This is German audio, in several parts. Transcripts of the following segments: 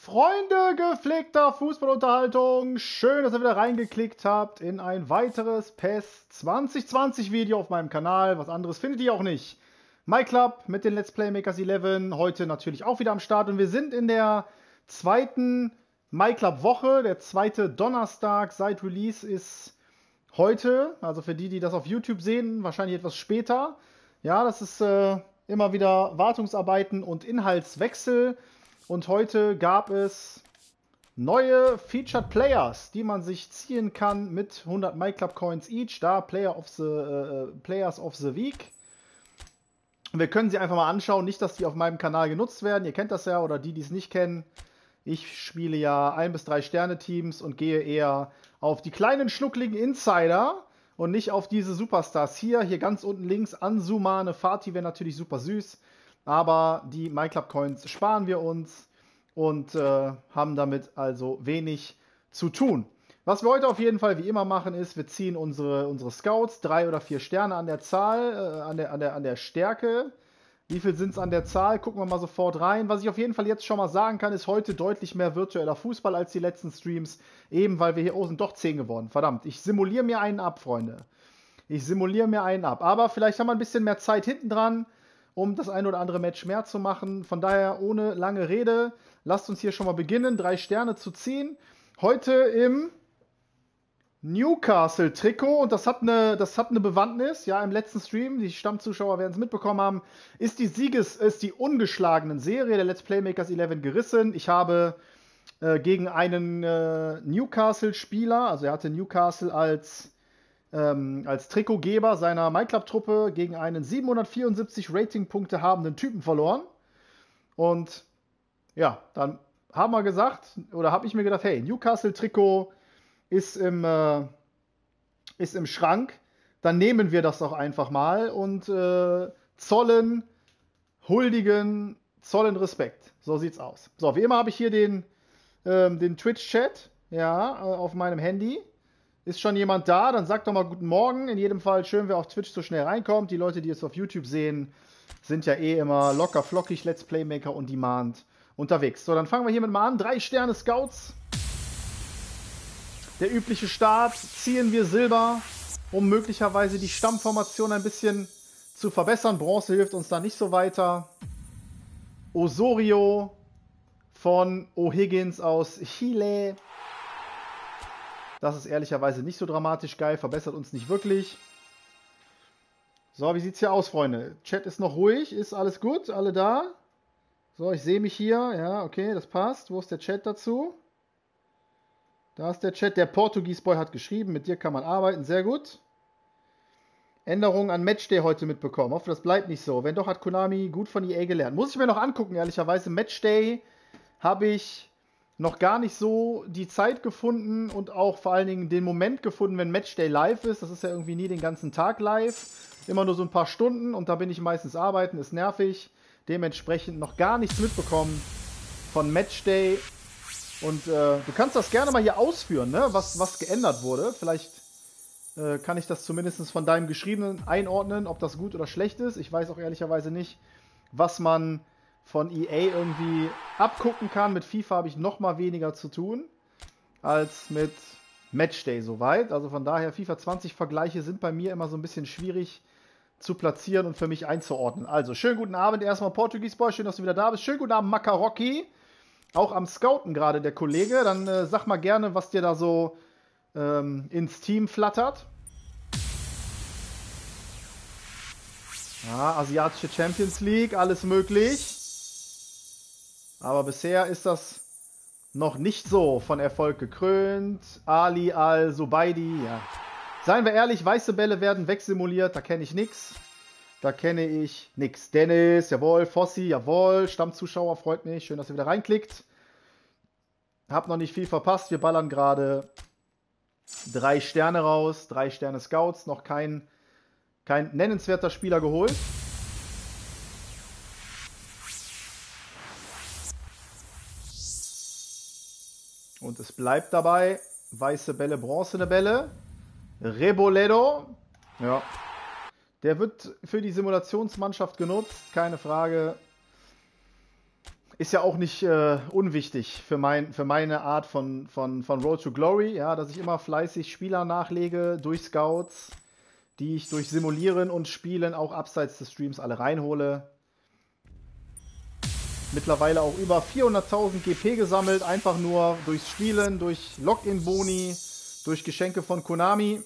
Freunde gepflegter Fußballunterhaltung, schön, dass ihr wieder reingeklickt habt in ein weiteres PES 2020 Video auf meinem Kanal. Was anderes findet ihr auch nicht. MyClub mit den Let's Play Makers 11, heute natürlich auch wieder am Start. Und wir sind in der zweiten MyClub-Woche, der zweite Donnerstag seit Release ist heute. Also für die, die das auf YouTube sehen, wahrscheinlich etwas später. Ja, das ist immer wieder Wartungsarbeiten und Inhaltswechsel. Und heute gab es neue Featured Players, die man sich ziehen kann mit 100 MyClub Coins each. Da Players of the Week. Wir können sie einfach mal anschauen. Nicht, dass die auf meinem Kanal genutzt werden. Ihr kennt das ja, oder die, die es nicht kennen. Ich spiele ja 1- bis 3- Sterne-Teams und gehe eher auf die kleinen, schnuckligen Insider und nicht auf diese Superstars hier. Hier ganz unten links, Ansumane Fati wäre natürlich super süß. Aber die MyClub-Coins sparen wir uns und haben damit also wenig zu tun. Was wir heute auf jeden Fall wie immer machen ist, wir ziehen unsere Scouts, 3 oder 4 Sterne an der Zahl, an der Stärke. Wie viel sind es an der Zahl? Gucken wir mal sofort rein. Was ich auf jeden Fall jetzt schon mal sagen kann, ist heute deutlich mehr virtueller Fußball als die letzten Streams. Eben, weil wir hier, oh, sind doch 10 geworden. Verdammt, ich simuliere mir einen ab, Freunde. Ich simuliere mir einen ab. Aber vielleicht haben wir ein bisschen mehr Zeit hinten dran, um das ein oder andere Match mehr zu machen. Von daher, ohne lange Rede, lasst uns hier schon mal beginnen, 3 Sterne zu ziehen. Heute im Newcastle-Trikot, und das hat eine Bewandtnis. Ja, im letzten Stream, die Stammzuschauer werden es mitbekommen haben, ist die ungeschlagenen Serie der Let's Play Makers 11 gerissen. Ich habe gegen einen Newcastle-Spieler, also er hatte Newcastle als Trikotgeber seiner MyClub-Truppe, gegen einen 774 Ratingpunkte habenden Typen verloren. Und ja, dann haben wir gesagt, oder habe ich mir gedacht, hey, Newcastle-Trikot ist im Schrank, dann nehmen wir das doch einfach mal und zollen Respekt. So sieht's aus. So, wie immer habe ich hier den Twitch-Chat, ja, auf meinem Handy. Ist schon jemand da? Dann sagt doch mal guten Morgen. In jedem Fall schön, wer auf Twitch so schnell reinkommt. Die Leute, die es auf YouTube sehen, sind ja eh immer locker flockig, Let's Playmaker on Demand unterwegs. So, dann fangen wir hiermit mal an. 3 Sterne Scouts. Der übliche Start. Ziehen wir Silber, um möglicherweise die Stammformation ein bisschen zu verbessern. Bronze hilft uns da nicht so weiter. Osorio von O'Higgins aus Chile. Das ist ehrlicherweise nicht so dramatisch geil, verbessert uns nicht wirklich. So, wie sieht es hier aus, Freunde? Chat ist noch ruhig, ist alles gut, alle da? So, ich sehe mich hier, ja, okay, das passt. Wo ist der Chat dazu? Da ist der Chat, der Portugiesboy hat geschrieben, mit dir kann man arbeiten, sehr gut. Änderungen an Matchday heute mitbekommen, hoffe, das bleibt nicht so. Wenn doch, hat Konami gut von EA gelernt. Muss ich mir noch angucken, ehrlicherweise. Matchday habe ich noch gar nicht so die Zeit gefunden und auch vor allen Dingen den Moment gefunden, wenn Matchday live ist. Das ist ja irgendwie nie den ganzen Tag live, immer nur so ein paar Stunden, und da bin ich meistens arbeiten, ist nervig. Dementsprechend noch gar nichts mitbekommen von Matchday. Und du kannst das gerne mal hier ausführen, ne? Was geändert wurde. Vielleicht kann ich das zumindest von deinem Geschriebenen einordnen, ob das gut oder schlecht ist. Ich weiß auch ehrlicherweise nicht, was man von EA irgendwie abgucken kann. Mit FIFA habe ich noch mal weniger zu tun als mit Matchday soweit. Also von daher, FIFA 20 Vergleiche sind bei mir immer so ein bisschen schwierig zu platzieren und für mich einzuordnen. Also schönen guten Abend erstmal, Portugiesboy, schön, dass du wieder da bist. Schönen guten Abend, Makarocki, auch am Scouten gerade der Kollege. Dann sag mal gerne, was dir da so ins Team flattert. Ja, asiatische Champions League, alles möglich. Aber bisher ist das noch nicht so von Erfolg gekrönt. Ali Al-Subaidi, ja. Seien wir ehrlich, weiße Bälle werden wegsimuliert, da kenne ich nichts. Da kenne ich nichts. Dennis, jawohl, Fossi, jawohl, Stammzuschauer, freut mich. Schön, dass ihr wieder reinklickt. Hab noch nicht viel verpasst, wir ballern gerade 3 Sterne raus, 3 Sterne Scouts, noch kein nennenswerter Spieler geholt. Und es bleibt dabei. Weiße Bälle, bronzene Bälle. Reboledo. Ja. Der wird für die Simulationsmannschaft genutzt. Keine Frage. Ist ja auch nicht unwichtig für meine Art von Road to Glory, ja, dass ich immer fleißig Spieler nachlege durch Scouts, die ich durch Simulieren und Spielen auch abseits des Streams alle reinhole. Mittlerweile auch über 400.000 GP gesammelt, einfach nur durchs Spielen, durch Login-Boni, durch Geschenke von Konami.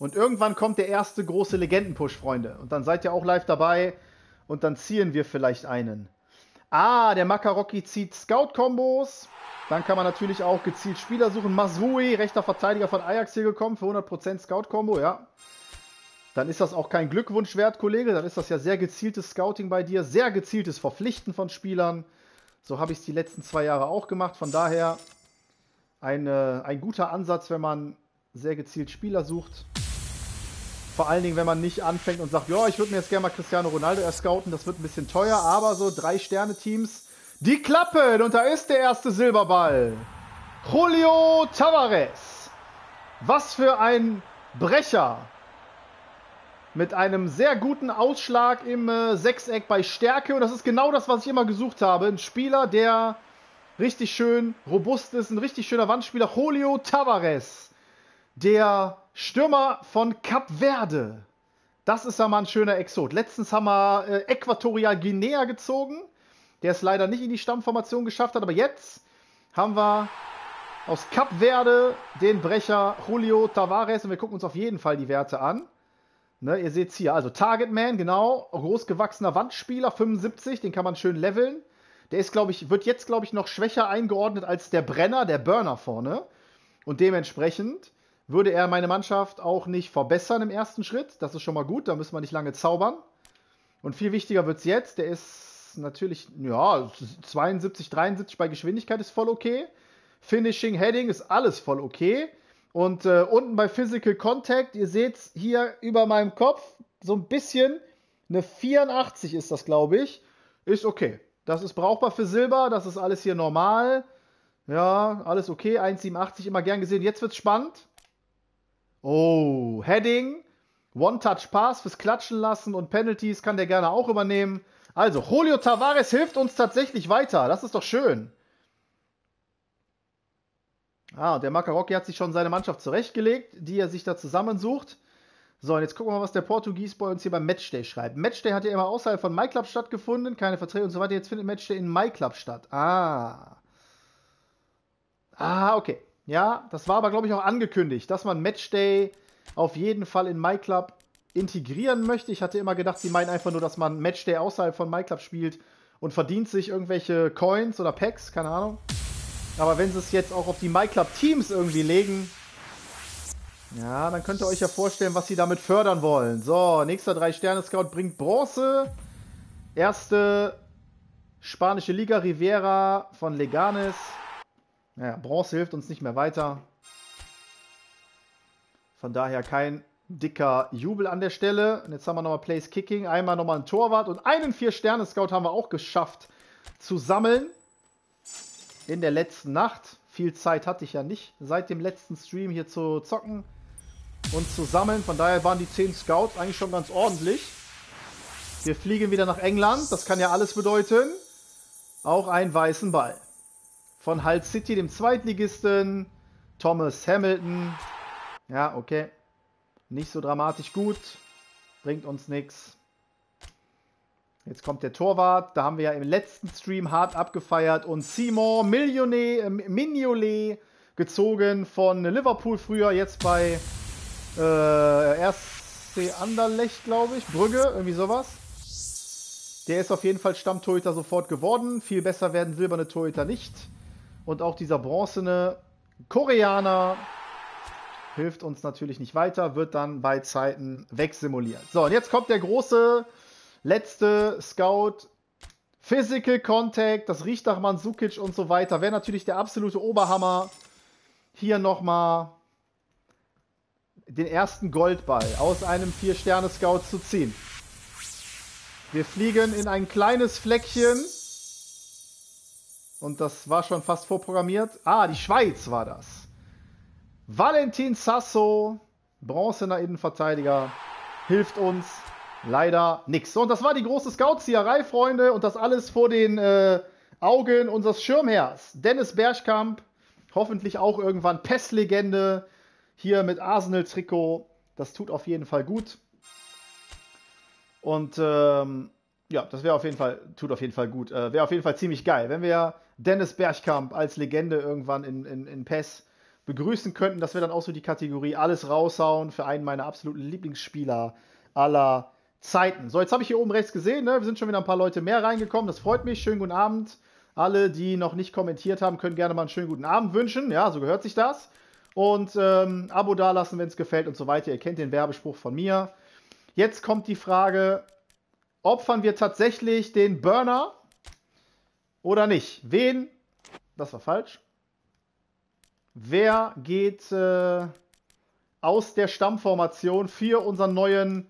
Und irgendwann kommt der erste große Legenden-Push, Freunde. Und dann seid ihr auch live dabei und dann ziehen wir vielleicht einen. Ah, der Makarocki zieht Scout-Kombos. Dann kann man natürlich auch gezielt Spieler suchen. Masui, rechter Verteidiger von Ajax hier gekommen für 100% Scout-Kombo, ja. Dann ist das auch kein Glückwunsch wert, Kollege. Dann ist das ja sehr gezieltes Scouting bei dir. Sehr gezieltes Verpflichten von Spielern. So habe ich es die letzten 2 Jahre auch gemacht. Von daher ein guter Ansatz, wenn man sehr gezielt Spieler sucht. Vor allen Dingen, wenn man nicht anfängt und sagt, ja, ich würde mir jetzt gerne mal Cristiano Ronaldo erscouten. Das wird ein bisschen teuer, aber so 3-Sterne-Teams. Die klappen und da ist der erste Silberball. Júlio Tavares. Was für ein Brecher. Mit einem sehr guten Ausschlag im Sechseck bei Stärke. Und das ist genau das, was ich immer gesucht habe. Ein Spieler, der richtig schön robust ist. Ein richtig schöner Wandspieler. Júlio Tavares. Der Stürmer von Kap Verde. Das ist ja mal ein schöner Exot. Letztens haben wir Äquatorial Guinea gezogen. Der es leider nicht in die Stammformation geschafft hat. Aber jetzt haben wir aus Kap Verde den Brecher Júlio Tavares. Und wir gucken uns auf jeden Fall die Werte an. Ne, ihr seht es hier, also Targetman, genau, großgewachsener Wandspieler, 75, den kann man schön leveln. Der ist, wird jetzt, glaube ich, noch schwächer eingeordnet als der Brenner, der Burner vorne. Und dementsprechend würde er meine Mannschaft auch nicht verbessern im ersten Schritt. Das ist schon mal gut, da müssen wir nicht lange zaubern. Und viel wichtiger wird es jetzt, der ist natürlich, ja, 72, 73 bei Geschwindigkeit ist voll okay. Finishing, Heading ist alles voll okay. Und unten bei Physical Contact, ihr seht es hier über meinem Kopf, so ein bisschen, eine 84 ist das, glaube ich, ist okay. Das ist brauchbar für Silber, das ist alles hier normal. Ja, alles okay, 1,87 immer gern gesehen. Jetzt wird's spannend. Oh, Heading, One-Touch-Pass fürs Klatschen lassen und Penalties kann der gerne auch übernehmen. Also, Júlio Tavares hilft uns tatsächlich weiter, das ist doch schön. Ah, der Makarocki hat sich schon seine Mannschaft zurechtgelegt, die er sich da zusammensucht. So, und jetzt gucken wir mal, was der Portugiesboy uns hier beim Matchday schreibt. Matchday hat ja immer außerhalb von MyClub stattgefunden, keine Verträge und so weiter. Jetzt findet Matchday in MyClub statt. Ah, okay. Ja, das war aber, glaube ich, auch angekündigt, dass man Matchday auf jeden Fall in MyClub integrieren möchte. Ich hatte immer gedacht, sie meinen einfach nur, dass man Matchday außerhalb von MyClub spielt und verdient sich irgendwelche Coins oder Packs, keine Ahnung. Aber wenn sie es jetzt auch auf die MyClub-Teams irgendwie legen, ja, dann könnt ihr euch ja vorstellen, was sie damit fördern wollen. So, nächster 3-Sterne-Scout bringt Bronze. Erste spanische Liga, Rivera von Leganes. Naja, Bronze hilft uns nicht mehr weiter. Von daher kein dicker Jubel an der Stelle. Und jetzt haben wir nochmal Place Kicking, einmal nochmal ein Torwart und einen 4-Sterne-Scout haben wir auch geschafft zu sammeln. In der letzten Nacht. Viel Zeit hatte ich ja nicht seit dem letzten Stream hier zu zocken und zu sammeln. Von daher waren die 10 Scouts eigentlich schon ganz ordentlich. Wir fliegen wieder nach England. Das kann ja alles bedeuten. Auch einen weißen Ball. Von Hull City, dem Zweitligisten. Thomas Hamilton. Ja, okay. Nicht so dramatisch gut. Bringt uns nichts. Jetzt kommt der Torwart, da haben wir ja im letzten Stream hart abgefeiert und Simon Mignolet gezogen von Liverpool früher, jetzt bei RC Anderlecht, glaube ich, Brügge, irgendwie sowas. Der ist auf jeden Fall Stammtorhüter sofort geworden, viel besser werden silberne Torhüter nicht. Und auch dieser bronzene Koreaner hilft uns natürlich nicht weiter, wird dann bei Zeiten wegsimuliert. So, und jetzt kommt der große... Letzte Scout, Physical Contact, das riecht nach Mandzukic und so weiter. Wäre natürlich der absolute Oberhammer. Hier nochmal den ersten Goldball aus einem 4-Sterne-Scout zu ziehen. Wir fliegen in ein kleines Fleckchen. Und das war schon fast vorprogrammiert. Ah, die Schweiz war das. Valentin Sasso, bronzener Innenverteidiger, hilft uns. Leider nichts. So, und das war die große Scoutzieherei, Freunde. Und das alles vor den Augen unseres Schirmherrs, Dennis Bergkamp, hoffentlich auch irgendwann PES-Legende, hier mit Arsenal-Trikot. Das tut auf jeden Fall gut. Und ja, das wäre auf jeden Fall, tut auf jeden Fall gut. Wäre auf jeden Fall ziemlich geil, wenn wir Dennis Bergkamp als Legende irgendwann in PES begrüßen könnten. Das wäre dann auch so die Kategorie alles raushauen für einen meiner absoluten Lieblingsspieler aller Zeiten. So, jetzt habe ich hier oben rechts gesehen, ne? Wir sind schon wieder ein paar Leute mehr reingekommen. Das freut mich. Schönen guten Abend. Alle, die noch nicht kommentiert haben, können gerne mal einen schönen guten Abend wünschen. Ja, so gehört sich das. Und Abo dalassen, wenn es gefällt und so weiter. Ihr kennt den Werbespruch von mir. Jetzt kommt die Frage, opfern wir tatsächlich den Burner oder nicht? Wen? Das war falsch. Wer geht aus der Stammformation für unseren neuen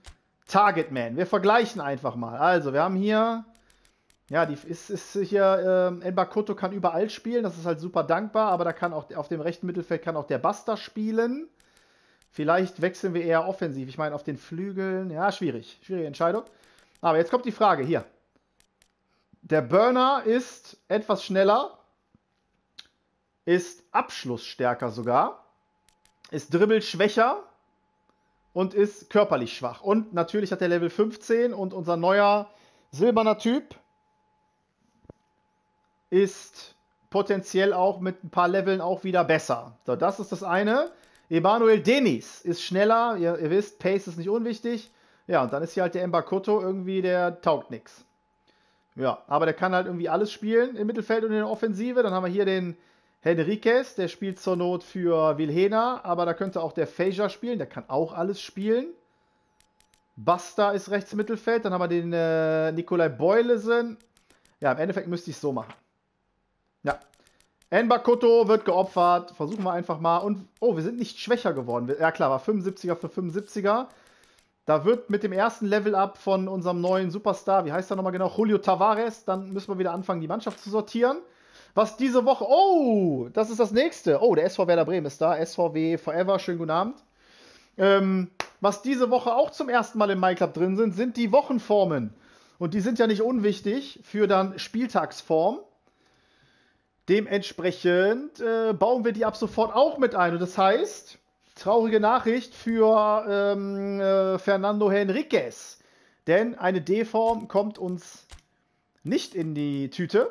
Targetman? Wir vergleichen einfach mal. Also, wir haben hier, ja, die ist hier, N'Bakoto kann überall spielen, das ist halt super dankbar, aber da kann auch auf dem rechten Mittelfeld kann auch der Buster spielen. Vielleicht wechseln wir eher offensiv. Ich meine, auf den Flügeln, ja, schwierig. Schwierige Entscheidung. Aber jetzt kommt die Frage hier. Der Burner ist etwas schneller, ist abschlussstärker sogar, ist dribbelschwächer und ist körperlich schwach. Und natürlich hat er Level 15 und unser neuer silberner Typ ist potenziell auch mit ein paar Leveln auch wieder besser. So, das ist das eine. Emmanuel Dennis ist schneller, ihr wisst, Pace ist nicht unwichtig. Ja, und dann ist hier halt der N'Bakoto irgendwie, der taugt nix. Ja, aber der kann halt irgendwie alles spielen im Mittelfeld und in der Offensive. Dann haben wir hier den Henriquez, der spielt zur Not für Vilhena, aber da könnte auch der Fajr spielen, der kann auch alles spielen. Basta ist rechts Mittelfeld, dann haben wir den Nikolai Beulesen. Ja, im Endeffekt müsste ich es so machen. Ja, N'Bakoto wird geopfert, versuchen wir einfach mal. Und, oh, wir sind nicht schwächer geworden. Ja klar, war 75er für 75er. Da wird mit dem ersten Level-Up von unserem neuen Superstar, wie heißt er nochmal genau, Júlio Tavares, dann müssen wir wieder anfangen, die Mannschaft zu sortieren. Was diese Woche, oh, das ist das nächste. Oh, der SV Werder Bremen ist da, SVW Forever, schönen guten Abend. Was diese Woche auch zum ersten Mal im MyClub drin sind, sind die Wochenformen. Und die sind ja nicht unwichtig für dann Spieltagsform. Dementsprechend bauen wir die ab sofort auch mit ein. Und das heißt, traurige Nachricht für Fernando Henriquez. Denn eine D-Form kommt uns nicht in die Tüte,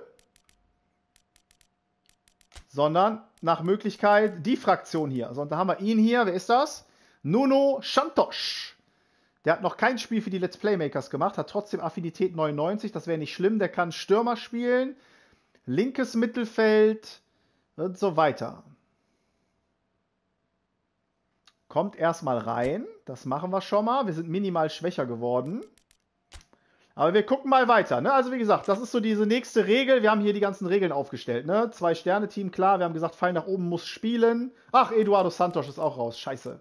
sondern nach Möglichkeit die Fraktion hier. Also, und da haben wir ihn hier, wer ist das? Nuno Santos. Der hat noch kein Spiel für die Let's Play Makers gemacht, hat trotzdem Affinität 99, das wäre nicht schlimm. Der kann Stürmer spielen, linkes Mittelfeld und so weiter. Kommt erstmal rein, das machen wir schon mal. Wir sind minimal schwächer geworden. Aber wir gucken mal weiter, ne? Also wie gesagt, das ist so diese nächste Regel. Wir haben hier die ganzen Regeln aufgestellt, ne? 2-Sterne-Team, klar. Wir haben gesagt, Pfeil nach oben muss spielen. Ach, Eduardo Santos ist auch raus. Scheiße.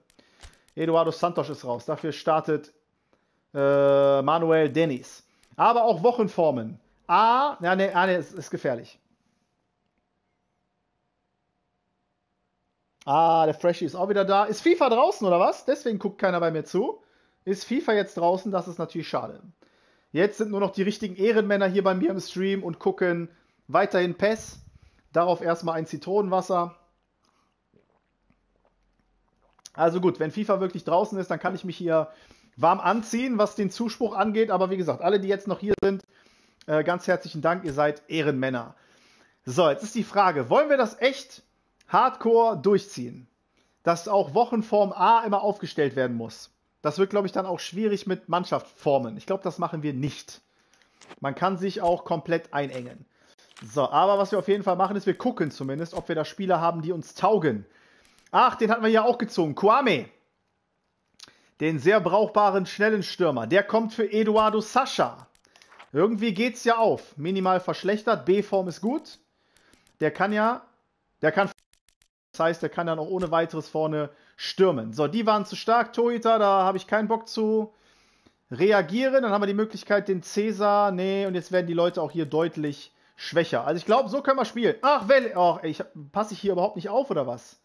Eduardo Santos ist raus. Dafür startet Manuel Dennis. Aber auch Wochenformen. A, ja, ne, ah, ne, ist gefährlich. Ah, der Freshie ist auch wieder da. Ist FIFA draußen, oder was? Deswegen guckt keiner bei mir zu. Ist FIFA jetzt draußen? Das ist natürlich schade. Jetzt sind nur noch die richtigen Ehrenmänner hier bei mir im Stream und gucken weiterhin PES. Darauf erstmal ein Zitronenwasser. Also gut, wenn FIFA wirklich draußen ist, dann kann ich mich hier warm anziehen, was den Zuspruch angeht. Aber wie gesagt, alle, die jetzt noch hier sind, ganz herzlichen Dank, ihr seid Ehrenmänner. So, jetzt ist die Frage, wollen wir das echt hardcore durchziehen? Dass auch Wochenform A immer aufgestellt werden muss. Das wird, glaube ich, dann auch schwierig mit Mannschaftsformen. Ich glaube, das machen wir nicht. Man kann sich auch komplett einengen. So, aber was wir auf jeden Fall machen, ist, wir gucken zumindest, ob wir da Spieler haben, die uns taugen. Ach, den hatten wir ja auch gezogen. Kwame. Den sehr brauchbaren, schnellen Stürmer. Der kommt für Eduardo Sascha. Irgendwie geht's ja auf. Minimal verschlechtert. B-Form ist gut. Das heißt, der kann dann auch ohne weiteres vorne stürmen. So, die waren zu stark. Torhüter, da habe ich keinen Bock zu reagieren. Dann haben wir die Möglichkeit, den Cäsar. Nee, und jetzt werden die Leute auch hier deutlich schwächer. Also ich glaube, so können wir spielen. Ach, passe ich hier überhaupt nicht auf, oder was?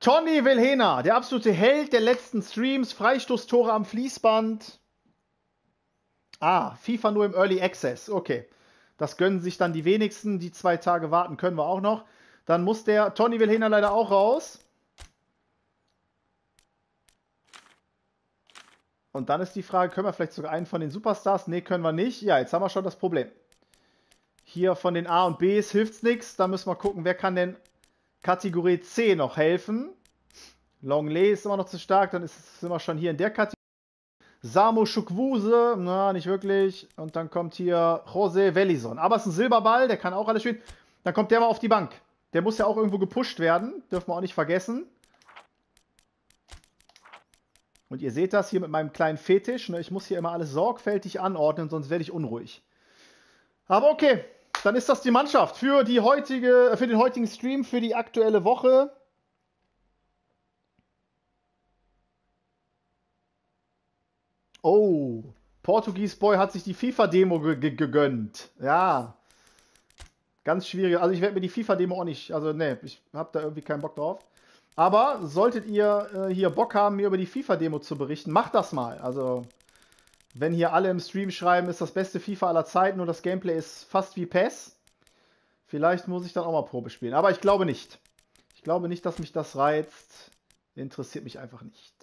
Tony Vilhena, der absolute Held der letzten Streams. Freistoßtore am Fließband. Ah, FIFA nur im Early Access. Okay. Das gönnen sich dann die wenigsten. Die 2 Tage warten können wir auch noch. Dann muss der Toni Wilhelner leider auch raus. Und dann ist die Frage, können wir vielleicht sogar einen von den Superstars? Ne, können wir nicht. Ja, jetzt haben wir schon das Problem. Hier von den A und Bs hilft es nichts. Da müssen wir gucken, wer kann denn Kategorie C noch helfen. Longley ist immer noch zu stark. Dann sind wir schon hier in der Kategorie. Samu Chukwueze, na, nicht wirklich. Und dann kommt hier José Wellison. Aber es ist ein Silberball, der kann auch alles spielen. Dann kommt der mal auf die Bank. Der muss ja auch irgendwo gepusht werden. Dürfen wir auch nicht vergessen. Und ihr seht das hier mit meinem kleinen Fetisch. Ne? Ich muss hier immer alles sorgfältig anordnen, sonst werde ich unruhig. Aber okay, dann ist das die Mannschaft für den heutigen Stream, für die aktuelle Woche. Oh, Portugies Boy hat sich die FIFA-Demo gegönnt. Ja, ganz schwierig. Also ich werde mir die FIFA-Demo auch nicht, also ne, ich habe da irgendwie keinen Bock drauf. Aber solltet ihr hier Bock haben, mir über die FIFA-Demo zu berichten, macht das mal. Also, wenn hier alle im Stream schreiben, ist das beste FIFA aller Zeiten und das Gameplay ist fast wie PES. Vielleicht muss ich dann auch mal Probe spielen. Aber ich glaube nicht. Ich glaube nicht, dass mich das reizt. Interessiert mich einfach nicht.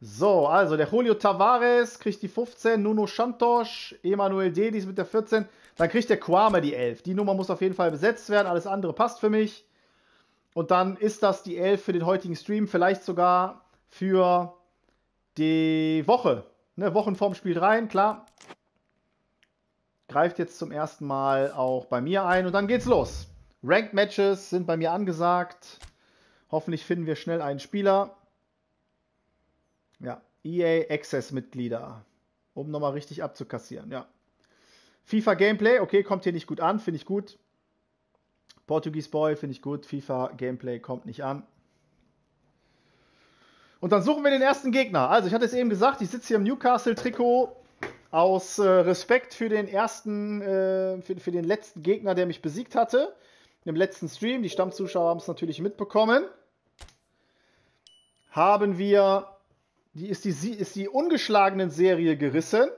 So, also der Júlio Tavares kriegt die 15. Nuno Santos, Emmanuel Dennis mit der 14. Dann kriegt der Kwame die 11. Die Nummer muss auf jeden Fall besetzt werden. Alles andere passt für mich. Und dann ist das die 11 für den heutigen Stream, vielleicht sogar für die Woche. Ne, Wochen vorm Spiel rein, klar. Greift jetzt zum ersten Mal auch bei mir ein und dann geht's los. Ranked Matches sind bei mir angesagt. Hoffentlich finden wir schnell einen Spieler. Ja, EA Access Mitglieder, um nochmal richtig abzukassieren, ja. FIFA Gameplay, okay, kommt hier nicht gut an, finde ich gut. Portugies Boy finde ich gut, FIFA-Gameplay kommt nicht an. Und dann suchen wir den ersten Gegner. Also ich hatte es eben gesagt, ich sitze hier im Newcastle-Trikot aus Respekt für den letzten Gegner, der mich besiegt hatte. Im letzten Stream, die Stammzuschauer haben es natürlich mitbekommen. Haben wir, die ungeschlagenen Serie gerissen.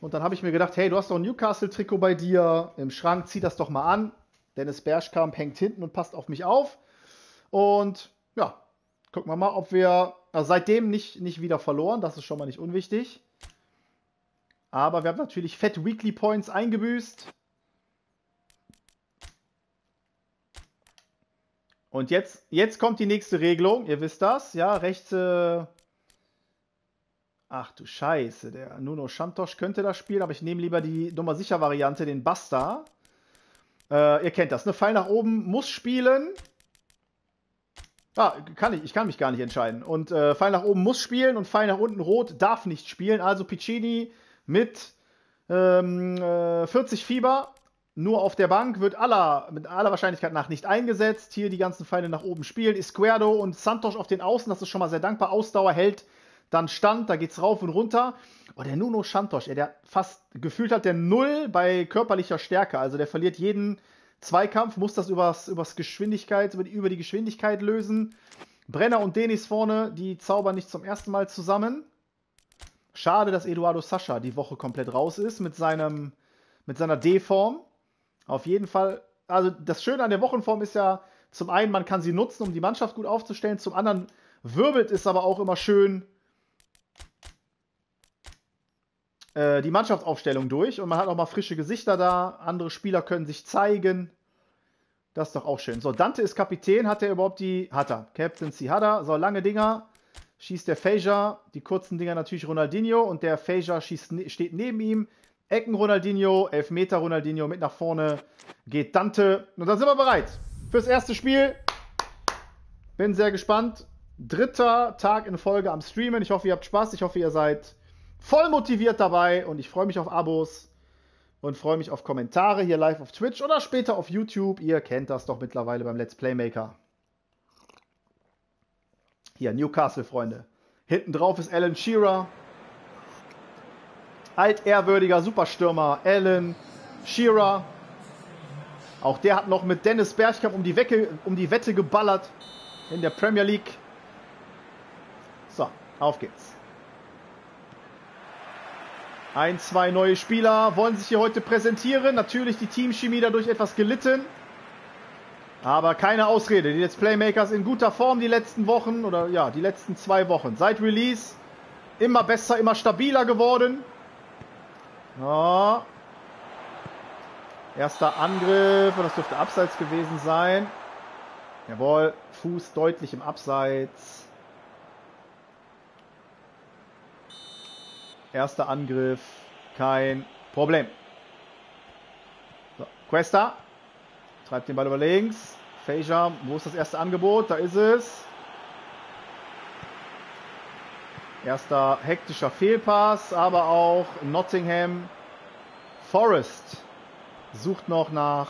Und dann habe ich mir gedacht, hey, du hast doch ein Newcastle-Trikot bei dir im Schrank, zieh das doch mal an. Dennis Bergkamp hängt hinten und passt auf mich auf. Und ja, gucken wir mal, ob wir seitdem nicht wieder verloren. Das ist schon mal nicht unwichtig. Aber wir haben natürlich fett Weekly Points eingebüßt. Und jetzt kommt die nächste Regelung. Ihr wisst das, ja, rechte... Ach du Scheiße, der Nuno Santos könnte das spielen, aber ich nehme lieber die Nummer-Sicher-Variante, den Basta. Ihr kennt das, ne? Pfeil nach oben muss spielen. Ah, ich kann mich gar nicht entscheiden. Und Pfeil nach oben muss spielen und Pfeil nach unten rot darf nicht spielen. Also Piccini mit 40 Fieber, nur auf der Bank, wird mit aller Wahrscheinlichkeit nach nicht eingesetzt. Hier die ganzen Pfeile nach oben spielen. Isquierdo und Santos auf den Außen, das ist schon mal sehr dankbar. Ausdauer hält. Dann Stand, da geht's rauf und runter. Oh, der Nuno Santos, der fast gefühlt hat, der Null bei körperlicher Stärke. Also der verliert jeden Zweikampf, muss das über die Geschwindigkeit lösen. Brenner und Dennis vorne, die zaubern nicht zum ersten Mal zusammen. Schade, dass Eduardo Sascha die Woche komplett raus ist mit seiner D-Form. Auf jeden Fall, also das Schöne an der Wochenform ist ja, zum einen, man kann sie nutzen, um die Mannschaft gut aufzustellen. Zum anderen wirbelt es aber auch immer schön die Mannschaftsaufstellung durch und man hat auch mal frische Gesichter da, andere Spieler können sich zeigen, das ist doch auch schön. So, Dante ist Kapitän, Captaincy hat er, so lange Dinger schießt der Fajer, die kurzen Dinger natürlich Ronaldinho und der Fajer steht neben ihm, Ecken Ronaldinho, Elfmeter Ronaldinho, mit nach vorne geht Dante und dann sind wir bereit fürs erste Spiel, bin sehr gespannt, 3. Tag in Folge am Streamen, ich hoffe ihr habt Spaß, ich hoffe ihr seid voll motiviert dabei und ich freue mich auf Abos und freue mich auf Kommentare hier live auf Twitch oder später auf YouTube. Ihr kennt das doch mittlerweile beim Let's Play Maker. Hier, Newcastle, Freunde. Hinten drauf ist Alan Shearer. Altehrwürdiger Superstürmer Alan Shearer. Auch der hat noch mit Dennis Bergkamp um die Wette geballert in der Premier League. So, auf geht's. Ein, zwei neue Spieler wollen sich hier heute präsentieren. Natürlich die Teamchemie dadurch etwas gelitten. Aber keine Ausrede. Die Let's Playmakers in guter Form die letzten Wochen oder ja, die letzten 2 Wochen. Seit Release immer besser, immer stabiler geworden. Ja. Erster Angriff und das dürfte abseits gewesen sein. Jawohl, Fuß deutlich im Abseits. Erster Angriff, kein Problem. So, Cuesta treibt den Ball über links. Feijer, wo ist das erste Angebot? Da ist es. Erster hektischer Fehlpass, aber auch Nottingham Forest sucht noch nach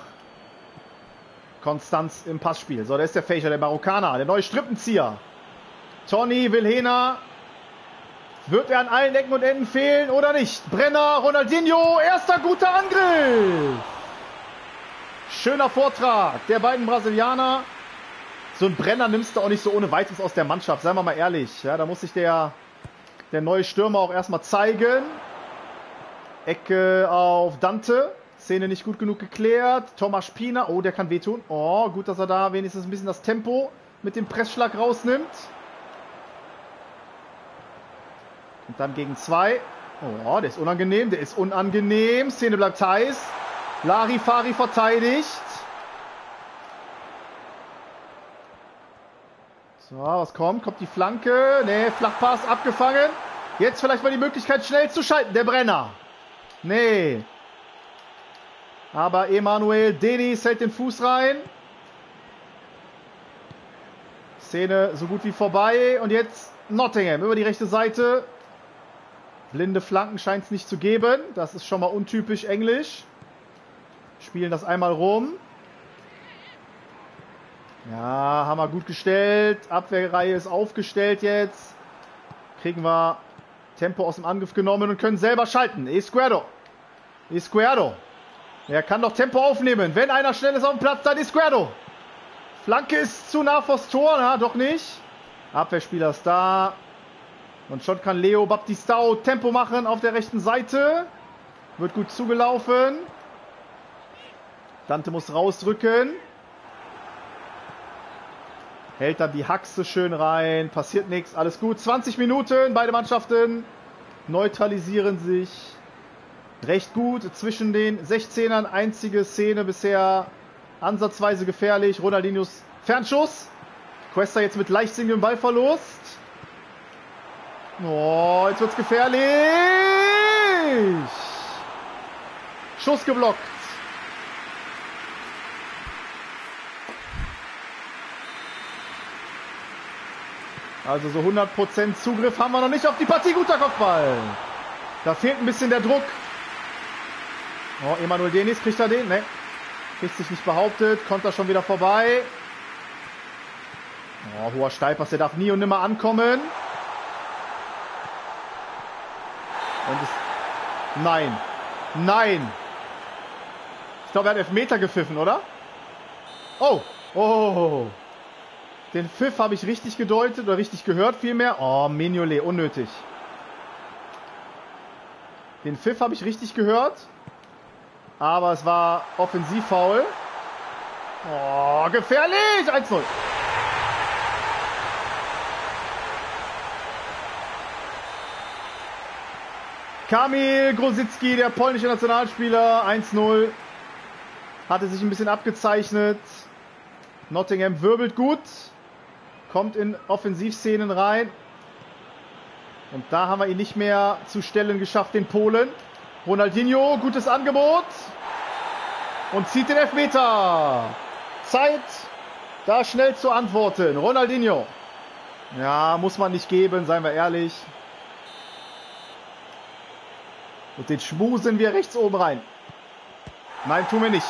Konstanz im Passspiel. So, da ist der Feijer, der Marokkaner, der neue Strippenzieher. Tony Wilhena. Wird er an allen Ecken und Enden fehlen oder nicht? Brenner, Ronaldinho, erster guter Angriff. Schöner Vortrag der beiden Brasilianer. So einen Brenner nimmst du auch nicht so ohne weiteres aus der Mannschaft, seien wir mal ehrlich. Ja, da muss sich der neue Stürmer auch erstmal zeigen. Ecke auf Dante. Szene nicht gut genug geklärt. Thomas Pina, oh, der kann wehtun. Oh, gut, dass er da wenigstens ein bisschen das Tempo mit dem Pressschlag rausnimmt. Und dann gegen 2. Oh, der ist unangenehm. Der ist unangenehm. Szene bleibt heiß. Larifari verteidigt. So, was kommt? Kommt die Flanke. Nee, Flachpass abgefangen. Jetzt vielleicht mal die Möglichkeit, schnell zu schalten. Der Brenner. Nee. Aber Emmanuel Dennis hält den Fuß rein. Szene so gut wie vorbei. Und jetzt Nottingham über die rechte Seite. Blinde Flanken scheint es nicht zu geben. Das ist schon mal untypisch englisch. Spielen das einmal rum. Ja, haben wir gut gestellt. Abwehrreihe ist aufgestellt jetzt. Kriegen wir Tempo aus dem Angriff genommen und können selber schalten. Isquierdo. Isquierdo. Er kann noch Tempo aufnehmen. Wenn einer schnell ist auf dem Platz, dann Isquierdo. Flanke ist zu nah vors Tor. Na, doch nicht. Abwehrspieler ist da. Und schon kann Leo Baptistao Tempo machen auf der rechten Seite. Wird gut zugelaufen. Dante muss rausrücken. Hält dann die Haxe schön rein. Passiert nichts. Alles gut. 20 Minuten. Beide Mannschaften neutralisieren sich recht gut. Zwischen den 16ern einzige Szene bisher ansatzweise gefährlich. Ronaldinhos Fernschuss. Cuesta jetzt mit leichtsinnigem Ballverlust. Oh, jetzt wird's gefährlich. Schuss geblockt. Also so 100% Zugriff haben wir noch nicht auf die Partie. Guter Kopfball. Da fehlt ein bisschen der Druck. Oh, Emmanuel Dennis, kriegt er den? Ne. Kriegt sich nicht behauptet. Kommt da schon wieder vorbei. Oh, hoher Steilpass. Der darf nie und nimmer ankommen. Und es, nein. Nein. Ich glaube, er hat Elfmeter gepfiffen, oder? Oh. Oh. Den Pfiff habe ich richtig gedeutet oder richtig gehört vielmehr. Oh, Mignolet, unnötig. Den Pfiff habe ich richtig gehört. Aber es war Offensivfoul. Oh, gefährlich. 1-0. Kamil Grosicki, der polnische Nationalspieler, 1-0, hatte sich ein bisschen abgezeichnet. Nottingham wirbelt gut, kommt in Offensivszenen rein. Und da haben wir ihn nicht mehr zu stellen geschafft, den Polen. Ronaldinho, gutes Angebot. Und zieht den Elfmeter. Zeit, da schnell zu antworten. Ronaldinho. Ja, muss man nicht geben, seien wir ehrlich. Und den schmusen wir rechts oben rein. Nein, tun wir nicht.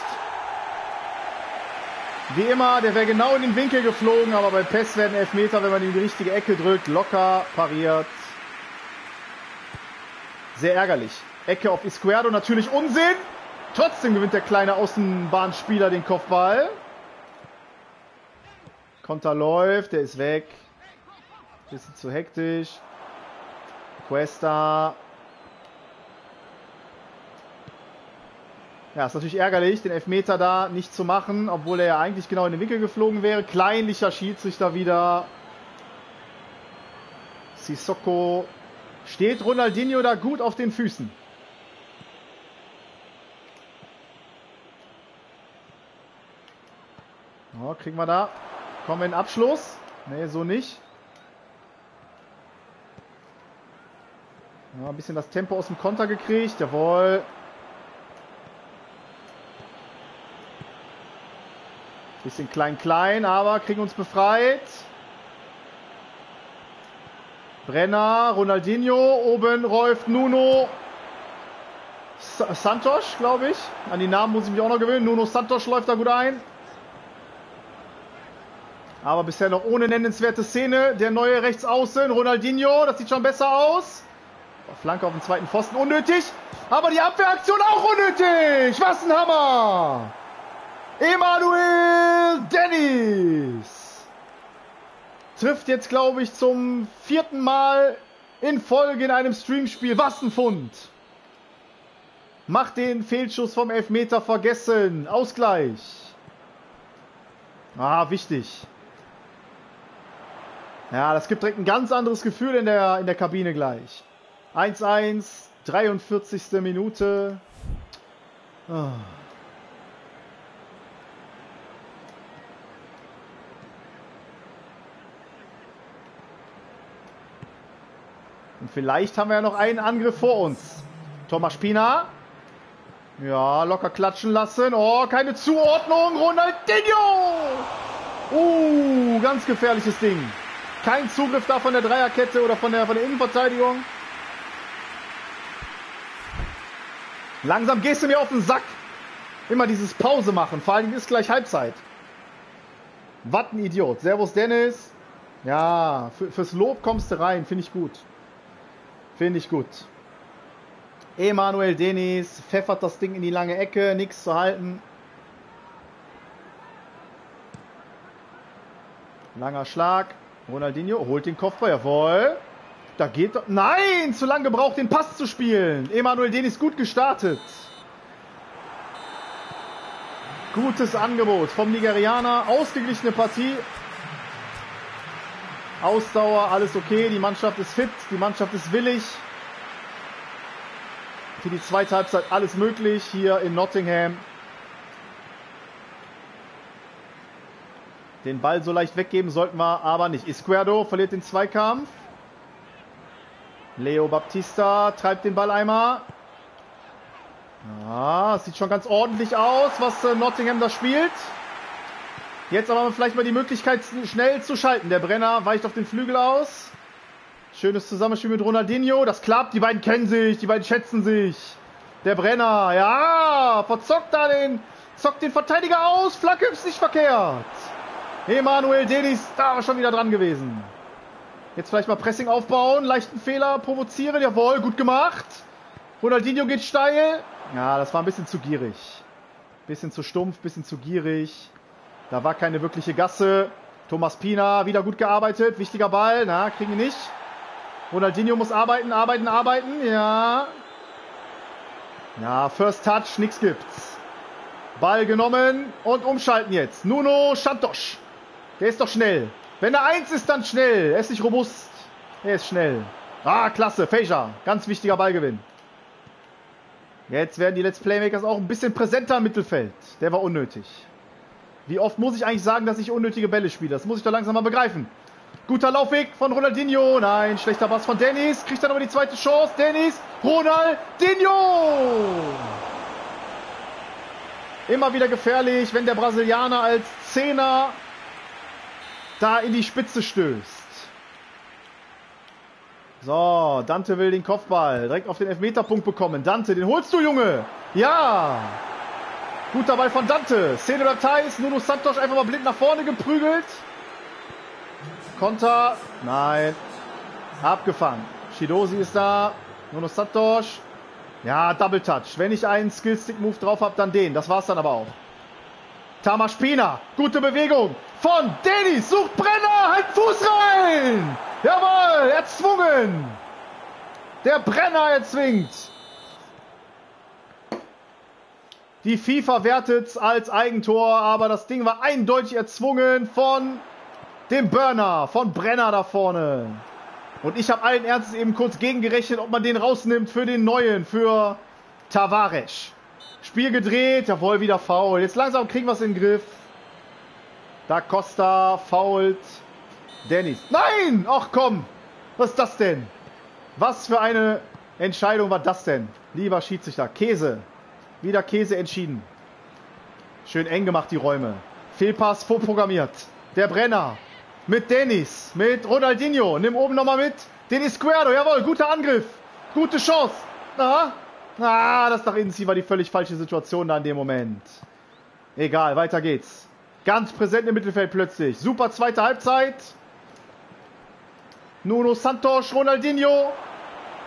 Wie immer, der wäre genau in den Winkel geflogen, aber bei PES werden Elfmeter, wenn man in die richtige Ecke drückt, locker pariert. Sehr ärgerlich. Ecke auf Isquierdo, natürlich Unsinn. Trotzdem gewinnt der kleine Außenbahnspieler den Kopfball. Konter läuft, der ist weg. Bisschen zu hektisch. Cuesta. Ja, ist natürlich ärgerlich, den Elfmeter da nicht zu machen, obwohl er ja eigentlich genau in den Winkel geflogen wäre. Kleinlicher Schiedsrichter wieder. Sissoko. Steht Ronaldinho da gut auf den Füßen. Oh, kriegen wir da. Kommen wir in den Abschluss. Nee, so nicht. Ja, ein bisschen das Tempo aus dem Konter gekriegt. Jawohl. Bisschen klein, aber kriegen uns befreit. Brenner, Ronaldinho, oben Rolf, Nuno Santos, glaube ich. An die Namen muss ich mich auch noch gewöhnen. Nuno Santos läuft da gut ein. Aber bisher noch ohne nennenswerte Szene. Der neue Rechtsaußen, Ronaldinho, das sieht schon besser aus. Flanke auf dem zweiten Pfosten, unnötig. Aber die Abwehraktion auch unnötig. Was ein Hammer. Emmanuel Dennis trifft jetzt, glaube ich, zum 4. Mal in Folge in einem Streamspiel. Was ein Fund. Macht den Fehlschuss vom Elfmeter vergessen. Ausgleich. Ah, wichtig. Ja, das gibt direkt ein ganz anderes Gefühl in der Kabine gleich. 1-1, 43. Minute. Ah. Und vielleicht haben wir ja noch einen Angriff vor uns. Thomas Pina. Ja, locker klatschen lassen. Oh, keine Zuordnung. Ronaldinho! Ganz gefährliches Ding. Kein Zugriff da von der Dreierkette oder von der Innenverteidigung. Langsam gehst du mir auf den Sack. Immer dieses Pause machen. Vor allen Dingen ist gleich Halbzeit. Was ein Idiot. Servus Dennis. Ja, fürs Lob kommst du rein. Finde ich gut. Finde ich gut. Emmanuel Dennis pfeffert das Ding in die lange Ecke. Nichts zu halten. Langer Schlag. Ronaldinho holt den Kopfball. Jawohl. Da geht... Nein! Zu lang gebraucht, den Pass zu spielen. Emmanuel Dennis gut gestartet. Gutes Angebot vom Nigerianer. Ausgeglichene Partie. Ausdauer, alles okay, die Mannschaft ist fit, die Mannschaft ist willig. Für die zweite Halbzeit alles möglich hier in Nottingham. Den Ball so leicht weggeben sollten wir aber nicht. Isquierdo verliert den Zweikampf. Leo Baptista treibt den Ball einmal. Ja, sieht schon ganz ordentlich aus, was Nottingham da spielt. Jetzt aber vielleicht mal die Möglichkeit, schnell zu schalten. Der Brenner weicht auf den Flügel aus. Schönes Zusammenspiel mit Ronaldinho. Das klappt. Die beiden kennen sich. Die beiden schätzen sich. Der Brenner. Ja, verzockt da zockt den Verteidiger aus. Flagge ist nicht verkehrt. Emmanuel Dennis, da war schon wieder dran gewesen. Jetzt vielleicht mal Pressing aufbauen. Leichten Fehler provozieren. Jawohl, gut gemacht. Ronaldinho geht steil. Ja, das war ein bisschen zu gierig. Bisschen zu stumpf, bisschen zu gierig. Da war keine wirkliche Gasse. Thomas Pina wieder gut gearbeitet. Wichtiger Ball. Na, kriegen wir nicht. Ronaldinho muss arbeiten. Ja. Ja, First Touch. Nichts gibt's. Ball genommen und umschalten jetzt. Nuno Santos. Der ist doch schnell. Wenn er eins ist, dann schnell. Er ist nicht robust. Er ist schnell. Ah, klasse. Fächer. Ganz wichtiger Ballgewinn. Jetzt werden die Let's Playmakers auch ein bisschen präsenter im Mittelfeld. Der war unnötig. Wie oft muss ich eigentlich sagen, dass ich unnötige Bälle spiele? Das muss ich doch langsam mal begreifen. Guter Laufweg von Ronaldinho. Nein, schlechter Pass von Dennis. Kriegt dann aber die zweite Chance. Dennis, Ronaldinho. Immer wieder gefährlich, wenn der Brasilianer als Zehner da in die Spitze stößt. So, Dante will den Kopfball direkt auf den Elfmeterpunkt bekommen. Dante, den holst du, Junge. Ja. Guter Ball von Dante. Szene oder Thais. Nuno Santos einfach mal blind nach vorne geprügelt. Konter. Nein. Abgefangen. Shidosi ist da. Nuno Santos. Ja, Double Touch. Wenn ich einen Skillstick-Move drauf habe, dann den. Das war's dann aber auch. Tamas Pina. Gute Bewegung von Dennis. Sucht Brenner. Halt Fuß rein. Jawohl. Erzwungen. Der Brenner erzwingt. Die FIFA wertet es als Eigentor, aber das Ding war eindeutig erzwungen von dem Burner, von Brenner da vorne. Und ich habe allen Ernstes eben kurz gegengerechnet, ob man den rausnimmt für den Neuen, für Tavares. Spiel gedreht, jawohl, wieder Foul. Jetzt langsam kriegen wir es in den Griff. Da Costa fault Dennis. Nein! Ach komm! Was ist das denn? Was für eine Entscheidung war das denn? Lieber Schiedsrichter. Käse. Wieder Käse entschieden. Schön eng gemacht, die Räume. Fehlpass vorprogrammiert. Der Brenner. Mit Dennis. Mit Ronaldinho. Nimm oben nochmal mit. Den Isquierdo. Jawohl, guter Angriff. Gute Chance. Aha. Ah, das nach innen ziehen war die völlig falsche Situation da in dem Moment. Egal, weiter geht's. Ganz präsent im Mittelfeld plötzlich. Super zweite Halbzeit. Nuno Santos, Ronaldinho.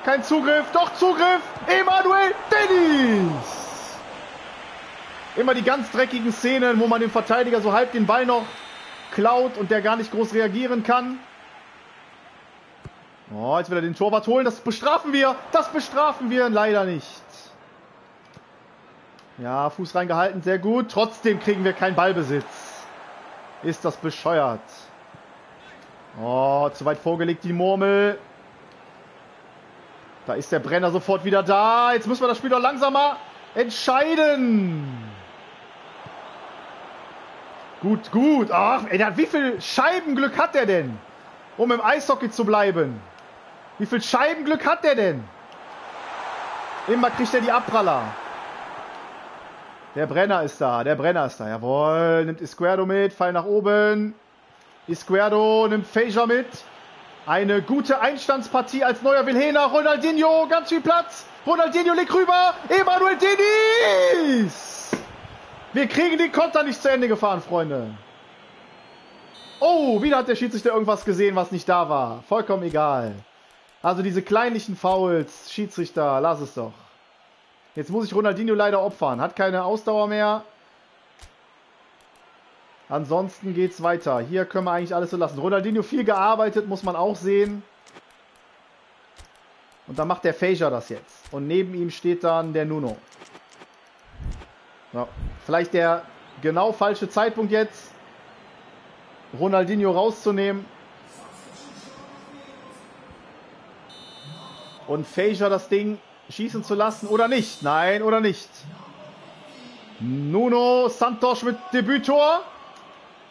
Kein Zugriff, doch Zugriff. Emmanuel Dennis. Immer die ganz dreckigen Szenen, wo man dem Verteidiger so halb den Ball noch klaut und der gar nicht groß reagieren kann. Oh, jetzt will er den Torwart holen. Das bestrafen wir. Das bestrafen wir leider nicht. Ja, Fuß reingehalten. Sehr gut. Trotzdem kriegen wir keinen Ballbesitz. Ist das bescheuert. Oh, zu weit vorgelegt die Murmel. Da ist der Brenner sofort wieder da. Jetzt müssen wir das Spiel doch langsamer entscheiden. Gut, gut. Ach, wie viel Scheibenglück hat der denn? Um im Eishockey zu bleiben. Wie viel Scheibenglück hat der denn? Immer kriegt er die Abpraller. Der Brenner ist da. Der Brenner ist da. Jawohl. Nimmt Isquierdo mit. Fall nach oben. Isquierdo nimmt Fajer mit. Eine gute Einstandspartie als neuer Vilhena. Ronaldinho. Ganz viel Platz. Ronaldinho legt rüber. Emmanuel Dennis. Wir kriegen den Konter nicht zu Ende gefahren, Freunde. Oh, wieder hat der Schiedsrichter irgendwas gesehen, was nicht da war. Vollkommen egal. Also diese kleinlichen Fouls. Schiedsrichter, lass es doch. Jetzt muss ich Ronaldinho leider opfern. Hat keine Ausdauer mehr. Ansonsten geht's weiter. Hier können wir eigentlich alles so lassen. Ronaldinho viel gearbeitet, muss man auch sehen. Und dann macht der Fajer das jetzt. Und neben ihm steht dann der Nuno. Ja, vielleicht der genau falsche Zeitpunkt jetzt, Ronaldinho rauszunehmen. Und Fajer das Ding schießen zu lassen. Oder nicht. Nein, oder nicht. Nuno Santos mit Debüttor.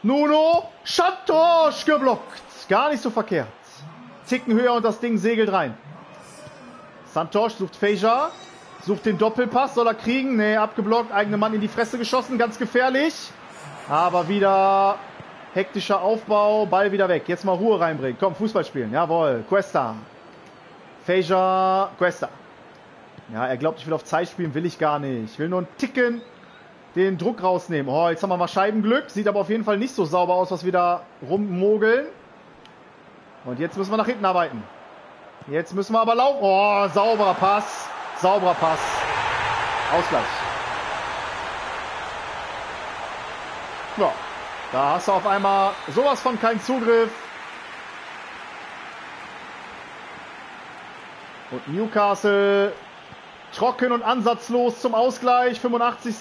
Nuno Santos geblockt. Gar nicht so verkehrt. Ticken höher und das Ding segelt rein. Santos sucht Fajer. Sucht den Doppelpass. Soll er kriegen? Nee, abgeblockt. Eigener Mann in die Fresse geschossen. Ganz gefährlich. Aber wieder hektischer Aufbau, Ball wieder weg. Jetzt mal Ruhe reinbringen. Komm, Fußball spielen. Jawohl. Cuesta. Fajer. Cuesta. Ja, er glaubt, ich will auf Zeit spielen. Will ich gar nicht. Ich will nur einen Ticken den Druck rausnehmen. Oh, jetzt haben wir mal Scheibenglück. Sieht aber auf jeden Fall nicht so sauber aus, was wir da rummogeln. Und jetzt müssen wir nach hinten arbeiten. Jetzt müssen wir aber laufen. Oh, sauberer Pass. Sauberer Pass. Ausgleich. Ja. Da hast du auf einmal sowas von keinen Zugriff. Und Newcastle trocken und ansatzlos zum Ausgleich. 85.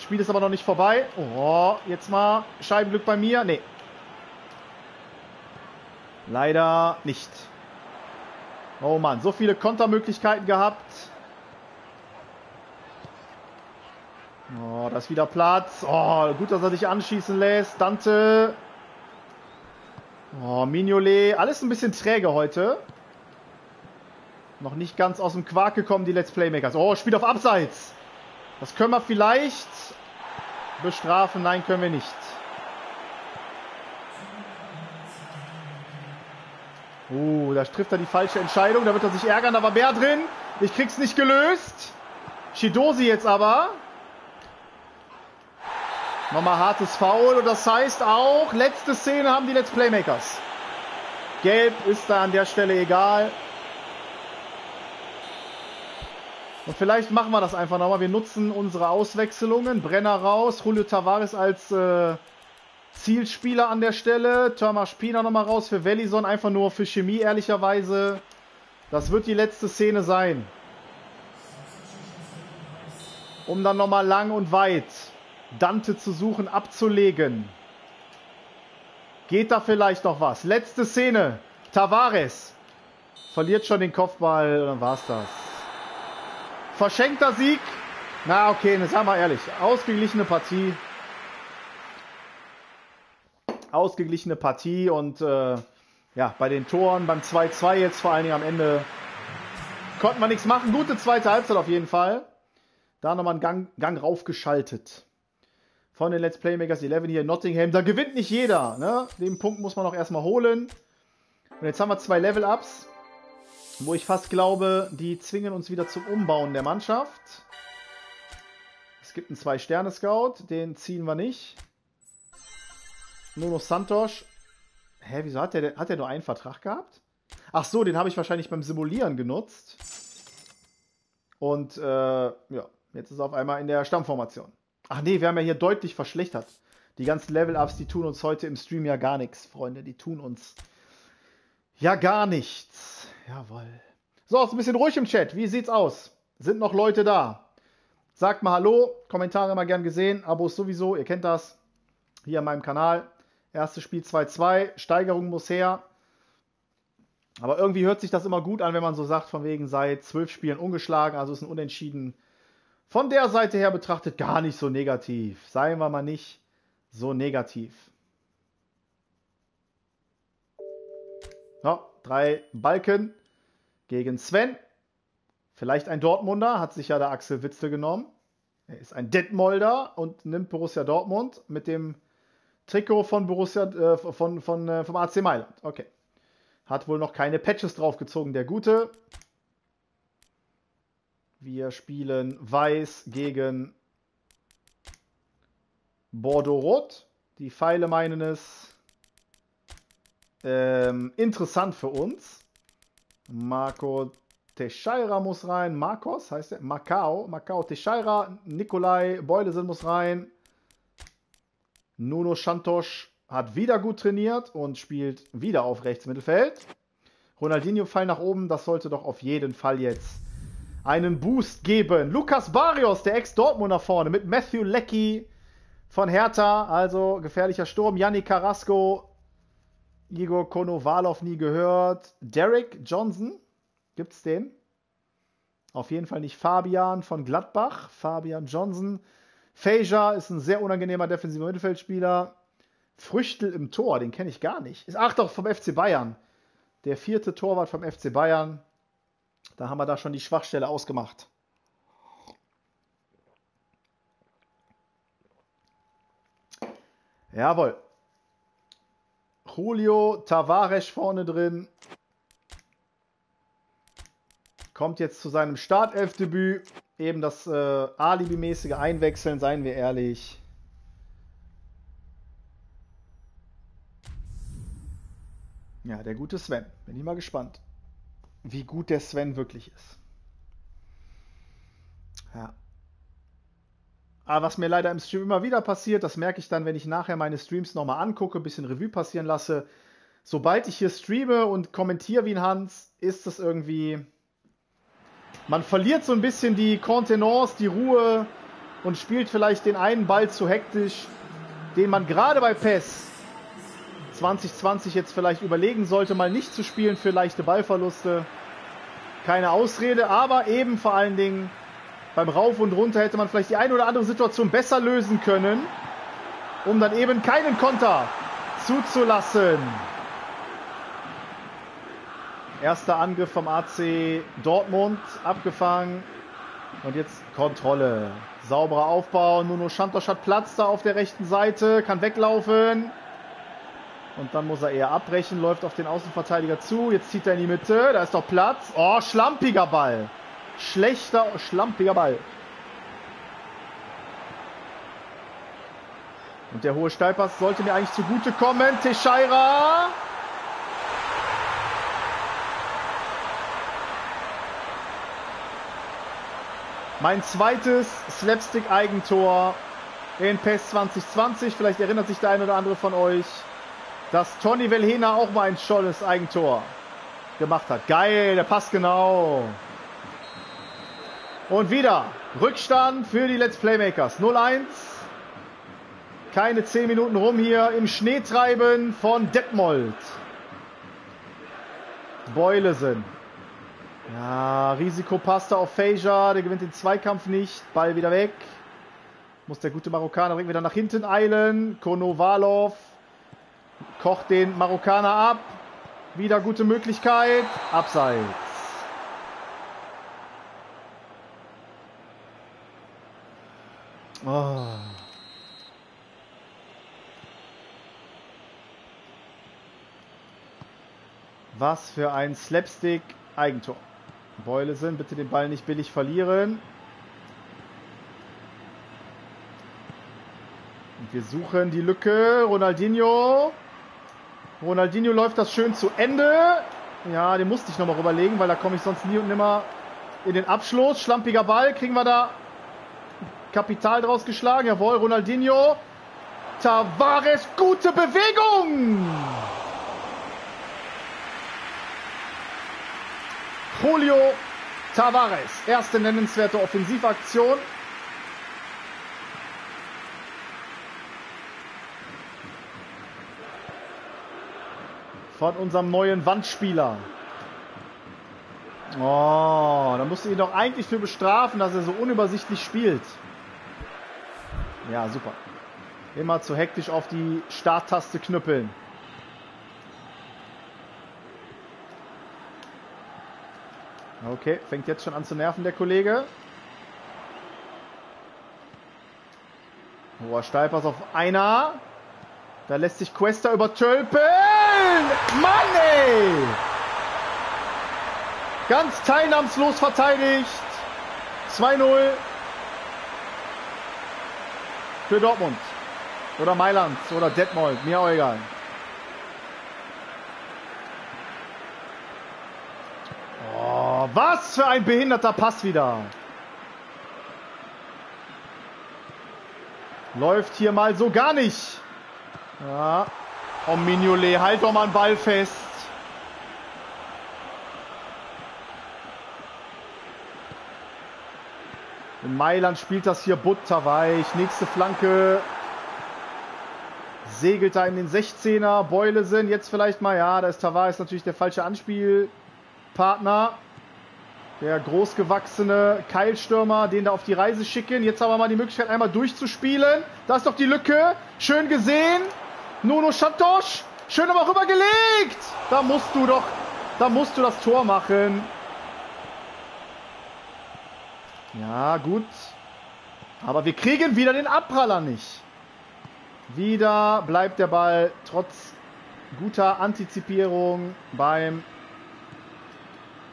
Spiel ist aber noch nicht vorbei. Oh, jetzt mal Scheibenglück bei mir. Nee. Leider nicht. Oh Mann, so viele Kontermöglichkeiten gehabt. Oh, da ist wieder Platz. Oh, gut, dass er sich anschießen lässt. Dante. Oh, Mignolet. Alles ein bisschen träge heute. Noch nicht ganz aus dem Quark gekommen, die Let's Play Makers. Oh, spielt auf Abseits. Das können wir vielleicht bestrafen. Nein, können wir nicht. Oh, da trifft er die falsche Entscheidung. Da wird er sich ärgern. Da war mehr drin. Ich krieg's nicht gelöst. Shidosi jetzt aber. Nochmal hartes Foul und das heißt auch, letzte Szene haben die Let's Playmakers. Gelb ist da an der Stelle egal. Und vielleicht machen wir das einfach nochmal. Wir nutzen unsere Auswechslungen. Brenner raus, Júlio Tavares als Zielspieler an der Stelle. Thomas Pina nochmal raus für Wellison, einfach nur für Chemie ehrlicherweise. Das wird die letzte Szene sein. um dann nochmal lang und weit Dante zu suchen, abzulegen. Geht da vielleicht noch was? Letzte Szene. Tavares verliert schon den Kopfball. Dann war es das. Verschenkter Sieg. Na okay, jetzt sagen wir ehrlich. Ausgeglichene Partie. Ausgeglichene Partie und ja, bei den Toren, beim 2-2 jetzt vor allen Dingen am Ende konnten wir nichts machen. Gute zweite Halbzeit auf jeden Fall. Da nochmal einen Gang raufgeschaltet. Von den Let's Play Makers 11 hier in Nottingham. Da gewinnt nicht jeder, ne? Den Punkt muss man auch erstmal holen. Und jetzt haben wir zwei Level-Ups, wo ich fast glaube, die zwingen uns wieder zum Umbauen der Mannschaft. Es gibt einen 2-Sterne-Scout, den ziehen wir nicht. Nuno Santos. Hä, wieso hat der nur einen Vertrag gehabt? Ach so, den habe ich wahrscheinlich beim Simulieren genutzt. Und ja, jetzt ist er auf einmal in der Stammformation. Ach nee, wir haben ja hier deutlich verschlechtert. Die ganzen Level-Ups, die tun uns heute im Stream ja gar nichts, Freunde. Die tun uns ja gar nichts. Jawohl. So, ist ein bisschen ruhig im Chat. Wie sieht's aus? Sind noch Leute da? Sagt mal Hallo. Kommentare immer gern gesehen. Abos sowieso, ihr kennt das. Hier an meinem Kanal. Erstes Spiel 2-2. Steigerung muss her. Aber irgendwie hört sich das immer gut an, wenn man so sagt, von wegen seit 12 Spielen ungeschlagen. Also ist ein Unentschieden von der Seite her betrachtet gar nicht so negativ. Seien wir mal nicht so negativ. Ja, 3 Balken gegen Sven. Vielleicht ein Dortmunder, hat sich ja der Axel Witzel genommen. Er ist ein Detmolder und nimmt Borussia Dortmund mit dem Trikot von Borussia, vom AC Mailand. Okay. Hat wohl noch keine Patches draufgezogen, der Gute. Wir spielen Weiß gegen Bordeaux-Rot. Die Pfeile meinen es interessant für uns. Marco Teixeira muss rein. Marcos heißt er. Macau Teixeira. Nikolai Beulesen muss rein. Nuno Santos hat wieder gut trainiert und spielt wieder auf Rechtsmittelfeld. Ronaldinho Pfeil nach oben. Das sollte doch auf jeden Fall jetzt einen Boost geben. Lucas Barrios, der Ex-Dortmund nach vorne, mit Matthew Leckie von Hertha, also gefährlicher Sturm. Yannick Carrasco, Igor Konovalov nie gehört. Derek Johnson, gibt's den? Auf jeden Fall nicht. Fabian von Gladbach, Fabian Johnson. Fajer ist ein sehr unangenehmer defensiver Mittelfeldspieler. Früchtel im Tor, den kenne ich gar nicht. Ist, ach doch, vom FC Bayern. Der 4. Torwart vom FC Bayern. Da haben wir da schon die Schwachstelle ausgemacht. Jawohl. Julio Tavares vorne drin. Kommt jetzt zu seinem Startelfdebüt. Eben das alibimäßige Einwechseln, seien wir ehrlich. Ja, der gute Sven. Bin ich mal gespannt, wie gut der Sven wirklich ist. Ja. Aber was mir leider im Stream immer wieder passiert, das merke ich dann, wenn ich nachher meine Streams nochmal angucke, ein bisschen Revue passieren lasse. Sobald ich hier streame und kommentiere wie ein Hans, ist das irgendwie... Man verliert so ein bisschen die Kontenance, die Ruhe und spielt vielleicht den einen Ball zu hektisch, den man gerade bei PES 2020 jetzt vielleicht überlegen sollte, mal nicht zu spielen für leichte Ballverluste. Keine Ausrede, aber eben vor allen Dingen beim Rauf und Runter hätte man vielleicht die eine oder andere Situation besser lösen können, um dann eben keinen Konter zuzulassen. Erster Angriff vom AC Dortmund, abgefangen und jetzt Kontrolle. Sauberer Aufbau, Nuno Santos hat Platz da auf der rechten Seite, kann weglaufen. Und dann muss er eher abbrechen, läuft auf den Außenverteidiger zu. Jetzt zieht er in die Mitte, da ist doch Platz. Oh, schlampiger Ball. Schlechter, schlampiger Ball. Und der hohe Steilpass sollte mir eigentlich zugutekommen. Teixeira. Mein zweites Slapstick-Eigentor in PES 2020. Vielleicht erinnert sich der ein oder andere von euch, dass Toni Velhena auch mal ein tolles Eigentor gemacht hat. Geil, der passt genau. Und wieder Rückstand für die Let's Play Makers. 0-1. Keine 10 Minuten rum hier im Schneetreiben von Detmold. Beulesen. Ja, Risikopass da auf Fajr. Der gewinnt den Zweikampf nicht. Ball wieder weg. Muss der gute Marokkaner bringt wieder nach hinten eilen. Konovalov kocht den Marokkaner ab. Wieder gute Möglichkeit. Abseits. Oh. Was für ein Slapstick-Eigentor. Beulesen, bitte den Ball nicht billig verlieren. Und wir suchen die Lücke. Ronaldinho. Ronaldinho läuft das schön zu Ende. Ja, den musste ich nochmal rüberlegen, weil da komme ich sonst nie und nimmer in den Abschluss. Schlampiger Ball. Kriegen wir da Kapital draus geschlagen. Jawohl, Ronaldinho. Tavares, gute Bewegung. Julio Tavares. Erste nennenswerte Offensivaktion. Von unserem neuen Wandspieler. Oh, da musste ihn doch eigentlich für bestrafen, dass er so unübersichtlich spielt. Ja, super. Immer zu hektisch auf die Starttaste knüppeln. Okay, fängt jetzt schon an zu nerven, der Kollege. Hoher Steilpass auf einer. Da lässt sich Cuesta übertölpeln. Mann, ey! Ganz teilnahmslos verteidigt. 2-0 für Dortmund. Oder Mailand. Oder Detmold. Mir auch egal. Oh, was für ein behinderter Pass wieder. Läuft hier mal so gar nicht. Ja, oh Mignolet, halt doch mal einen Ball fest. In Mailand spielt das hier butterweich. Nächste Flanke. Segelt da in den 16er. Beulesen, jetzt vielleicht mal. Ja, da ist Tavares natürlich der falsche Anspielpartner. Der großgewachsene Keilstürmer, den da auf die Reise schicken. Jetzt haben wir mal die Möglichkeit, einmal durchzuspielen. Da ist doch die Lücke. Schön gesehen. Nuno Santos, schön aber rübergelegt. Da musst du das Tor machen. Ja, gut. Aber wir kriegen wieder den Abpraller nicht. Wieder bleibt der Ball trotz guter Antizipierung beim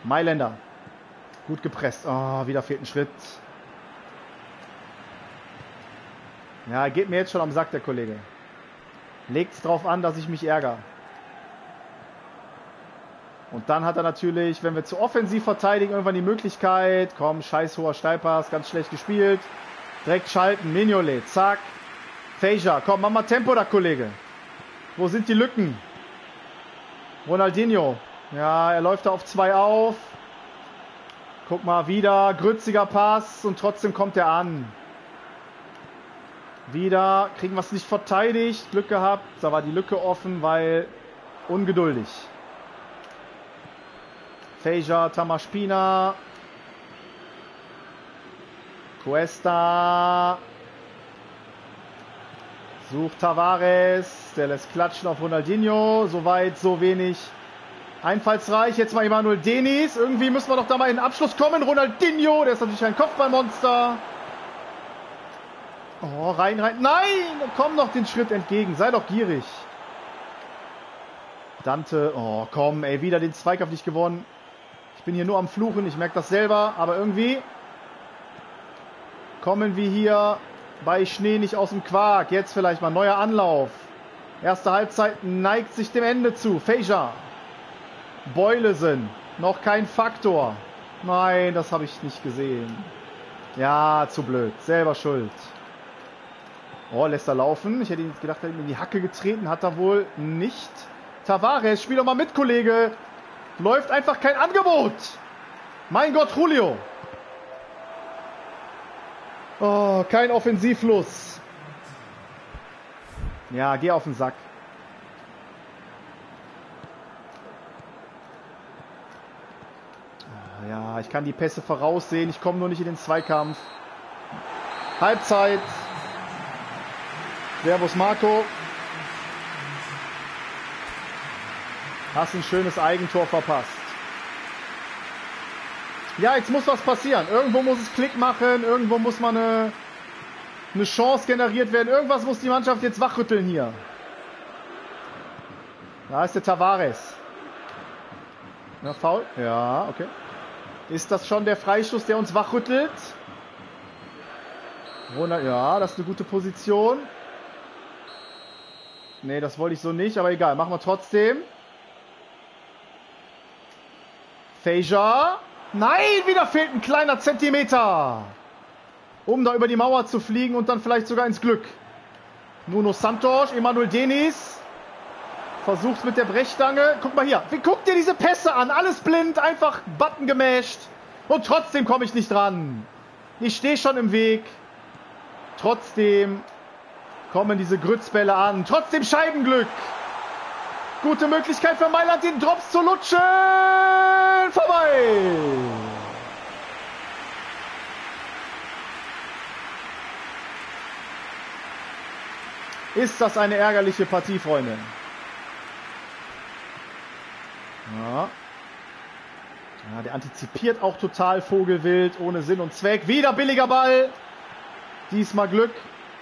Mailänder. Gut gepresst. Oh, wieder fehlt ein Schritt. Ja, geht mir jetzt schon am Sack, der Kollege. Legt's drauf an, dass ich mich ärgere. Und dann hat er natürlich, wenn wir zu offensiv verteidigen, irgendwann die Möglichkeit. Komm, scheiß hoher Steilpass, ganz schlecht gespielt. Direkt schalten, Mignolet, zack. Fajr, komm, mach mal Tempo da, Kollege. Wo sind die Lücken? Ronaldinho. Ja, er läuft da auf 2 auf. Guck mal, wieder grütziger Pass und trotzdem kommt er an. Wieder kriegen wir es nicht verteidigt. Glück gehabt. Da war die Lücke offen, weil ungeduldig. Fajr, Tamaspina. Cuesta. Sucht Tavares. Der lässt klatschen auf Ronaldinho. Soweit, so wenig. Einfallsreich, jetzt mal Emmanuel Dennis. Irgendwie müssen wir doch da mal in den Abschluss kommen. Ronaldinho, der ist natürlich ein Kopfballmonster. Oh, rein, rein. Nein, komm noch den Schritt entgegen. Sei doch gierig. Dante, oh komm, ey, wieder den Zweikampf nicht gewonnen. Ich bin hier nur am Fluchen, ich merke das selber. Aber irgendwie kommen wir hier bei Schnee nicht aus dem Quark. Jetzt vielleicht mal neuer Anlauf. Erste Halbzeit neigt sich dem Ende zu. Fajr. Beulesen, noch kein Faktor. Nein, das habe ich nicht gesehen. Ja, zu blöd. Selber schuld. Oh, lässt er laufen. Ich hätte ihn gedacht, er hat ihn in die Hacke getreten. Hat er wohl nicht. Tavares, spiel doch mal mit, Kollege. Läuft einfach kein Angebot. Mein Gott, Julio. Oh, kein Offensivfluss. Ja, geh auf den Sack. Ja, ich kann die Pässe voraussehen. Ich komme nur nicht in den Zweikampf. Halbzeit. Servus Marco. Hast ein schönes Eigentor verpasst. Ja, jetzt muss was passieren. Irgendwo muss es Klick machen. Irgendwo muss mal eine Chance generiert werden. Irgendwas muss die Mannschaft jetzt wachrütteln hier. Da ist der Tavares. Na, faul? Ja, okay. Ist das schon der Freistoß, der uns wachrüttelt? Ja, das ist eine gute Position. Nee, das wollte ich so nicht, aber egal. Machen wir trotzdem. Fager. Nein, wieder fehlt ein kleiner Zentimeter, um da über die Mauer zu fliegen und dann vielleicht sogar ins Glück. Nuno Santos, Emmanuel Dennis. Versucht's mit der Brechstange. Guck mal hier. Wie guckt ihr diese Pässe an? Alles blind, einfach Button gemäscht. Und trotzdem komme ich nicht dran. Ich stehe schon im Weg. Trotzdem kommen diese Grützbälle an. Trotzdem Scheibenglück. Gute Möglichkeit für Mailand, den Drops zu lutschen. Vorbei. Ist das eine ärgerliche Partie, Freunde? Ja. Ja, der antizipiert auch total vogelwild, ohne Sinn und Zweck. Wieder billiger Ball. Diesmal Glück.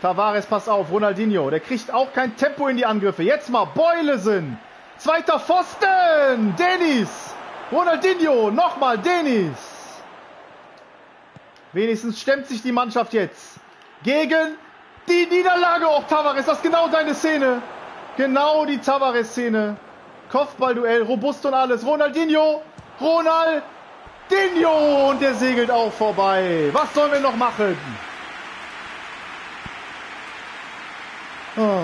Tavares, pass auf. Ronaldinho, der kriegt auch kein Tempo in die Angriffe. Jetzt mal Beulesen. Zweiter Pfosten. Dennis. Ronaldinho. Nochmal Dennis. Wenigstens stemmt sich die Mannschaft jetzt gegen die Niederlage. Oh, Tavares, das ist genau deine Szene. Genau die Tavares-Szene. Kopfballduell, robust und alles. Ronaldinho. Ronaldinho. Und der segelt auch vorbei. Was sollen wir noch machen? Oh,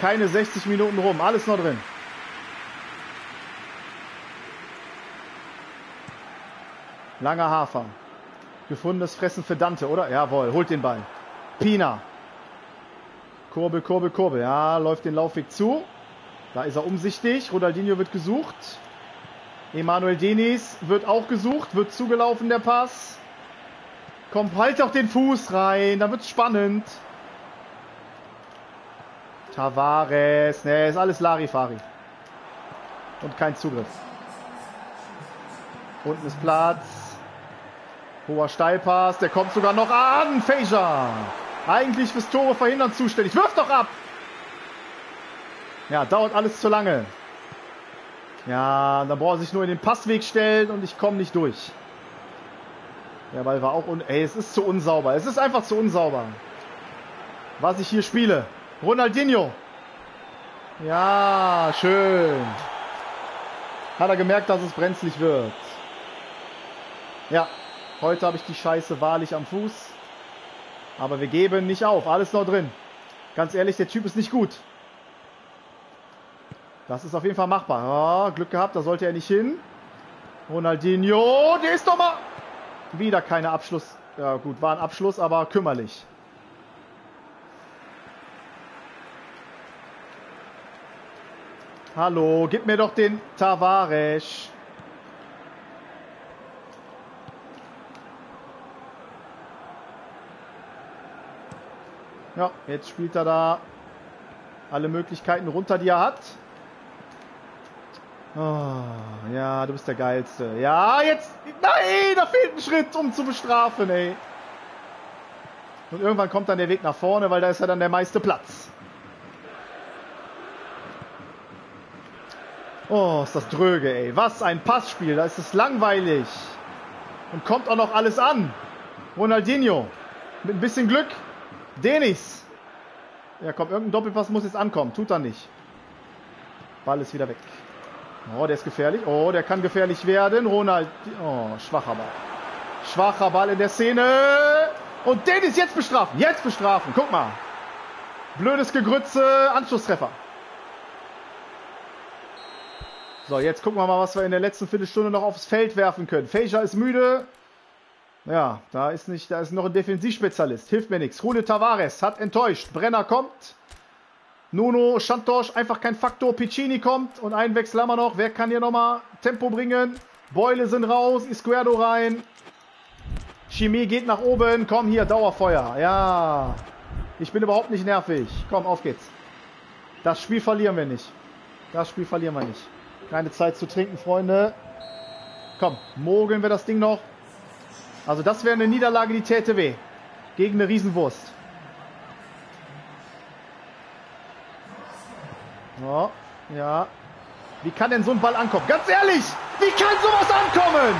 keine 60 Minuten rum. Alles noch drin. Langer Hafer. Gefundenes Fressen für Dante, oder? Jawohl, holt den Ball. Pina. Kurbel, Kurbel, Kurbel. Ja, läuft den Laufweg zu. Da ist er umsichtig. Ronaldinho wird gesucht. Emmanuel Dennis wird auch gesucht. Wird zugelaufen, der Pass. Komm, halt doch den Fuß rein. Da wird's spannend. Tavares, ne, ist alles Larifari. Und kein Zugriff. Unten ist Platz. Hoher Steilpass, der kommt sogar noch an. Fager. Eigentlich fürs Tore verhindern zuständig. Wirf doch ab! Ja, dauert alles zu lange. Ja, dann braucht er sich nur in den Passweg stellen und ich komme nicht durch. Der Ball war auch ey, es ist zu unsauber. Es ist einfach zu unsauber, was ich hier spiele. Ronaldinho. Ja, schön. Hat er gemerkt, dass es brenzlig wird. Ja, heute habe ich die Scheiße wahrlich am Fuß. Aber wir geben nicht auf. Alles noch drin. Ganz ehrlich, der Typ ist nicht gut. Das ist auf jeden Fall machbar. Ja, Glück gehabt, da sollte er nicht hin. Ronaldinho, der ist doch mal... Wieder keine Abschluss. Ja gut, war ein Abschluss, aber kümmerlich. Hallo, gib mir doch den Tavares. Ja, jetzt spielt er da alle Möglichkeiten runter, die er hat. Oh, ja, du bist der Geilste. Ja, jetzt... Nein, da fehlt ein Schritt, um zu bestrafen, ey. Und irgendwann kommt dann der Weg nach vorne, weil da ist ja dann der meiste Platz. Oh, ist das dröge, ey. Was ein Passspiel. Da ist es langweilig. Und kommt auch noch alles an. Ronaldinho. Mit ein bisschen Glück. Dennis. Ja, komm, irgendein Doppelpass muss jetzt ankommen. Tut er nicht. Ball ist wieder weg. Oh, der ist gefährlich. Oh, der kann gefährlich werden. Ronald. Oh, schwacher Ball. Schwacher Ball in der Szene. Und Dennis jetzt bestrafen. Jetzt bestrafen. Guck mal. Blödes Gegrütze. Anschlusstreffer. So, jetzt gucken wir mal, was wir in der letzten Viertelstunde noch aufs Feld werfen können. Fager ist müde. Ja, da ist noch ein Defensivspezialist. Hilft mir nichts. Júlio Tavares hat enttäuscht. Brenner kommt. Nuno Santos, einfach kein Faktor. Piccini kommt. Und einen Wechsel haben wir noch. Wer kann hier nochmal Tempo bringen? Beule sind raus. Isquierdo rein. Chimie geht nach oben. Komm hier, Dauerfeuer. Ja. Ich bin überhaupt nicht nervig. Komm, auf geht's. Das Spiel verlieren wir nicht. Das Spiel verlieren wir nicht. Keine Zeit zu trinken, Freunde. Komm, mogeln wir das Ding noch. Also das wäre eine Niederlage, die täte weh. Gegen eine Riesenwurst. So, ja. Wie kann denn so ein Ball ankommen? Ganz ehrlich, wie kann sowas ankommen?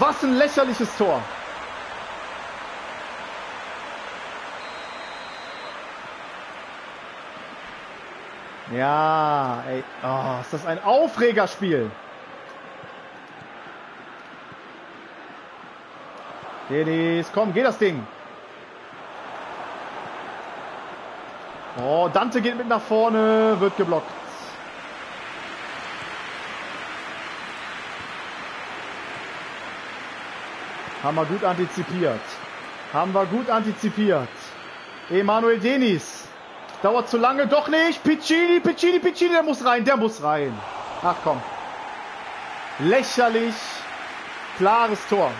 Was ein lächerliches Tor. Ja, ey. Oh, ist das ein Aufregerspiel. Dennis, komm, geh das Ding. Oh, Dante geht mit nach vorne, wird geblockt. Haben wir gut antizipiert. Emmanuel Dennis. Dauert zu lange, doch nicht. Piccini, der muss rein, Ach komm. Lächerlich. Klares Tor.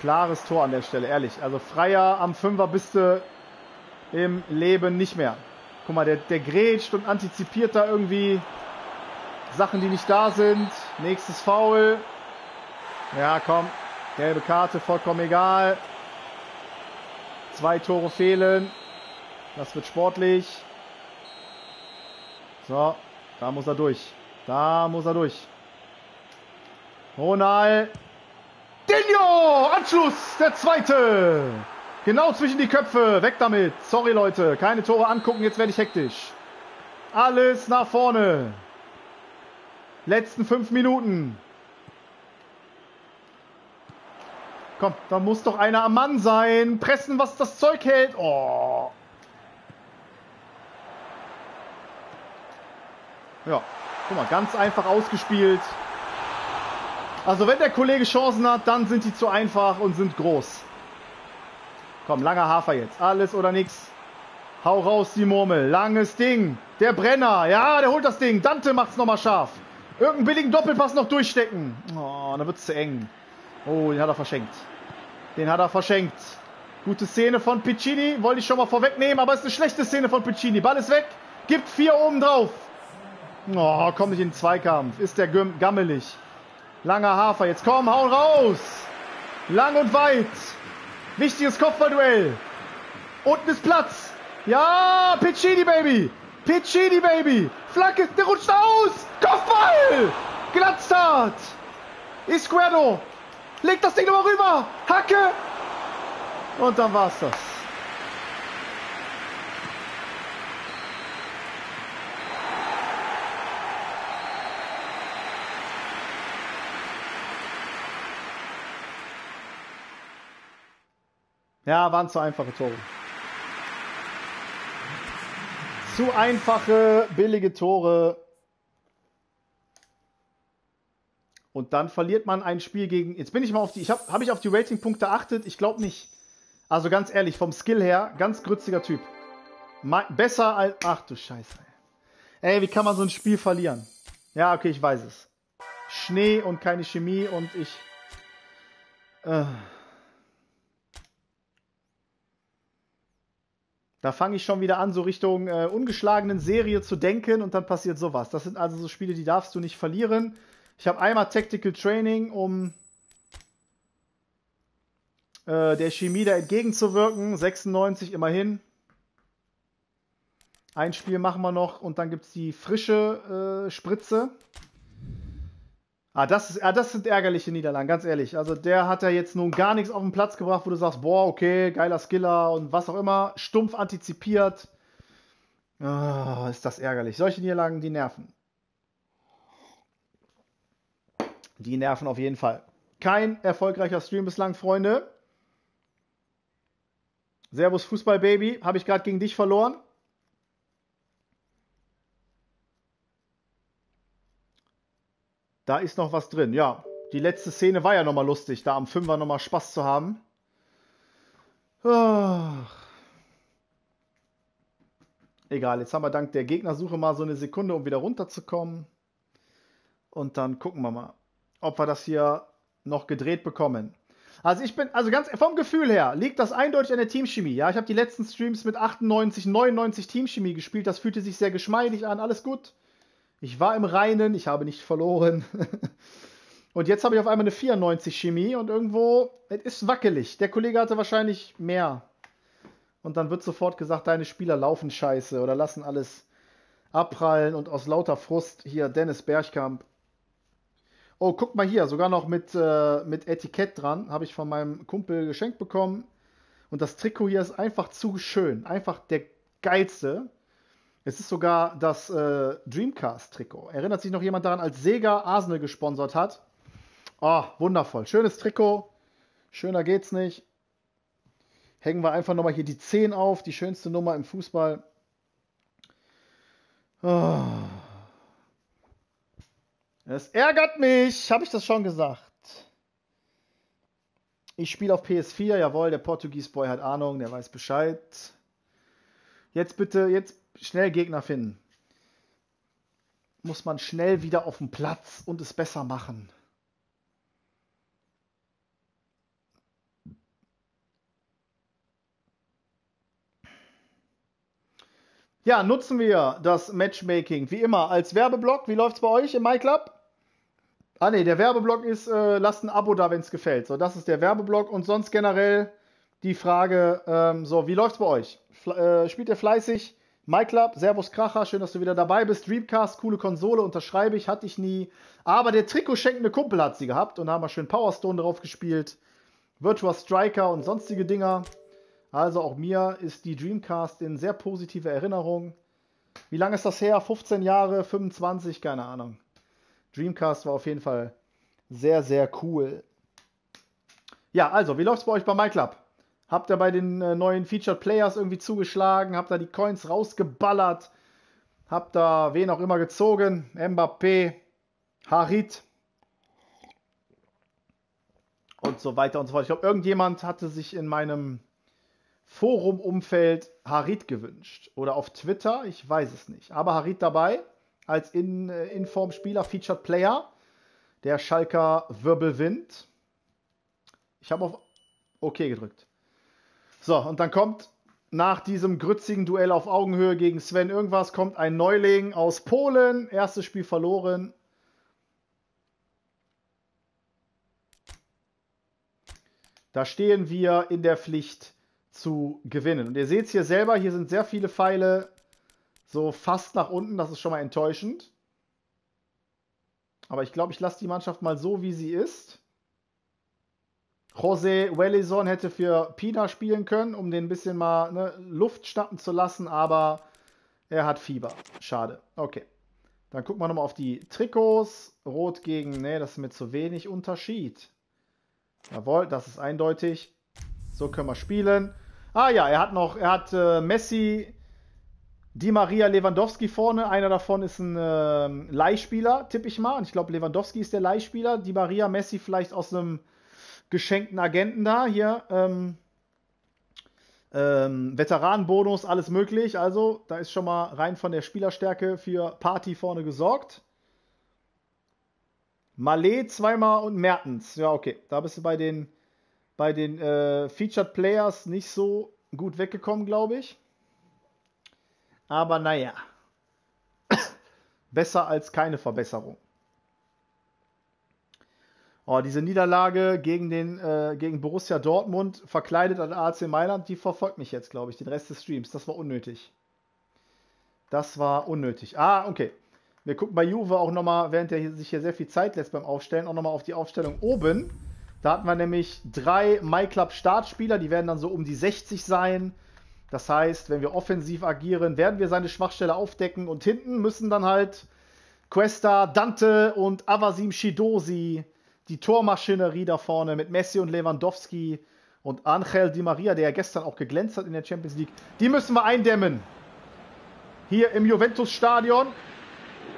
Klares Tor an der Stelle, ehrlich. Also freier am Fünfer bist du im Leben nicht mehr. Guck mal, der grätscht und antizipiert da irgendwie Sachen, die nicht da sind. Nächstes Foul. Ja, komm. Gelbe Karte, vollkommen egal. 2 Tore fehlen. Das wird sportlich. So, da muss er durch. Ronald. Dinho! Anschluss! Der zweite! Genau zwischen die Köpfe. Weg damit. Sorry, Leute. Keine Tore angucken. Jetzt werde ich hektisch. Alles nach vorne. Letzten 5 Minuten. Komm, da muss doch einer am Mann sein. Pressen, was das Zeug hält. Oh. Ja. Guck mal, ganz einfach ausgespielt. Also wenn der Kollege Chancen hat, dann sind die zu einfach und sind groß. Komm, langer Hafer jetzt. Alles oder nichts. Hau raus die Murmel. Langes Ding. Der Brenner. Ja, der holt das Ding. Dante macht's nochmal scharf. Irgendeinen billigen Doppelpass noch durchstecken. Oh, da wird's zu eng. Oh, den hat er verschenkt. Gute Szene von Piccini. Wollte ich schon mal vorwegnehmen, aber es ist eine schlechte Szene von Piccini. Ball ist weg. Gibt 4 oben drauf. Oh, komm nicht in den Zweikampf. Ist der gammelig. Langer Hafer, jetzt komm, hau raus. Lang und weit. Wichtiges Kopfballduell. Unten ist Platz. Ja, Piccini, Baby. Flacke, der rutscht aus. Kopfball. Glatztat. Isquierdo. Legt das Ding nochmal rüber. Hacke. Und dann war's das. Ja, waren zu einfache Tore. Zu einfache, billige Tore. Und dann verliert man ein Spiel gegen... Jetzt bin ich mal auf die... Habe ich auf die Ratingpunkte achtet? Ich glaube nicht. Also ganz ehrlich, vom Skill her, ganz grütziger Typ. Besser als... Ach du Scheiße. Ey, wie kann man so ein Spiel verlieren? Ja, okay, ich weiß es. Schnee und keine Chemie und ich... Da fange ich schon wieder an, so Richtung ungeschlagenen Serie zu denken und dann passiert sowas. Das sind also so Spiele, die darfst du nicht verlieren. Ich habe einmal Tactical Training, um der Chemie da entgegenzuwirken. 96 immerhin. Ein Spiel machen wir noch und dann gibt es die frische Spritze. Das sind ärgerliche Niederlagen, ganz ehrlich. Also der hat ja jetzt nun gar nichts auf den Platz gebracht, wo du sagst, boah, okay, geiler Skiller und was auch immer. Stumpf antizipiert. Oh, ist das ärgerlich. Solche Niederlagen, die nerven. Die nerven auf jeden Fall. Kein erfolgreicher Stream bislang, Freunde. Servus Fußballbaby, habe ich gerade gegen dich verloren? Da ist noch was drin, ja. Die letzte Szene war ja nochmal lustig, da am Fünfer nochmal Spaß zu haben. Ach. Egal, jetzt haben wir dank der Gegnersuche mal so eine Sekunde, um wieder runterzukommen. Und dann gucken wir mal, ob wir das hier noch gedreht bekommen. Also ich bin, also ganz vom Gefühl her, liegt das eindeutig an der Teamchemie. Ja, ich habe die letzten Streams mit 98, 99 Teamchemie gespielt. Das fühlte sich sehr geschmeidig an, alles gut. Ich war im Reinen, ich habe nicht verloren. Und jetzt habe ich auf einmal eine 94 Chemie und irgendwo, es ist wackelig. Der Kollege hatte wahrscheinlich mehr. Und dann wird sofort gesagt, deine Spieler laufen scheiße oder lassen alles abprallen. Und aus lauter Frust hier Dennis Bergkamp. Oh, guck mal hier, sogar noch mit Etikett dran. Habe ich von meinem Kumpel geschenkt bekommen. Und das Trikot hier ist einfach zu schön. Einfach der geilste. Es ist sogar das Dreamcast-Trikot. Erinnert sich noch jemand daran, als Sega Arsenal gesponsert hat? Oh, wundervoll. Schönes Trikot. Schöner geht's nicht. Hängen wir einfach nochmal hier die 10 auf. Die schönste Nummer im Fußball. Oh. Es ärgert mich. Habe ich das schon gesagt? Ich spiele auf PS4. Jawohl, der Portugies-Boy hat Ahnung. Der weiß Bescheid. Jetzt bitte, jetzt schnell Gegner finden. Muss man schnell wieder auf den Platz und es besser machen. Ja, nutzen wir das Matchmaking, wie immer, als Werbeblock. Wie läuft's bei euch im MyClub? Ah ne, der Werbeblock ist, lasst ein Abo da, wenn es gefällt. So, das ist der Werbeblock und sonst generell die Frage, so, wie läuft's bei euch? Spielt ihr fleißig? MyClub, Servus Kracher, schön, dass du wieder dabei bist. Dreamcast, coole Konsole, unterschreibe ich, hatte ich nie. Aber der Trikotschenkende Kumpel hat sie gehabt und da haben wir schön Powerstone drauf gespielt. Virtua Striker und sonstige Dinger. Also auch mir ist die Dreamcast in sehr positive Erinnerung. Wie lange ist das her? 15 Jahre, 25, keine Ahnung. Dreamcast war auf jeden Fall sehr, sehr cool. Ja, also, wie läuft's bei euch bei MyClub? Habt ihr bei den neuen Featured Players irgendwie zugeschlagen? Habt ihr die Coins rausgeballert? Habt ihr wen auch immer gezogen? Mbappé, Harit und so weiter und so fort. Ich glaube, irgendjemand hatte sich in meinem Forum-Umfeld Harit gewünscht. Oder auf Twitter, ich weiß es nicht. Aber Harit dabei, als Inform-Spieler, Featured Player, der Schalker Wirbelwind. Ich habe auf OK gedrückt. So, und dann kommt nach diesem grützigen Duell auf Augenhöhe gegen Sven irgendwas, kommt ein Neuling aus Polen. Erstes Spiel verloren. Da stehen wir in der Pflicht zu gewinnen. Und ihr seht es hier selber, hier sind sehr viele Pfeile so fast nach unten. Das ist schon mal enttäuschend. Aber ich glaube, ich lasse die Mannschaft mal so, wie sie ist. José Wellison hätte für Pina spielen können, um den ein bisschen mal Luft schnappen zu lassen, aber er hat Fieber. Schade. Okay. Dann gucken wir nochmal auf die Trikots. Rot gegen, nee, das ist mir zu wenig Unterschied. Jawohl, das ist eindeutig. So können wir spielen. Ah ja, er hat Messi, Di Maria, Lewandowski vorne. Einer davon ist ein Leihspieler, tippe ich mal. Und ich glaube, Lewandowski ist der Leihspieler. Di Maria, Messi vielleicht aus einem geschenkten Agenten da. Hier, Veteranenbonus, alles möglich. Also, da ist schon mal rein von der Spielerstärke für Party vorne gesorgt. Mallet zweimal und Mertens. Ja, okay, da bist du bei den Featured Players nicht so gut weggekommen, glaube ich. Aber naja. Besser als keine Verbesserung. Oh, diese Niederlage gegen Borussia Dortmund, verkleidet an AC Mailand, die verfolgt mich jetzt, glaube ich, den Rest des Streams. Das war unnötig. Das war unnötig. Ah, okay. Wir gucken bei Juve auch nochmal, während er sich hier sehr viel Zeit lässt beim Aufstellen, auch nochmal auf die Aufstellung oben. Da hatten wir nämlich 3 MyClub-Startspieler, die werden dann so um die 60 sein. Das heißt, wenn wir offensiv agieren, werden wir seine Schwachstelle aufdecken. Und hinten müssen dann halt Cuesta, Dante und Avasim Shidozi, die Tormaschinerie da vorne mit Messi und Lewandowski Und Ángel Di María, der ja gestern auch geglänzt hat in der Champions League, die müssen wir eindämmen. Hier im Juventus-Stadion.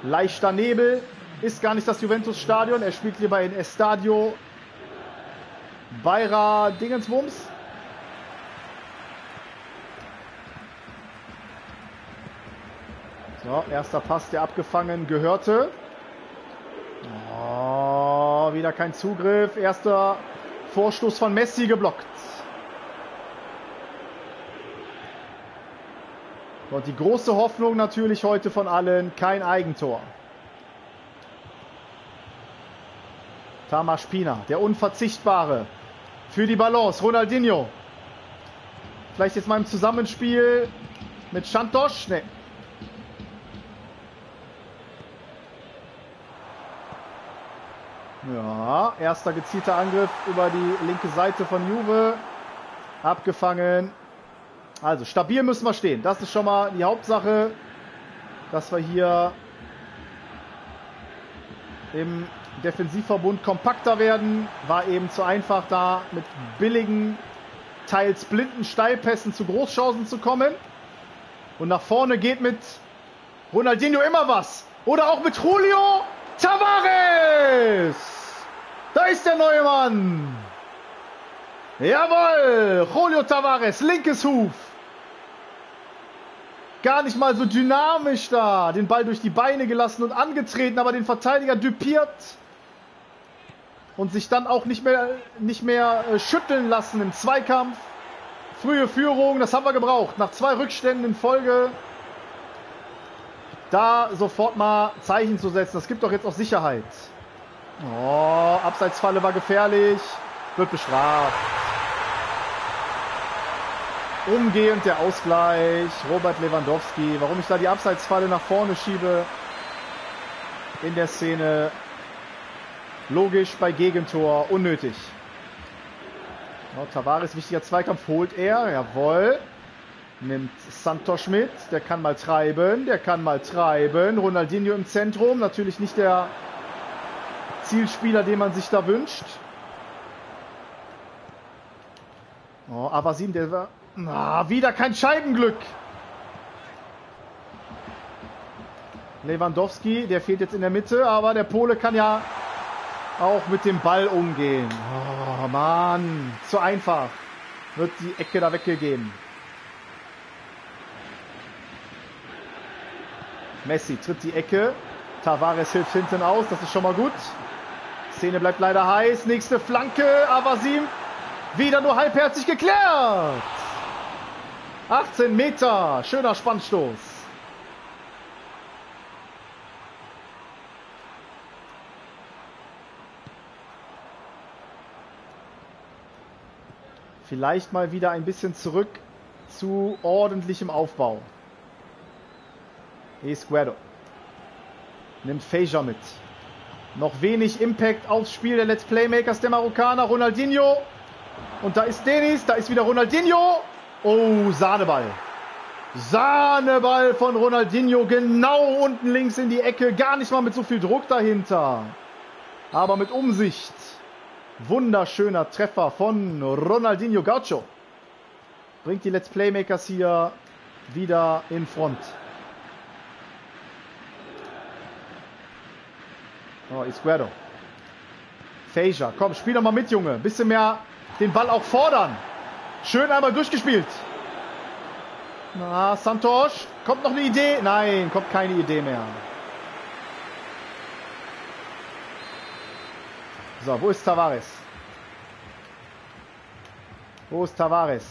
Leichter Nebel. Ist gar nicht das Juventus-Stadion. Er spielt hier bei den Estadio Beira Dingenswumms. So, erster Pass, der abgefangen gehörte. Oh, wieder kein Zugriff. Erster Vorstoß von Messi geblockt. Und die große Hoffnung natürlich heute von allen, kein Eigentor. Tamas Pina, der Unverzichtbare für die Balance. Ronaldinho. Vielleicht jetzt mal im Zusammenspiel mit Santos. Nee. Ja, erster gezielter Angriff über die linke Seite von Juve. Abgefangen. Also stabil müssen wir stehen. Das ist schon mal die Hauptsache, dass wir hier im Defensivverbund kompakter werden. War eben zu einfach, da mit billigen, teils blinden Steilpässen zu Großchancen zu kommen. Und nach vorne geht mit Ronaldinho immer was. Oder auch mit Júlio Tavares. Da ist der neue Mann. Jawohl, Júlio Tavares, linkes Huf. Gar nicht mal so dynamisch da. Den Ball durch die Beine gelassen und angetreten, aber den Verteidiger düpiert. Und sich dann auch nicht mehr schütteln lassen im Zweikampf. Frühe Führung, das haben wir gebraucht. Nach zwei Rückständen in Folge. Da sofort mal Zeichen zu setzen. Das gibt doch jetzt auch Sicherheit. Oh, Abseitsfalle war gefährlich. Wird bestraft. Umgehend der Ausgleich. Robert Lewandowski. Warum ich da die Abseitsfalle nach vorne schiebe in der Szene. Logisch bei Gegentor. Unnötig. Oh, Tavares, wichtiger Zweikampf, holt er. Jawohl. Nimmt Santos mit. Der kann mal treiben. Der kann mal treiben. Ronaldinho im Zentrum. Natürlich nicht der Zielspieler, den man sich da wünscht. Oh, aber sieben, der war... wieder kein Scheibenglück. Lewandowski, der fehlt jetzt in der Mitte, aber der Pole kann ja auch mit dem Ball umgehen. Oh, Mann, zu einfach. Wird die Ecke da weggegeben. Messi tritt die Ecke. Tavares hilft hinten aus, das ist schon mal gut. Szene bleibt leider heiß. Nächste Flanke, Avasim. Wieder nur halbherzig geklärt. 18 Meter. Schöner Spannstoß. Vielleicht mal wieder ein bisschen zurück zu ordentlichem Aufbau. Isquierdo nimmt Fajr mit. Noch wenig Impact aufs Spiel der Let's Play Makers, der Marokkaner. Ronaldinho. Und da ist Dennis, da ist wieder Ronaldinho. Oh, Sahneball. Sahneball von Ronaldinho. Genau unten links in die Ecke. Gar nicht mal mit so viel Druck dahinter. Aber mit Umsicht. Wunderschöner Treffer von Ronaldinho Gaucho. Bringt die Let's Playmakers hier wieder in Front. Oh, Isquierdo. Fajr, komm, spiel doch mal mit, Junge. Bisschen mehr den Ball auch fordern. Schön einmal durchgespielt. Na, Santos. Kommt noch eine Idee? Nein, kommt keine Idee mehr. So, wo ist Tavares? Wo ist Tavares?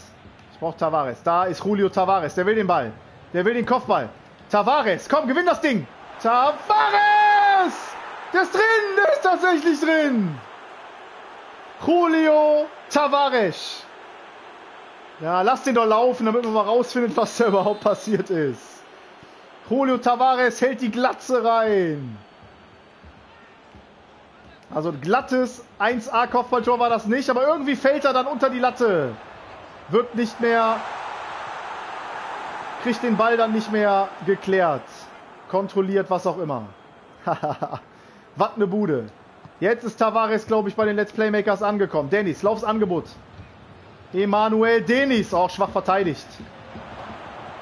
Ich brauche Tavares. Da ist Júlio Tavares. Der will den Ball. Der will den Kopfball. Tavares, komm, gewinn das Ding. Tavares! Der ist drin! Der ist tatsächlich drin! Júlio Tavares. Ja, lasst ihn doch laufen, damit man mal rausfindet, was da überhaupt passiert ist. Júlio Tavares hält die Glatze rein. Also ein glattes 1A-Kopfballtor war das nicht, aber irgendwie fällt er dann unter die Latte. Wird nicht mehr, kriegt den Ball dann nicht mehr geklärt. Kontrolliert, was auch immer. Was eine Bude. Jetzt ist Tavares, glaube ich, bei den Let's Playmakers angekommen. Dennis, laufs Angebot. Emmanuel Dennis, auch schwach verteidigt.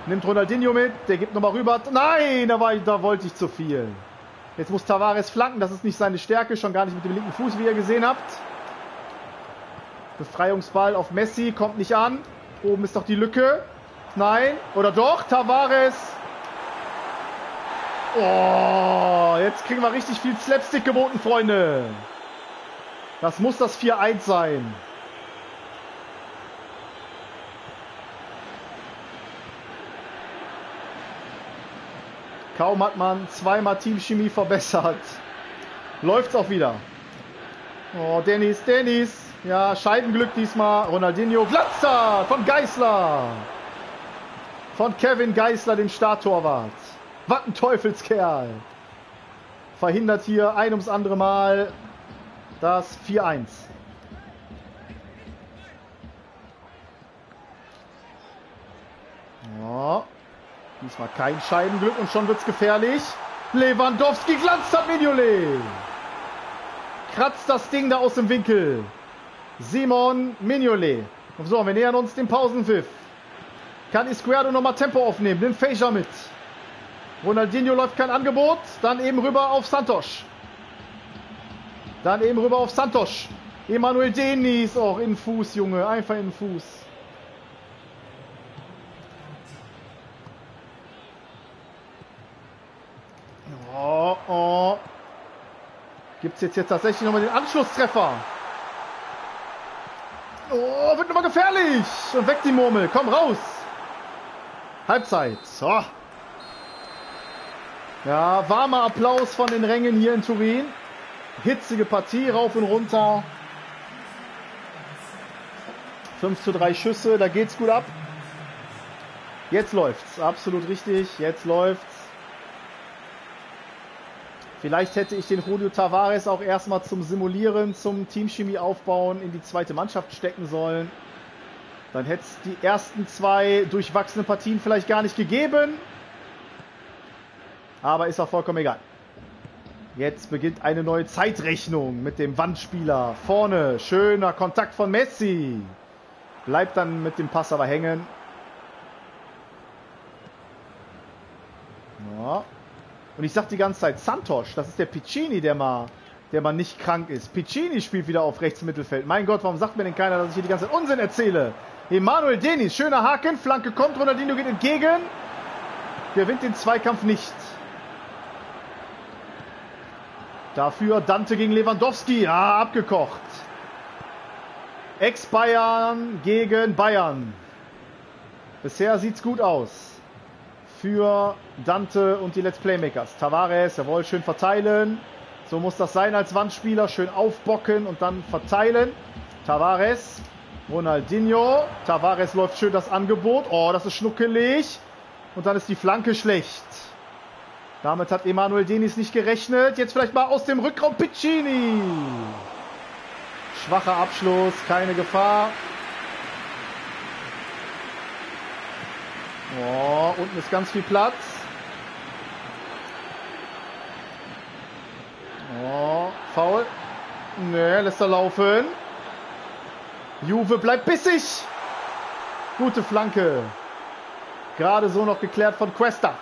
Nimmt Ronaldinho mit, der gibt nochmal rüber. Nein, da wollte ich zu viel. Jetzt muss Tavares flanken, das ist nicht seine Stärke, schon gar nicht mit dem linken Fuß, wie ihr gesehen habt. Befreiungsball auf Messi, kommt nicht an. Oben ist doch die Lücke. Nein, oder doch, Tavares. Oh, jetzt kriegen wir richtig viel Slapstick geboten, Freunde. Das muss das 4-1 sein. Kaum hat man zweimal Teamchemie verbessert. Läuft's auch wieder. Oh, Dennis. Ja, Scheibenglück diesmal. Ronaldinho. Glatzer von Geißler. Von Kevin Geißler, dem Starttorwart. Was ein Teufelskerl. Verhindert hier ein ums andere Mal das 4-1. Ja. Diesmal kein Scheibenglück und schon wird's gefährlich. Lewandowski glanzt an Mignolet. Kratzt das Ding da aus dem Winkel. Simon Mignolet. Und so, wir nähern uns dem Pausenpfiff. Kann Isquierdo nochmal Tempo aufnehmen. Nimmt Fächer mit. Ronaldinho läuft kein Angebot. Dann eben rüber auf Santos. Emmanuel Dennis. Auch in den Fuß, Junge. Einfach in den Fuß. Oh. Gibt es jetzt tatsächlich nochmal den Anschlusstreffer? Oh, wird nochmal gefährlich. Und weg die Murmel. Komm raus. Halbzeit. Oh. Ja, warmer Applaus von den Rängen hier in Turin. Hitzige Partie, rauf und runter. 5:3 Schüsse, da geht's gut ab. Jetzt läuft's. Absolut richtig. Jetzt läuft's. Vielleicht hätte ich den Júlio Tavares auch erstmal zum Simulieren, zum Teamchemie aufbauen, in die zweite Mannschaft stecken sollen. Dann hätte es die ersten zwei durchwachsene Partien vielleicht gar nicht gegeben. Aber ist auch vollkommen egal. Jetzt beginnt eine neue Zeitrechnung mit dem Wandspieler. Vorne, schöner Kontakt von Messi. Bleibt dann mit dem Pass aber hängen. Ja. Und ich sag die ganze Zeit, Santos, das ist der Piccini, der mal nicht krank ist. Piccini spielt wieder auf rechts Mittelfeld. Mein Gott, warum sagt mir denn keiner, dass ich hier die ganze Zeit Unsinn erzähle? Emmanuel Dennis, schöner Haken, Flanke kommt, Ronaldinho geht entgegen. Gewinnt den Zweikampf nicht. Dafür Dante gegen Lewandowski, ja, abgekocht. Ex-Bayern gegen Bayern. Bisher sieht's gut aus. Für Dante und die Let's Play Makers. Tavares, jawohl, schön verteilen. So muss das sein als Wandspieler. Schön aufbocken und dann verteilen. Tavares, Ronaldinho. Tavares läuft schön das Angebot. Oh, das ist schnuckelig. Und dann ist die Flanke schlecht. Damit hat Emmanuel Dennis nicht gerechnet. Jetzt vielleicht mal aus dem Rückraum Piccini. Schwacher Abschluss, keine Gefahr. Oh, unten ist ganz viel Platz. Oh, Foul. Ne, lässt er laufen. Juve bleibt bissig. Gute Flanke. Gerade so noch geklärt von Cuesta.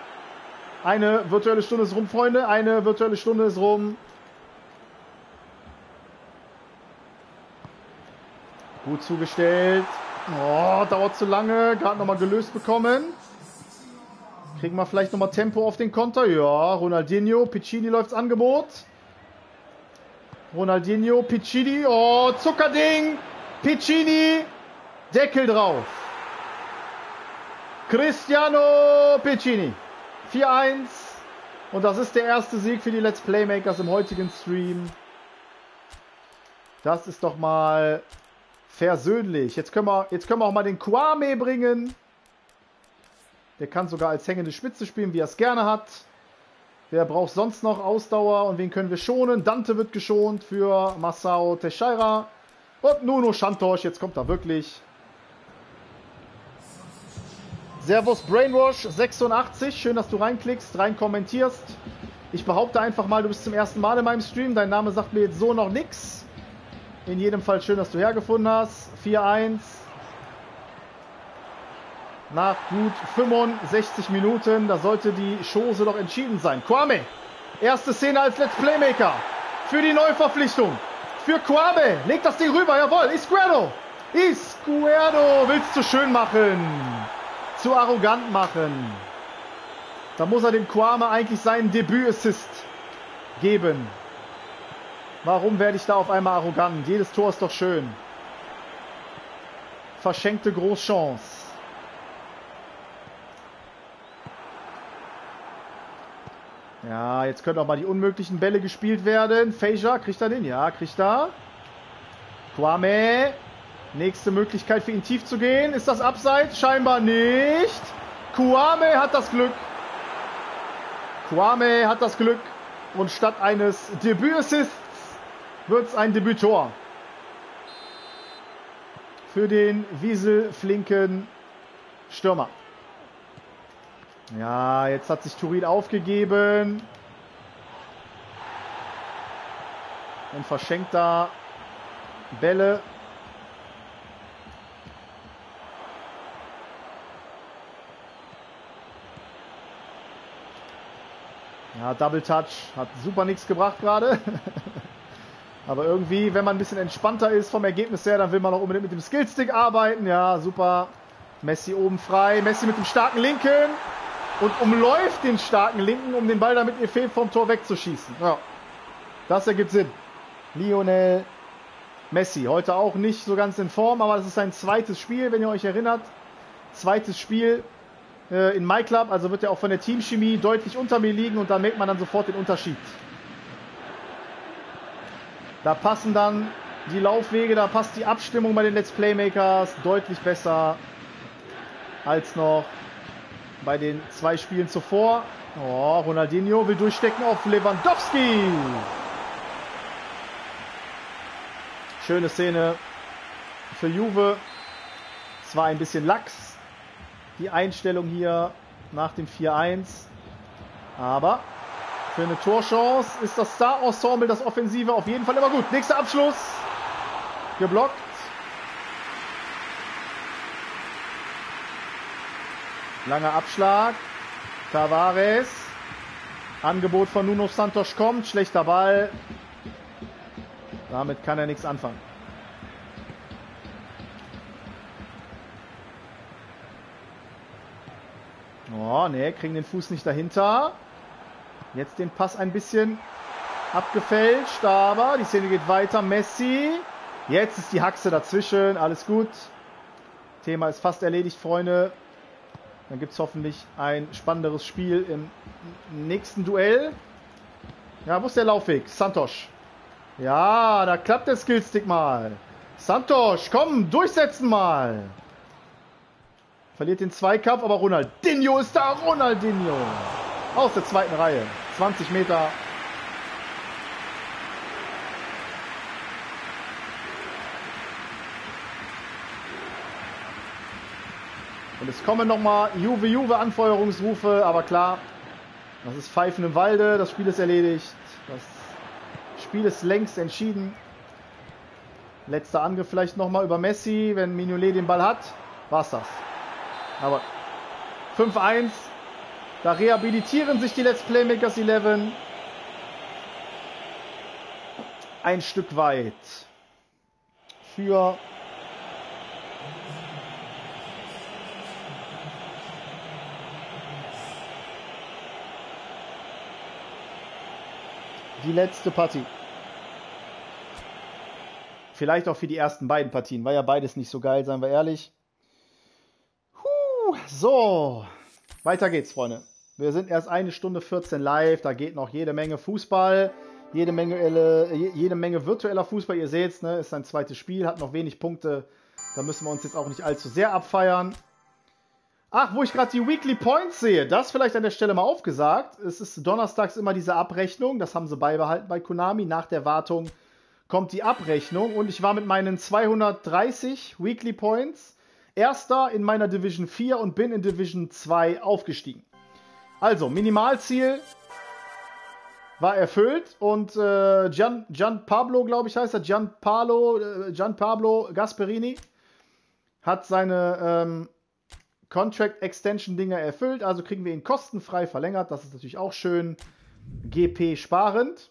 Eine virtuelle Stunde ist rum, Freunde. Eine virtuelle Stunde ist rum. Gut zugestellt. Oh, dauert zu lange. Gerade nochmal gelöst bekommen. Kriegen wir vielleicht nochmal Tempo auf den Konter. Ja, Ronaldinho. Piccini läuft's Angebot. Ronaldinho. Piccini. Oh, Zuckerding. Piccini. Deckel drauf. Cristiano Piccini. 4-1. Und das ist der erste Sieg für die Let's Playmakers im heutigen Stream. Das ist doch mal... versöhnlich. Jetzt können wir auch mal den Kwame bringen. Der kann sogar als hängende Spitze spielen, wie er es gerne hat. Wer braucht sonst noch Ausdauer und wen können wir schonen? Dante wird geschont für Marco Teixeira. Und Nuno Santos, jetzt kommt er wirklich. Servus Brainwash 86, schön, dass du reinklickst, rein kommentierst. Ich behaupte einfach mal, du bist zum ersten Mal in meinem Stream. Dein Name sagt mir jetzt so noch nichts. In jedem Fall schön, dass du hergefunden hast. 4-1. Nach gut 65 Minuten, da sollte die Chose doch entschieden sein. Kwame, erste Szene als Let's Playmaker für die Neuverpflichtung. Für Kwame, legt das Ding rüber, jawohl, Isquierdo will es zu schön machen, zu arrogant machen. Da muss er dem Kwame eigentlich seinen Debüt-Assist geben. Warum werde ich da auf einmal arrogant? Jedes Tor ist doch schön. Verschenkte Großchance. Ja, jetzt können auch mal die unmöglichen Bälle gespielt werden. Fajr, kriegt er den? Ja, kriegt er. Kwame. Nächste Möglichkeit für ihn tief zu gehen. Ist das abseits? Scheinbar nicht. Kwame hat das Glück. Kwame hat das Glück. Und statt eines Debüt-Assists wird es ein Debüttor. Für den wieselflinken Stürmer. Ja, jetzt hat sich Turin aufgegeben. Und verschenkt da Bälle. Ja, Double Touch. Hat super nichts gebracht gerade. Aber irgendwie, wenn man ein bisschen entspannter ist vom Ergebnis her, dann will man auch unbedingt mit dem Skillstick arbeiten. Ja, super. Messi oben frei. Messi mit dem starken Linken. Und umläuft den starken Linken, um den Ball damit effektiv vom Tor wegzuschießen. Ja, das ergibt Sinn. Lionel Messi. Heute auch nicht so ganz in Form, aber das ist sein zweites Spiel, wenn ihr euch erinnert. Zweites Spiel in MyClub. Also wird er auch von der Teamchemie deutlich unter mir liegen. Und da merkt man dann sofort den Unterschied. Da passen dann die Laufwege, da passt die Abstimmung bei den Let's Playmakers deutlich besser als noch bei den zwei Spielen zuvor. Oh, Ronaldinho will durchstecken auf Lewandowski. Schöne Szene für Juve. Es war ein bisschen lax, die Einstellung hier nach dem 4-1. Aber für eine Torchance ist das Star-Ensemble, das Offensive, auf jeden Fall immer gut. Nächster Abschluss. Geblockt. Langer Abschlag. Tavares. Angebot von Nuno Santos kommt. Schlechter Ball. Damit kann er nichts anfangen. Oh, ne, kriegen den Fuß nicht dahinter. Jetzt den Pass ein bisschen abgefälscht. Aber die Szene geht weiter. Messi. Jetzt ist die Haxe dazwischen. Alles gut. Thema ist fast erledigt, Freunde. Dann gibt es hoffentlich ein spannenderes Spiel im nächsten Duell. Ja, wo ist der Laufweg? Santos. Ja, da klappt der Skillstick mal. Santos, komm, durchsetzen mal. Verliert den Zweikampf, aber Ronaldinho ist da. Ronaldinho. Aus der zweiten Reihe. 20 Meter. Und es kommen nochmal Juve-Anfeuerungsrufe, aber klar, das ist Pfeifen im Walde, das Spiel ist erledigt, das Spiel ist längst entschieden. Letzter Angriff vielleicht nochmal über Messi, wenn Mignolet den Ball hat, war's das. Aber 5-1, da rehabilitieren sich die Let's Playmakers 11 ein Stück weit für die letzte Partie. Vielleicht auch für die ersten beiden Partien. War ja beides nicht so geil, seien wir ehrlich. So, weiter geht's, Freunde. Wir sind erst 1:14 live. Da geht noch jede Menge Fußball. Jede Menge virtueller Fußball. Ihr seht's, ne? Ist sein zweites Spiel. Hat noch wenig Punkte. Da müssen wir uns jetzt auch nicht allzu sehr abfeiern. Ach, wo ich gerade die Weekly Points sehe, das vielleicht an der Stelle mal aufgesagt. Es ist donnerstags immer diese Abrechnung, das haben sie beibehalten bei Konami. Nach der Wartung kommt die Abrechnung und ich war mit meinen 230 Weekly Points Erster in meiner Division 4 und bin in Division 2 aufgestiegen. Also, Minimalziel war erfüllt und Gian Paolo, glaube ich heißt er, Gian Paolo Gasperini hat seine Contract-Extension-Dinger erfüllt, also kriegen wir ihn kostenfrei verlängert. Das ist natürlich auch schön. GP sparend.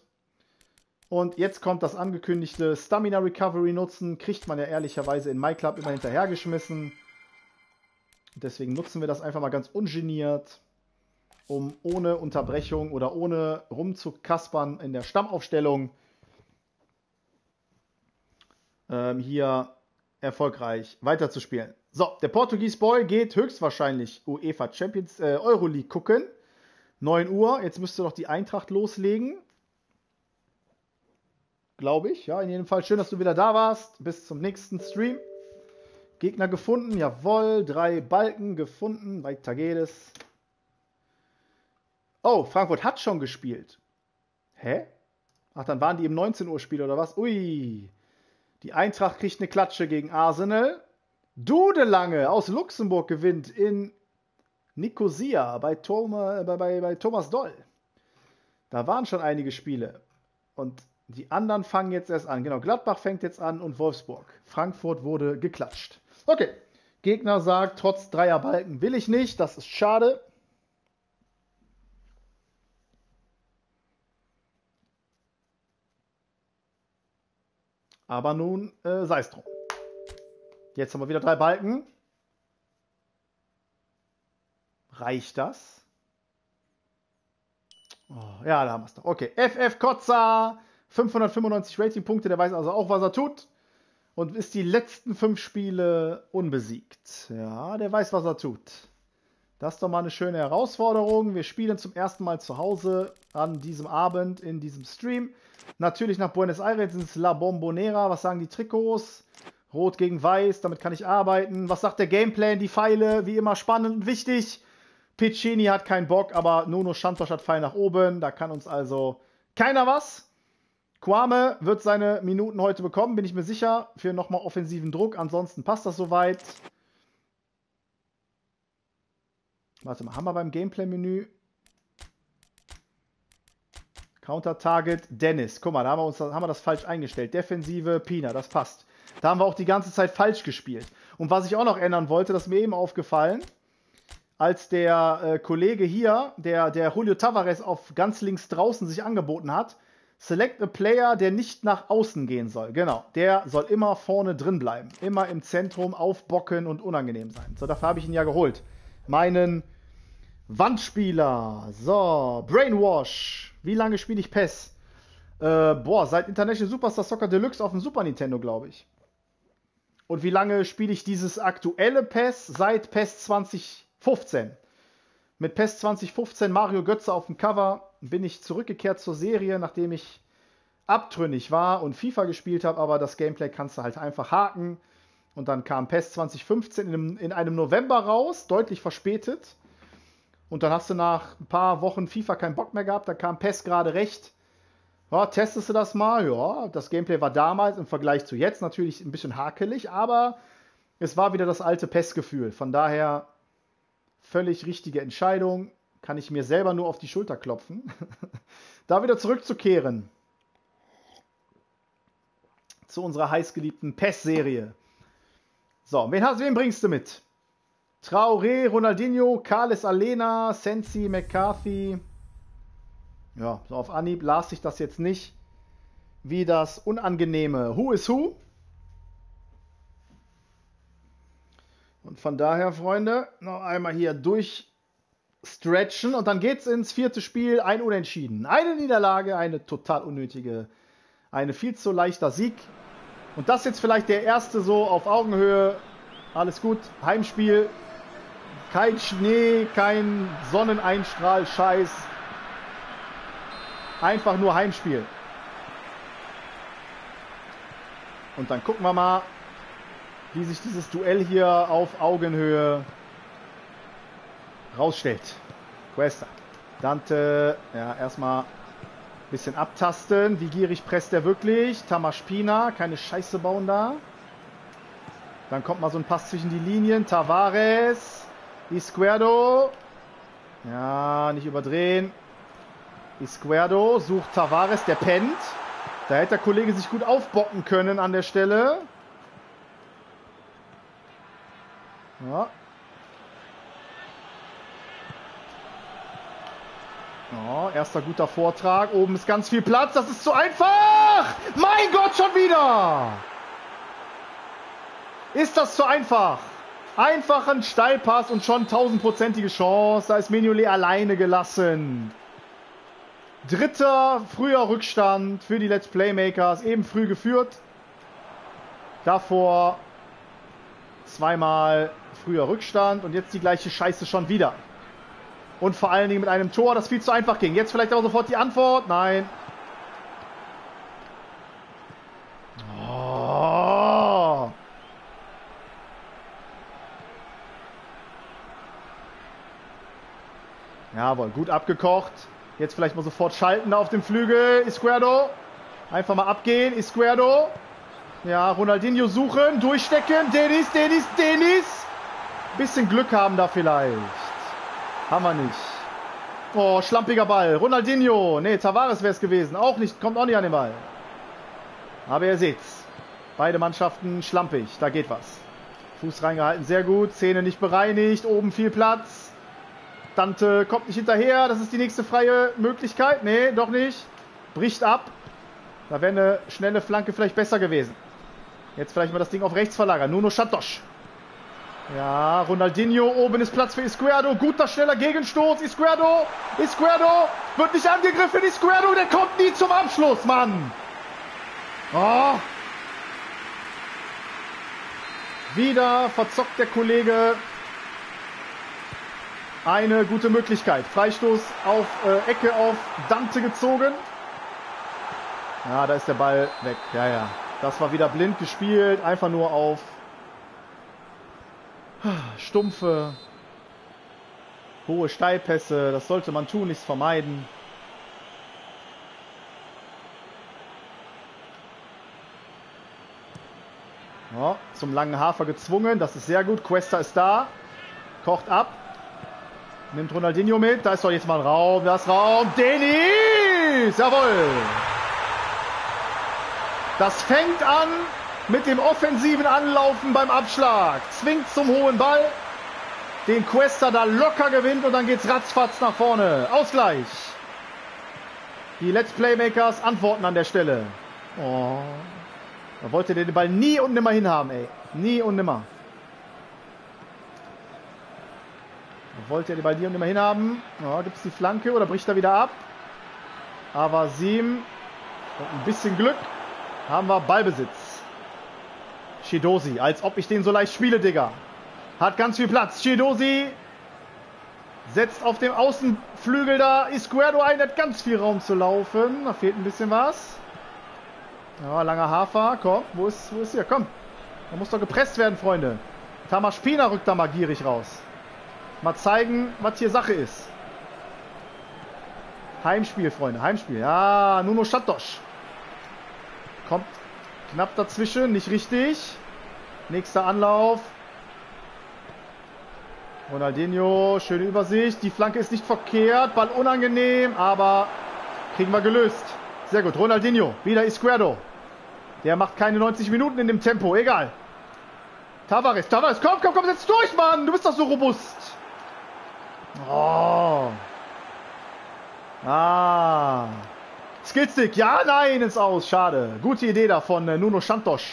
Und jetzt kommt das angekündigte Stamina Recovery nutzen. Kriegt man ja ehrlicherweise in MyClub immer hinterhergeschmissen. Deswegen nutzen wir das einfach mal ganz ungeniert, um ohne Unterbrechung oder ohne rumzukaspern in der Stammaufstellung hier erfolgreich weiterzuspielen. So, der Portugies Boy geht höchstwahrscheinlich UEFA Champions Euroleague gucken. 9 Uhr, jetzt müsste noch die Eintracht loslegen. Glaube ich, ja, in jedem Fall schön, dass du wieder da warst. Bis zum nächsten Stream. Gegner gefunden, jawohl, 3 Balken gefunden, weiter geht es. Oh, Frankfurt hat schon gespielt. Hä? Ach, dann waren die im 19 Uhr Spiel oder was? Ui, die Eintracht kriegt eine Klatsche gegen Arsenal. Dudelange aus Luxemburg gewinnt in Nicosia bei Thomas Doll. Da waren schon einige Spiele. Und die anderen fangen jetzt erst an. Genau, Gladbach fängt jetzt an und Wolfsburg. Frankfurt wurde geklatscht. Okay, Gegner sagt, trotz 3er Balken will ich nicht. Das ist schade. Aber nun sei es drum. Jetzt haben wir wieder 3 Balken. Reicht das? Oh, ja, da haben wir es doch. Okay, FF Kotza, 595 Ratingpunkte, der weiß also auch, was er tut. Und ist die letzten 5 Spiele unbesiegt. Ja, der weiß, was er tut. Das ist doch mal eine schöne Herausforderung. Wir spielen zum ersten Mal zu Hause an diesem Abend in diesem Stream. Natürlich nach Buenos Aires ins La Bombonera. Was sagen die Trikots? Rot gegen Weiß, damit kann ich arbeiten. Was sagt der Gameplan? Die Pfeile, wie immer spannend und wichtig. Piccini hat keinen Bock, aber Nuno Santos hat Pfeil nach oben. Da kann uns also keiner was. Kwame wird seine Minuten heute bekommen, bin ich mir sicher. Für nochmal offensiven Druck, ansonsten passt das soweit. Warte mal, haben wir beim Gameplay-Menü Counter-Target Dennis. Guck mal, da haben wir das falsch eingestellt. Defensive Pina, das passt. Da haben wir auch die ganze Zeit falsch gespielt. Und was ich auch noch ändern wollte, das ist mir eben aufgefallen, als der Kollege hier, der Júlio Tavares auf ganz links draußen sich angeboten hat, select a player, der nicht nach außen gehen soll. Genau, der soll immer vorne drin bleiben. Immer im Zentrum aufbocken und unangenehm sein. So, dafür habe ich ihn ja geholt. Meinen Wandspieler. So, Brainwash. Wie lange spiele ich PES? Boah, seit International Superstar Soccer Deluxe auf dem Super Nintendo, glaube ich. Und wie lange spiele ich dieses aktuelle PES? Seit PES 2015. Mit PES 2015 Mario Götze auf dem Cover bin ich zurückgekehrt zur Serie, nachdem ich abtrünnig war und FIFA gespielt habe, aber das Gameplay kannst du halt einfach haken. Und dann kam PES 2015 in einem November raus, deutlich verspätet. Und dann hast du nach ein paar Wochen FIFA keinen Bock mehr gehabt, da kam PES gerade recht. Ja, testest du das mal? Ja, das Gameplay war damals im Vergleich zu jetzt natürlich ein bisschen hakelig, aber es war wieder das alte PES-Gefühl. Von daher völlig richtige Entscheidung, kann ich mir selber nur auf die Schulter klopfen, da wieder zurückzukehren zu unserer heißgeliebten PES-Serie. So, wen bringst du mit? Traoré, Ronaldinho, Carles Alena, Sensi, McCarthy. Ja, so auf Anhieb las ich das jetzt nicht wie das unangenehme Who is Who. Und von daher, Freunde, noch einmal hier durchstretchen und dann geht's ins 4. Spiel. Ein Unentschieden, eine Niederlage, eine total unnötige, eine viel zu leichter Sieg. Und das jetzt vielleicht der erste so auf Augenhöhe. Alles gut, Heimspiel. Kein Schnee, kein Sonneneinstrahl, Scheiß. Einfach nur Heimspiel. Und dann gucken wir mal, wie sich dieses Duell hier auf Augenhöhe rausstellt. Cuesta. Dante, ja, erstmal bisschen abtasten. Wie gierig presst er wirklich? Tamas Pina, keine Scheiße bauen da. Dann kommt mal so ein Pass zwischen die Linien. Tavares. Isquierdo. Ja, nicht überdrehen. Isquierdo sucht Tavares, der pennt. Da hätte der Kollege sich gut aufbocken können an der Stelle. Ja. Ja, erster guter Vortrag. Oben ist ganz viel Platz. Das ist zu einfach. Mein Gott, schon wieder. Ist das zu einfach? Einfach ein Steilpass und schon 1000-prozentige Chance. Da ist Mignolet alleine gelassen. Dritter früher Rückstand für die Let's Play Makers. Eben früh geführt. Davor zweimal früher Rückstand. Und jetzt die gleiche Scheiße schon wieder. Und vor allen Dingen mit einem Tor, das viel zu einfach ging. Jetzt vielleicht aber sofort die Antwort. Nein. Oh. Jawohl, gut abgekocht. Jetzt vielleicht mal sofort schalten auf dem Flügel. Isquierdo. Einfach mal abgehen. Isquierdo. Ja, Ronaldinho suchen. Durchstecken. Dennis, Dennis, Dennis. Bisschen Glück haben da vielleicht. Haben wir nicht. Oh, schlampiger Ball. Ronaldinho. Ne, Tavares wäre es gewesen. Auch nicht. Kommt auch nicht an den Ball. Aber ihr seht's. Beide Mannschaften schlampig. Da geht was. Fuß reingehalten. Sehr gut. Szene nicht bereinigt. Oben viel Platz. Dante kommt nicht hinterher. Das ist die nächste freie Möglichkeit. Ne, doch nicht. Bricht ab. Da wäre eine schnelle Flanke vielleicht besser gewesen. Jetzt vielleicht mal das Ding auf rechts verlagern. Nuno Santos. Ja, Ronaldinho, oben ist Platz für Isquierdo, guter, schneller Gegenstoß, Isquierdo, Isquierdo, wird nicht angegriffen, Isquierdo, der kommt nie zum Abschluss, Mann. Oh. Wieder verzockt der Kollege eine gute Möglichkeit, Freistoß auf Ecke auf Dante gezogen. Ja, da ist der Ball weg, ja, ja, das war wieder blind gespielt, einfach nur auf stumpfe, hohe Steilpässe, das sollte man tun, nichts vermeiden. Ja, zum langen Hafer gezwungen, das ist sehr gut. Cuesta ist da, kocht ab, nimmt Ronaldinho mit, da ist doch jetzt mal ein Raum, da ist Raum, Dennis, jawohl! Das fängt an mit dem offensiven Anlaufen beim Abschlag. Zwingt zum hohen Ball. Den Cuesta da locker gewinnt und dann geht's ratzfatz nach vorne. Ausgleich. Die Let's Playmakers antworten an der Stelle. Oh. Da wollte der den Ball nie und nimmer hinhaben, ey. Nie und nimmer. Da wollte er den Ball nie und nimmer hinhaben. Ja, gibt's die Flanke oder bricht er wieder ab? Aber Sim und ein bisschen Glück haben wir Ballbesitz. Shidosi, als ob ich den so leicht spiele, Digga. Hat ganz viel Platz. Shidosi setzt auf dem Außenflügel da Isquierdo ein, hat ganz viel Raum zu laufen. Da fehlt ein bisschen was. Ja, langer Hafer, komm, wo ist hier? Komm, da muss doch gepresst werden, Freunde. Tamaschpina rückt da mal gierig raus. Mal zeigen, was hier Sache ist. Heimspiel, Freunde, Heimspiel. Ja, Nuno Santos. Kommt. Knapp dazwischen, nicht richtig. Nächster Anlauf. Ronaldinho, schöne Übersicht. Die Flanke ist nicht verkehrt, Ball unangenehm, aber kriegen wir gelöst. Sehr gut, Ronaldinho, wieder Isquierdo. Der macht keine 90 Minuten in dem Tempo, egal. Tavares, Tavares, komm, komm, komm, setz durch, Mann. Du bist doch so robust. Oh. Ah. Skillstick, ja, nein, ins Aus, schade. Gute Idee da von Nuno Santos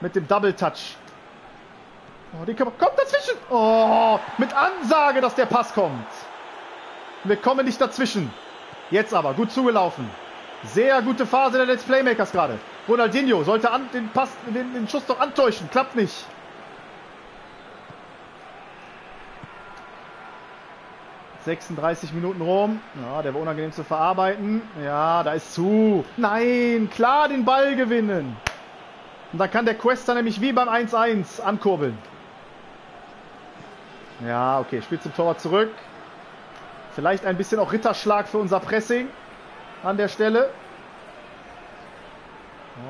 mit dem Double Touch. Oh, die kommt dazwischen. Oh, mit Ansage, dass der Pass kommt. Wir kommen nicht dazwischen. Jetzt aber, gut zugelaufen. Sehr gute Phase der Let's Playmakers gerade. Ronaldinho sollte den Schuss doch antäuschen, klappt nicht. " 36 Minuten rum. Ja, der war unangenehm zu verarbeiten. Ja, da ist zu. Nein, klar den Ball gewinnen. Und da kann der Quester nämlich wie beim 1-1 ankurbeln. Ja, okay, spielt zum Torwart zurück. Vielleicht ein bisschen auch Ritterschlag für unser Pressing an der Stelle.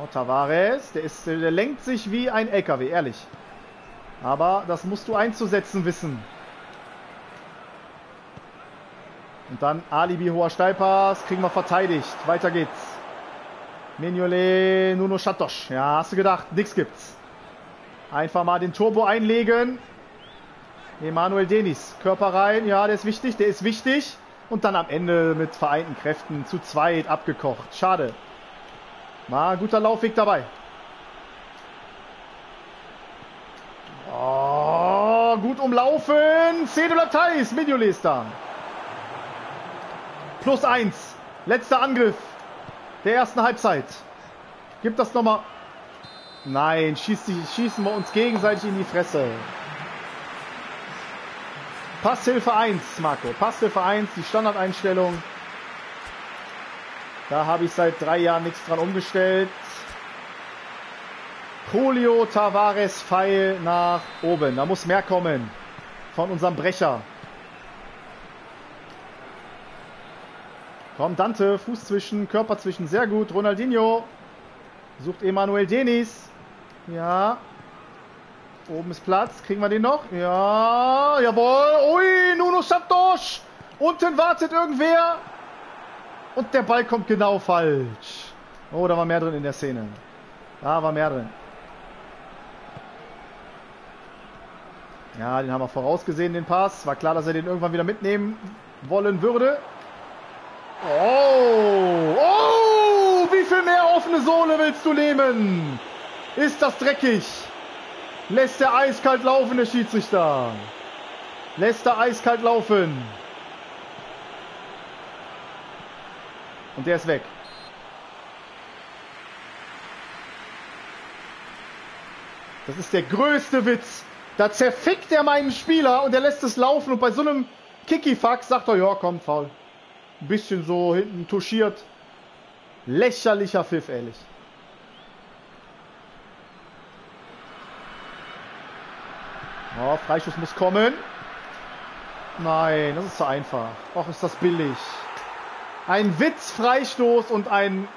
Oh, Tavares, der lenkt sich wie ein LKW, ehrlich. Aber das musst du einzusetzen wissen. Und dann Alibi, hoher Steilpass, kriegen wir verteidigt. Weiter geht's. Mignolet, Nuno Santos. Ja, hast du gedacht, nichts gibt's. Einfach mal den Turbo einlegen. Emmanuel Dennis, Körper rein. Ja, der ist wichtig, der ist wichtig. Und dann am Ende mit vereinten Kräften zu zweit abgekocht. Schade. Mal guter Laufweg dabei. Oh, gut umlaufen. Cedo bleibt heiß. Mignolet ist da. +1. Letzter Angriff der ersten Halbzeit. Gib das nochmal. Nein, schießen wir uns gegenseitig in die Fresse. Passhilfe 1, Marco. Passhilfe 1, die Standardeinstellung. Da habe ich seit 3 Jahren nichts dran umgestellt. Julio Tavares, Pfeil nach oben. Da muss mehr kommen von unserem Brecher. Komm, Dante, Fuß zwischen, Körper zwischen. Sehr gut. Ronaldinho sucht Emmanuel Dennis. Ja. Oben ist Platz. Kriegen wir den noch? Ja. Jawohl. Ui, Nuno Santos. Unten wartet irgendwer. Und der Ball kommt genau falsch. Oh, da war mehr drin in der Szene. Da war mehr drin. Ja, den haben wir vorausgesehen, den Pass. War klar, dass er den irgendwann wieder mitnehmen wollen würde. Oh. Oh, wie viel mehr offene Sohle willst du nehmen? Ist das dreckig? Lässt der eiskalt laufen, der Schiedsrichter. Lässt der eiskalt laufen. Und der ist weg. Das ist der größte Witz. Da zerfickt er meinen Spieler und er lässt es laufen. Und bei so einem Kickifax sagt er, ja komm, faul. Ein bisschen so hinten touchiert. Lächerlicher Pfiff, ehrlich. Oh, Freischuss muss kommen. Nein, das ist zu einfach. Och, ist das billig. Ein Witz-Freistoß und ein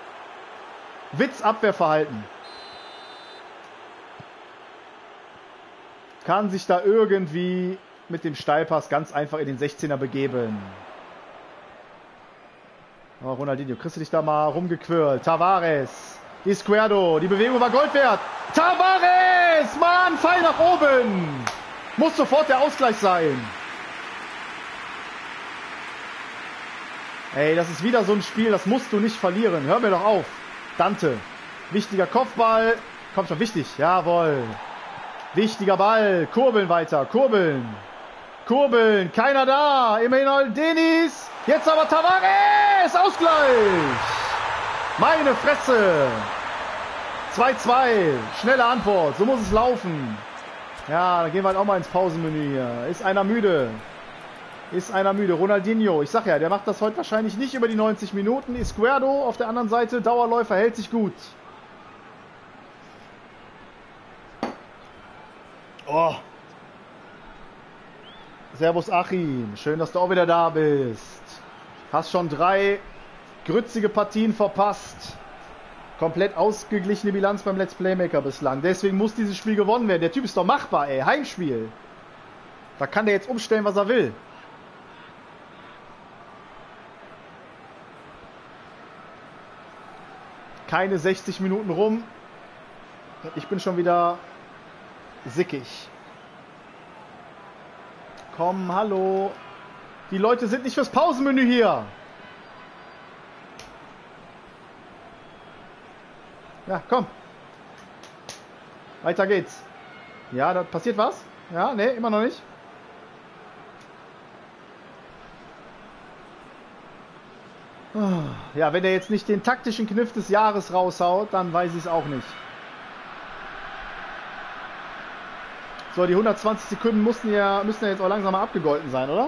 Witz-Abwehrverhalten. Kann sich da irgendwie mit dem Steilpass ganz einfach in den 16er begeben. Oh, Ronaldinho, kriegst du dich da mal rumgequirlt. Tavares, Isquierdo, die Bewegung war Gold wert. Tavares, Mann, Pfeil nach oben. Muss sofort der Ausgleich sein. Ey, das ist wieder so ein Spiel, das musst du nicht verlieren. Hör mir doch auf. Dante. Wichtiger Kopfball. Komm schon, wichtig. Jawohl. Wichtiger Ball. Kurbeln weiter. Kurbeln. Kurbeln. Keiner da. Immerhin Dennis. Jetzt aber Tavares. Ausgleich. Meine Fresse. 2-2. Schnelle Antwort. So muss es laufen. Ja, dann gehen wir halt auch mal ins Pausenmenü hier. Ist einer müde? Ist einer müde. Ronaldinho, ich sag ja, der macht das heute wahrscheinlich nicht über die 90 Minuten. Isquierdo auf der anderen Seite, Dauerläufer, hält sich gut. Oh. Servus Achim, schön, dass du auch wieder da bist. Hast schon 3 grützige Partien verpasst. Komplett ausgeglichene Bilanz beim Let's Playmaker bislang. Deswegen muss dieses Spiel gewonnen werden. Der Typ ist doch machbar, ey. Heimspiel. Da kann der jetzt umstellen, was er will. Keine 60 Minuten rum. Ich bin schon wieder sickig. Komm, hallo. Die Leute sind nicht fürs Pausenmenü hier. Ja, komm. Weiter geht's. Ja, da passiert was? Ja, ne, immer noch nicht. Ja, wenn der jetzt nicht den taktischen Kniff des Jahres raushaut, dann weiß ich es auch nicht. So, die 120 Sekunden müssen ja jetzt auch langsam mal abgegolten sein, oder?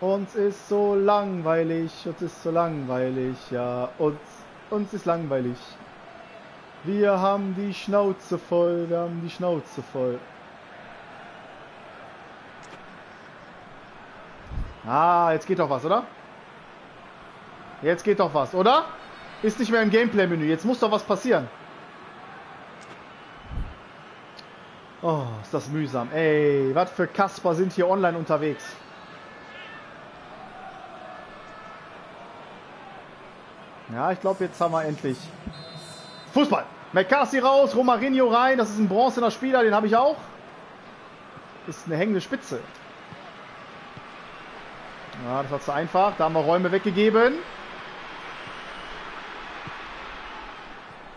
Uns ist so langweilig, uns ist so langweilig, ja, uns ist langweilig. Wir haben die Schnauze voll, wir haben die Schnauze voll. Ah, jetzt geht doch was, oder? Jetzt geht doch was, oder? Ist nicht mehr im Gameplay-Menü, jetzt muss doch was passieren. Oh, ist das mühsam. Ey, was für Kasper sind hier online unterwegs. Ja, ich glaube, jetzt haben wir endlich... Fußball! McCarthy raus, Romarinho rein. Das ist ein bronzener Spieler, den habe ich auch. Ist eine hängende Spitze. Ja, das war zu einfach. Da haben wir Räume weggegeben.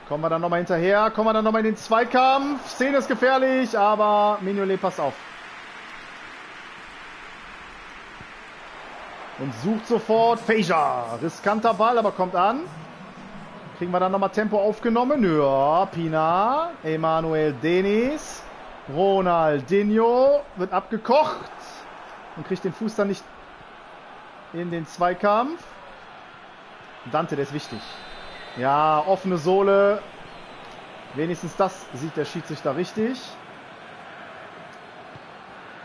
Kommen wir dann nochmal hinterher. Kommen wir dann nochmal in den Zweikampf. Szene ist gefährlich, aber Mignolet passt auf. Und sucht sofort Fajr. Riskanter Ball, aber kommt an. Kriegen wir dann nochmal Tempo aufgenommen. Ja, Pina. Emmanuel Dennis. Ronaldinho. Wird abgekocht. Und kriegt den Fuß dann nicht in den Zweikampf. Dante, der ist wichtig. Ja, offene Sohle. Wenigstens das sieht der Schiedsrichter richtig.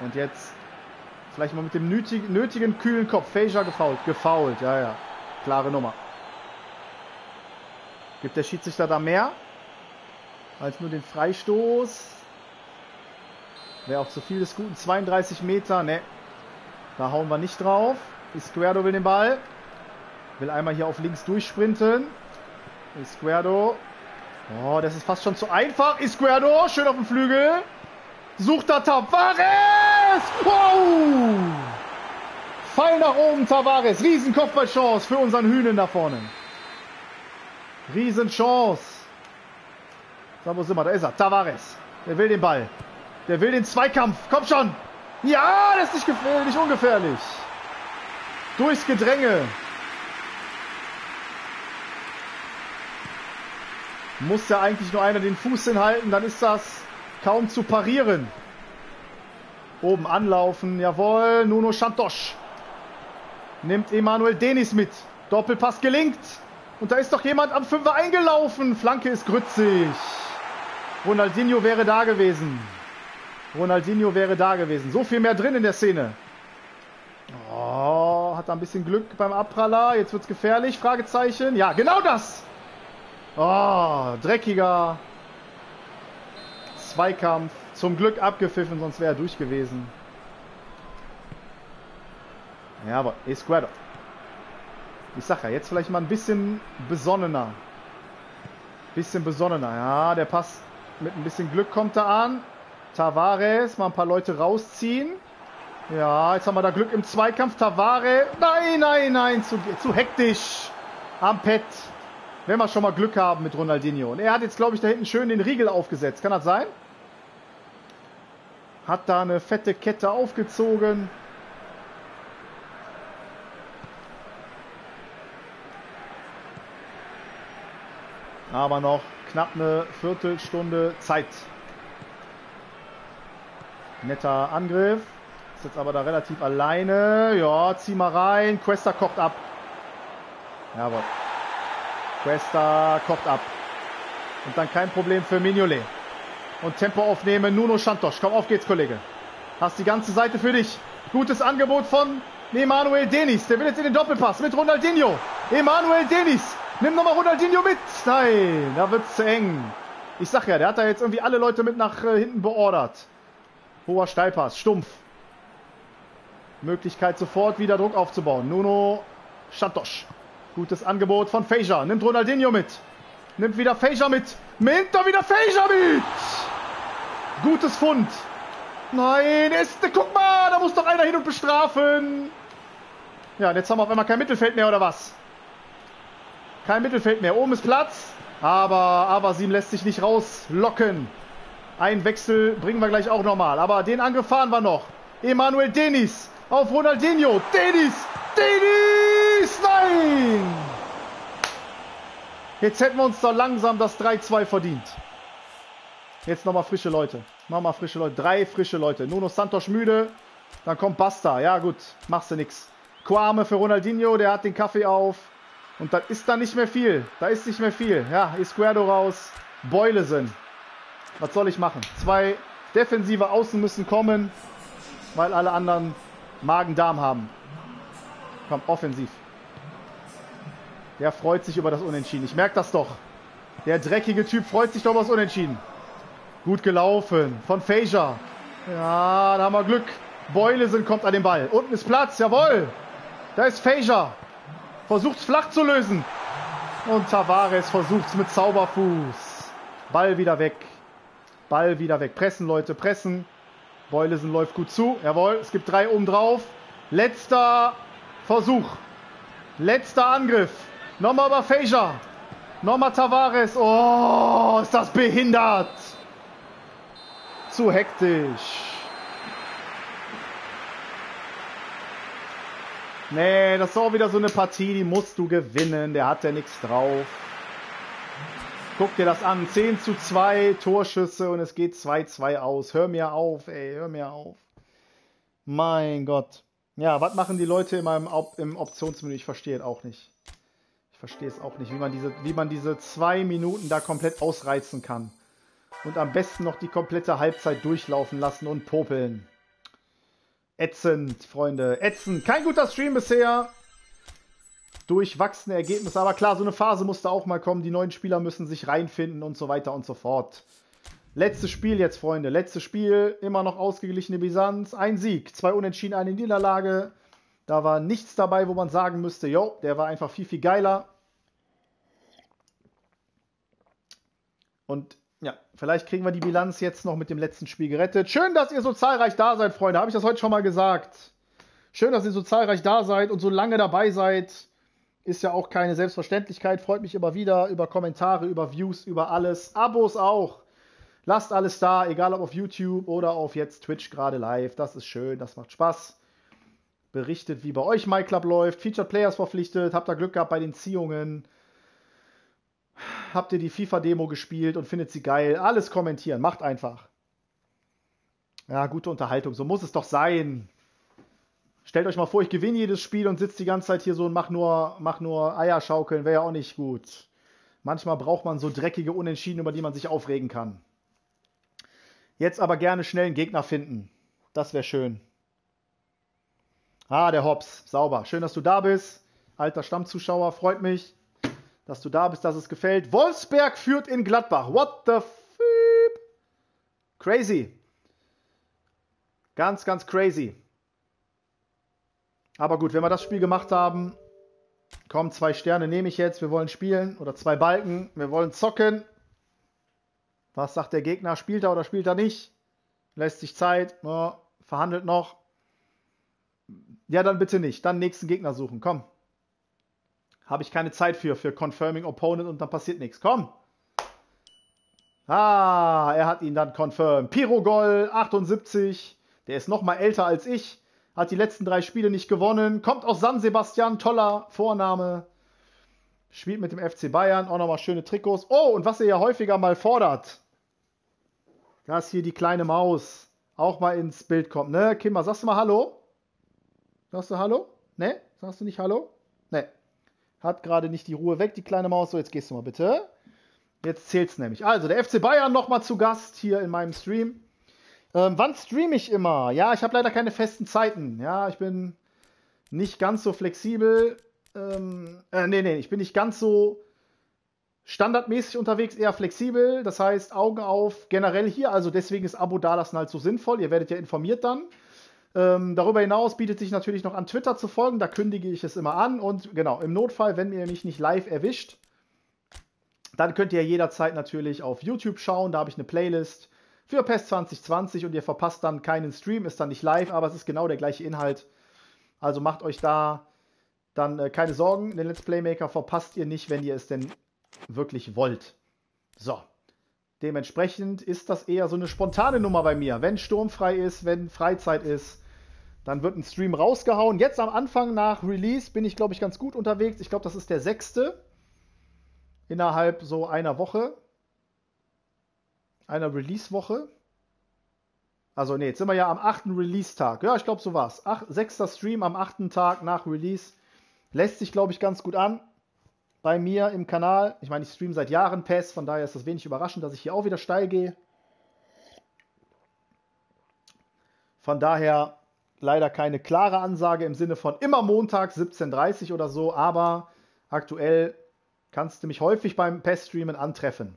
Und jetzt vielleicht mal mit dem nötigen kühlen Kopf. Fajr gefoult. Gefoult, ja, ja. Klare Nummer. Gibt der Schiedsrichter da mehr als nur den Freistoß? Wäre auch zu viel des Guten. 32 Meter, ne. Da hauen wir nicht drauf. Isquierdo will den Ball. Will einmal hier auf links durchsprinten. Isquierdo. Oh, das ist fast schon zu einfach. Isquierdo, schön auf dem Flügel. Sucht da Tavares. Wow! Fall nach oben, Tavares. Riesen Kopfballchance für unseren Hühnen da vorne. Riesenchance. Da, wo sind wir? Da ist er. Tavares. Der will den Ball. Der will den Zweikampf. Komm schon. Ja, das ist nicht ungefährlich. Durchs Gedränge. Muss ja eigentlich nur einer den Fuß hinhalten. Dann ist das kaum zu parieren. Oben anlaufen. Jawohl. Nuno Santos. Nimmt Emmanuel Dennis mit. Doppelpass gelingt. Und da ist doch jemand am Fünfer eingelaufen. Flanke ist grützig. Ronaldinho wäre da gewesen. Ronaldinho wäre da gewesen. So viel mehr drin in der Szene. Oh, hat da ein bisschen Glück beim Abpraller. Jetzt wird's gefährlich. Fragezeichen. Ja, genau das. Oh, dreckiger Zweikampf. Zum Glück abgepfiffen, sonst wäre er durch gewesen. Ja, aber Esquadra. Ich sag ja, jetzt vielleicht mal ein bisschen besonnener. Ja, der Pass mit ein bisschen Glück kommt da an. Tavares, mal ein paar Leute rausziehen. Ja, jetzt haben wir da Glück im Zweikampf. Tavares, nein, zu hektisch. Am Pet. Wenn wir schon mal Glück haben mit Ronaldinho. Und er hat jetzt, glaube ich, da hinten schön den Riegel aufgesetzt. Kann das sein? Hat da eine fette Kette aufgezogen. Aber noch knapp eine Viertelstunde Zeit. Netter Angriff. Ist jetzt aber da relativ alleine. Ja, zieh mal rein. Cuesta kocht ab. Jawohl. Cuesta kocht ab. Und dann kein Problem für Mignolet. Und Tempo aufnehmen. Nuno Santos. Komm, auf geht's, Kollege. Hast die ganze Seite für dich. Gutes Angebot von Emmanuel Dennis. Der will jetzt in den Doppelpass mit Ronaldinho. Emmanuel Dennis. Nimm nochmal Ronaldinho mit. Nein, da wird's zu eng. Ich sag ja, der hat da jetzt irgendwie alle Leute mit nach hinten beordert. Hoher Steilpass, stumpf. Möglichkeit sofort wieder Druck aufzubauen. Nuno Santos. Gutes Angebot von Fajr. Nimmt Ronaldinho mit. Nimmt wieder Fajr mit. Nimmt da wieder Fajr mit. Gutes Fund. Nein, guck mal, da muss doch einer hin und bestrafen. Ja, und jetzt haben wir auf einmal kein Mittelfeld mehr, oder was? Kein Mittelfeld mehr. Oben ist Platz. Aber Avasim lässt sich nicht rauslocken. Ein Wechsel bringen wir gleich auch nochmal. Aber den Angriff fahren wir noch. Emmanuel Dennis auf Ronaldinho. Dennis! Nein! Jetzt hätten wir uns doch langsam das 3-2 verdient. Jetzt nochmal frische Leute. 3 frische Leute. Nuno Santos müde. Dann kommt Basta. Ja gut, machst du nix. Kwame für Ronaldinho. Der hat den Kaffee auf. Und das ist da nicht mehr viel. Ja, Isquierdo raus. Beulesen. Was soll ich machen? 2 defensive Außen müssen kommen, weil alle anderen Magen-Darm haben. Komm, offensiv. Der freut sich über das Unentschieden. Ich merke das doch. Der dreckige Typ freut sich doch über das Unentschieden. Gut gelaufen. Von Fajr. Ja, da haben wir Glück. Beulesen kommt an den Ball. Unten ist Platz. Jawohl. Da ist Fajr. Versucht es flach zu lösen. Und Tavares versucht es mit Zauberfuß. Ball wieder weg. Ball wieder weg. Pressen, Leute, pressen. Beulesen läuft gut zu. Jawohl, es gibt 3 oben drauf. Letzter Versuch. Letzter Angriff. Nochmal über Fajr. Nochmal Tavares. Oh, ist das behindert. Zu hektisch. Nee, das ist auch wieder so eine Partie, die musst du gewinnen. Der hat ja nichts drauf. Guck dir das an. 10:2 Torschüsse und es geht 2:2 aus. Hör mir auf, ey. Hör mir auf. Mein Gott. Ja, was machen die Leute in meinem im Optionsmenü? Ich verstehe es auch nicht. Ich verstehe es auch nicht, wie man diese 2 Minuten da komplett ausreizen kann. Und am besten noch die komplette Halbzeit durchlaufen lassen und popeln. Ätzend, Freunde, ätzend. Kein guter Stream bisher. Durchwachsene Ergebnisse. Aber klar, so eine Phase musste auch mal kommen. Die neuen Spieler müssen sich reinfinden und so weiter und so fort. Letztes Spiel jetzt, Freunde. Letztes Spiel. Immer noch ausgeglichene Bilanz. 1 Sieg, 2 Unentschieden, 1 Niederlage. Da war nichts dabei, wo man sagen müsste, jo, der war einfach viel, viel geiler. Und ja, vielleicht kriegen wir die Bilanz jetzt noch mit dem letzten Spiel gerettet. Schön, dass ihr so zahlreich da seid, Freunde. Habe ich das heute schon mal gesagt? Schön, dass ihr so zahlreich da seid und so lange dabei seid. Ist ja auch keine Selbstverständlichkeit. Freut mich immer wieder über Kommentare, über Views, über alles. Abos auch. Lasst alles da, egal ob auf YouTube oder auf jetzt Twitch gerade live. Das ist schön, das macht Spaß. Berichtet, wie bei euch MyClub läuft. Featured Players verpflichtet. Habt ihr Glück gehabt bei den Ziehungen? Habt ihr die FIFA-Demo gespielt und findet sie geil? Alles kommentieren, macht einfach. Ja, gute Unterhaltung, so muss es doch sein. Stellt euch mal vor, ich gewinne jedes Spiel und sitze die ganze Zeit hier so und mach nur Eier schaukeln, wäre ja auch nicht gut. Manchmal braucht man so dreckige Unentschieden, über die man sich aufregen kann. Jetzt aber gerne schnell einen Gegner finden, das wäre schön. Ah, der Hobbs, sauber. Schön, dass du da bist, alter Stammzuschauer, freut mich. Dass du da bist, dass es gefällt. Wolfsberg führt in Gladbach. What the fuck? Crazy. Ganz, ganz crazy. Aber gut, wenn wir das Spiel gemacht haben, komm, 2 Sterne nehme ich jetzt. Wir wollen spielen. Oder 2 Balken. Wir wollen zocken. Was sagt der Gegner? Spielt er oder spielt er nicht? Lässt sich Zeit. Oh, verhandelt noch. Ja, dann bitte nicht. Dann nächsten Gegner suchen. Komm. Habe ich keine Zeit für Confirming Opponent und dann passiert nichts. Komm. Ah, er hat ihn dann confirmed. Pirogol, 78. Der ist noch mal älter als ich. Hat die letzten 3 Spiele nicht gewonnen. Kommt aus San Sebastian. Toller Vorname. Spielt mit dem FC Bayern. Auch nochmal schöne Trikots. Oh, und was er ja häufiger mal fordert. Dass hier die kleine Maus auch mal ins Bild kommt. Ne, Kimmer, sagst du mal Hallo? Sagst du Hallo? Ne? Sagst du nicht Hallo? Ne. Hat gerade nicht die Ruhe weg, die kleine Maus. So, jetzt gehst du mal bitte. Jetzt zählt's nämlich. Also, der FC Bayern nochmal zu Gast hier in meinem Stream. Wann streame ich immer? Ja, ich habe leider keine festen Zeiten. Ja, ich bin nicht ganz so flexibel. Ich bin nicht ganz so standardmäßig unterwegs, eher flexibel. Das heißt, Augen auf generell hier. Also, deswegen ist Abo dalassen halt so sinnvoll. Ihr werdet ja informiert dann. Darüber hinaus bietet sich natürlich noch an, Twitter zu folgen. Da kündige ich es immer an. Und genau, im Notfall, wenn ihr mich nicht live erwischt, dann könnt ihr jederzeit natürlich auf YouTube schauen. Da habe ich eine Playlist für PES 2020 und ihr verpasst dann keinen Stream. Ist dann nicht live, aber es ist genau der gleiche Inhalt. Also macht euch da dann keine Sorgen. Den Let's Play Maker verpasst ihr nicht, wenn ihr es denn wirklich wollt. So. Dementsprechend ist das eher so eine spontane Nummer bei mir. Wenn sturmfrei ist, wenn Freizeit ist, dann wird ein Stream rausgehauen. Jetzt am Anfang nach Release bin ich, glaube ich, ganz gut unterwegs. Ich glaube, das ist der 6. innerhalb so einer Woche. Einer Release-Woche. Also, nee, jetzt sind wir ja am 8. Release-Tag. Ja, ich glaube, so war's. 6. Stream am 8. Tag nach Release. Lässt sich, glaube ich, ganz gut an. Bei mir im Kanal, ich meine, ich streame seit Jahren PES, von daher ist das wenig überraschend, dass ich hier auch wieder steil gehe. Von daher leider keine klare Ansage im Sinne von immer Montag 17:30 oder so, aber aktuell kannst du mich häufig beim PES-Streamen antreffen.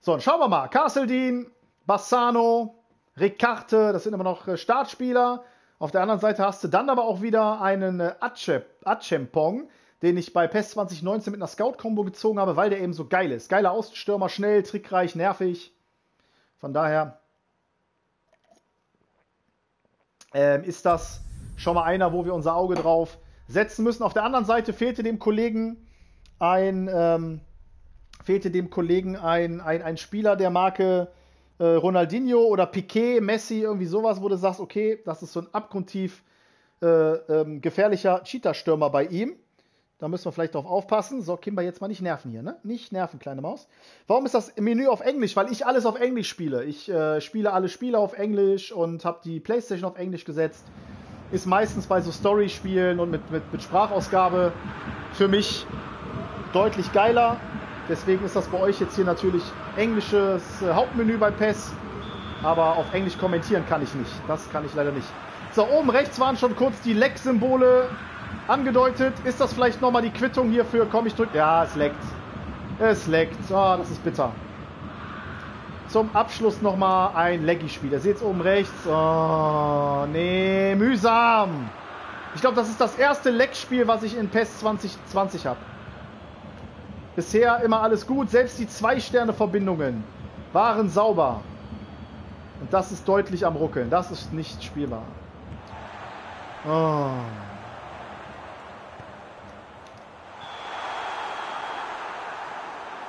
So, und schauen wir mal. Castledin, Bassano, Ricarte, das sind immer noch Startspieler. Auf der anderen Seite hast du dann aber auch wieder einen Achempong. den ich bei PES 2019 mit einer Scout-Kombo gezogen habe, weil der eben so geil ist. Geiler Außenstürmer, schnell, trickreich, nervig. Von daher ist das schon mal einer, wo wir unser Auge drauf setzen müssen. Auf der anderen Seite fehlte dem Kollegen ein Spieler der Marke Ronaldinho oder Piqué, Messi, irgendwie sowas, wo du sagst, okay, das ist so ein abgrundtief gefährlicher Cheater-Stürmer bei ihm. Da müssen wir vielleicht drauf aufpassen. So, Kimber, jetzt mal nicht nerven hier, ne? Nicht nerven, kleine Maus. Warum ist das Menü auf Englisch? Weil ich alles auf Englisch spiele. Ich spiele alle Spiele auf Englisch und habe die PlayStation auf Englisch gesetzt. Ist meistens bei so Story-Spielen und mit Sprachausgabe für mich deutlich geiler. Deswegen ist das bei euch jetzt hier natürlich englisches Hauptmenü bei PES. Aber auf Englisch kommentieren kann ich nicht. Das kann ich leider nicht. So, oben rechts waren schon kurz die Leck-Symbole angedeutet. Ist das vielleicht nochmal die Quittung hierfür? Komm, ich drück. Ja, es leckt. Es leckt. Ah, das ist bitter. Zum Abschluss nochmal ein Leggy-Spiel. Ihr seht es oben rechts. Oh, nee, mühsam. Ich glaube, das ist das erste Leck-Spiel, was ich in PES 2020 habe. Bisher immer alles gut. Selbst die 2-Sterne-Verbindungen waren sauber. Und das ist deutlich am Ruckeln. Das ist nicht spielbar. Oh.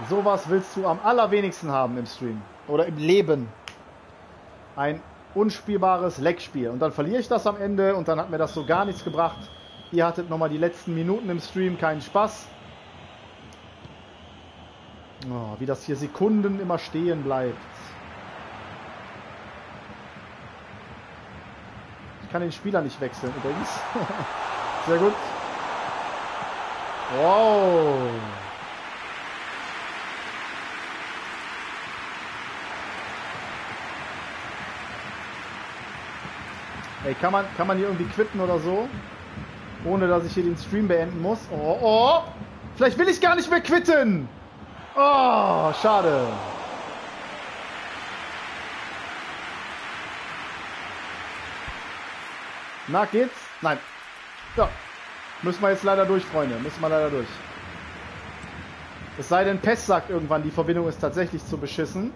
Sowas willst du am allerwenigsten haben im Stream. Oder im Leben. Ein unspielbares Leckspiel. Und dann verliere ich das am Ende und dann hat mir das so gar nichts gebracht. Ihr hattet nochmal die letzten Minuten im Stream keinen Spaß. Oh, wie das hier Sekunden immer stehen bleibt. Ich kann den Spieler nicht wechseln übrigens. Sehr gut. Wow. Ey, kann man hier irgendwie quitten oder so? Ohne, dass ich hier den Stream beenden muss. Oh, oh. Vielleicht will ich gar nicht mehr quitten. Oh, schade. Na, geht's? Nein. Ja. Müssen wir jetzt leider durch, Freunde. Müssen wir leider durch. Es sei denn, PES sagt irgendwann, die Verbindung ist tatsächlich zu beschissen.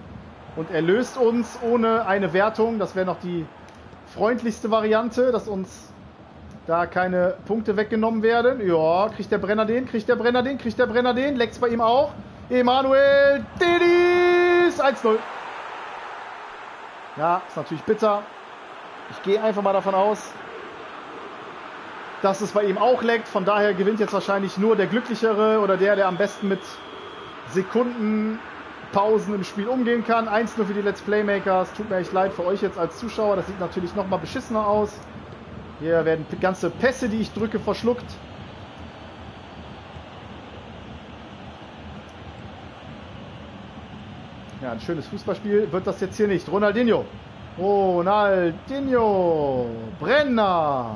Und er löst uns ohne eine Wertung. Das wäre noch die freundlichste Variante, dass uns da keine Punkte weggenommen werden. Ja, kriegt der Brenner den, kriegt der Brenner den, kriegt der Brenner den. Leckt's bei ihm auch. Emmanuel Dennis 1-0. Ja, ist natürlich bitter. Ich gehe einfach mal davon aus, dass es bei ihm auch leckt. Von daher gewinnt jetzt wahrscheinlich nur der Glücklichere oder der am besten mit Sekundenpausen im Spiel umgehen kann. 1-0 für die Let's Play Makers. Tut mir echt leid für euch jetzt als Zuschauer. Das sieht natürlich nochmal beschissener aus. Hier werden ganze Pässe, die ich drücke, verschluckt. Ja, ein schönes Fußballspiel wird das jetzt hier nicht. Ronaldinho. Ronaldinho. Brenner.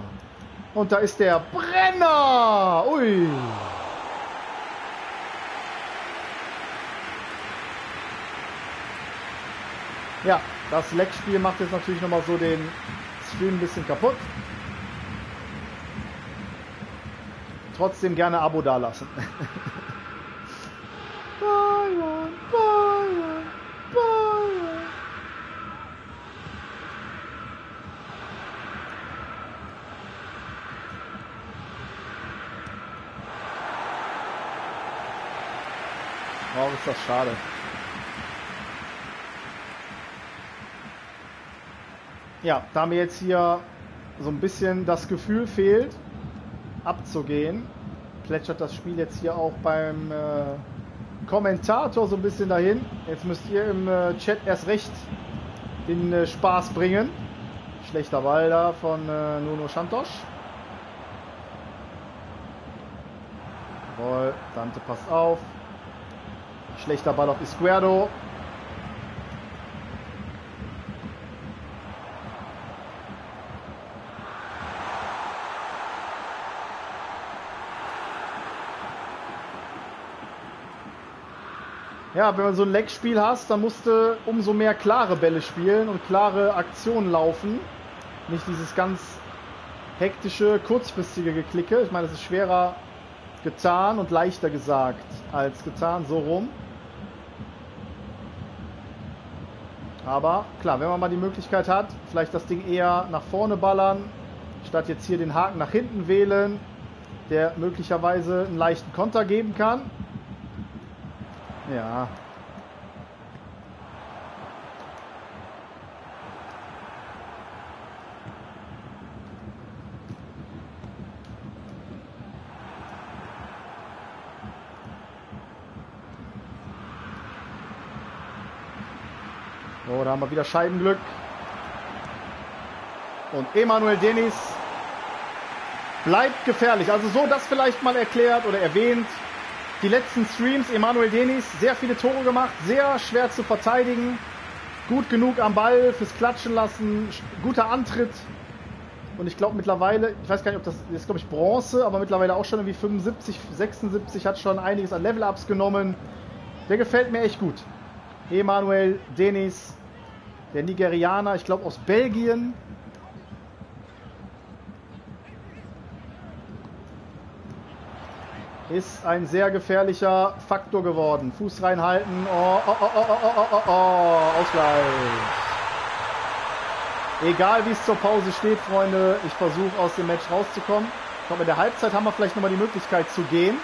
Und da ist der Brenner. Ui. Ja, das Leckspiel macht jetzt natürlich nochmal so den Stream ein bisschen kaputt. Trotzdem gerne Abo dalassen. Bayern, Bayern. Oh, ist das schade. Ja, da mir jetzt hier so ein bisschen das Gefühl fehlt, abzugehen, plätschert das Spiel jetzt hier auch beim Kommentator so ein bisschen dahin. Jetzt müsst ihr im Chat erst recht den Spaß bringen. Schlechter Ball da von Nuno Santos. Jawohl, Dante passt auf. Schlechter Ball auf Isquierdo. Ja, wenn man so ein Leckspiel hast, dann musst du umso mehr klare Bälle spielen und klare Aktionen laufen. Nicht dieses ganz hektische, kurzfristige Geklicke. Ich meine, es ist schwerer, getan und leichter gesagt als getan, so rum. Aber klar, wenn man mal die Möglichkeit hat, vielleicht das Ding eher nach vorne ballern, statt jetzt hier den Haken nach hinten wählen, der möglicherweise einen leichten Konter geben kann. Ja. Oh, da haben wir wieder Scheibenglück. Und Emmanuel Dennis bleibt gefährlich. Also so das vielleicht mal erklärt oder erwähnt. Die letzten Streams, Emmanuel Dennis, sehr viele Tore gemacht, sehr schwer zu verteidigen. Gut genug am Ball fürs Klatschen lassen, guter Antritt. Und ich glaube mittlerweile, ich weiß gar nicht, ob das ist, glaube ich, Bronze, aber mittlerweile auch schon irgendwie 75, 76, hat schon einiges an Level-Ups genommen. Der gefällt mir echt gut. Emmanuel Dennis, der Nigerianer, ich glaube aus Belgien. Ist ein sehr gefährlicher Faktor geworden. Fuß reinhalten. Oh. Ausgleich. Egal wie es zur Pause steht, Freunde, ich versuche aus dem Match rauszukommen. Ich glaube, in der Halbzeit haben wir vielleicht nochmal die Möglichkeit zu gehen.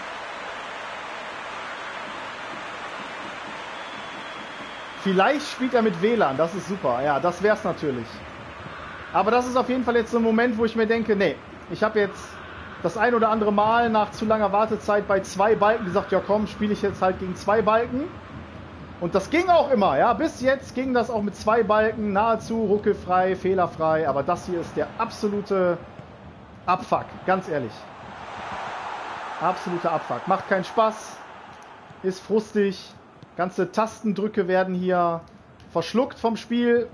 Vielleicht spielt er mit WLAN, das ist super. Ja, das wäre es natürlich. Aber das ist auf jeden Fall jetzt so ein Moment, wo ich mir denke, nee, ich habe jetzt das ein oder andere Mal nach zu langer Wartezeit bei zwei Balken gesagt, ja komm, spiele ich jetzt halt gegen zwei Balken. Und das ging auch immer, ja, bis jetzt ging das auch mit zwei Balken, nahezu ruckelfrei, fehlerfrei. Aber das hier ist der absolute Abfuck, ganz ehrlich. Absoluter Abfuck, macht keinen Spaß, ist frustig. Ganze Tastendrücke werden hier verschluckt vom Spiel.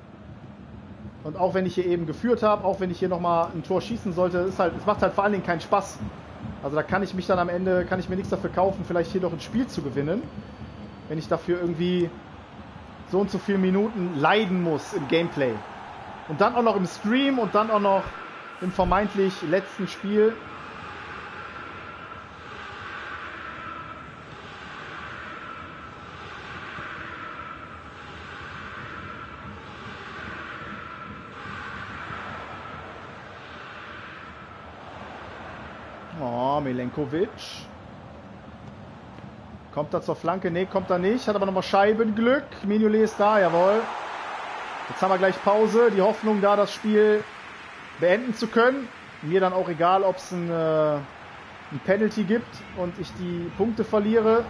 Und auch wenn ich hier eben geführt habe, auch wenn ich hier nochmal ein Tor schießen sollte, ist halt, es macht halt vor allen Dingen keinen Spaß. Also da kann ich mich dann am Ende, kann ich mir nichts dafür kaufen, vielleicht hier noch ein Spiel zu gewinnen. Wenn ich dafür irgendwie so und so viele Minuten leiden muss im Gameplay. Und dann auch noch im Stream und dann auch noch im vermeintlich letzten Spiel. Milenkovic. Kommt er zur Flanke? Ne, kommt er nicht. Hat aber nochmal Scheibenglück. Mignolet ist da, jawohl. Jetzt haben wir gleich Pause. Die Hoffnung da, das Spiel beenden zu können. Mir dann auch egal, ob es ein Penalty gibt und ich die Punkte verliere.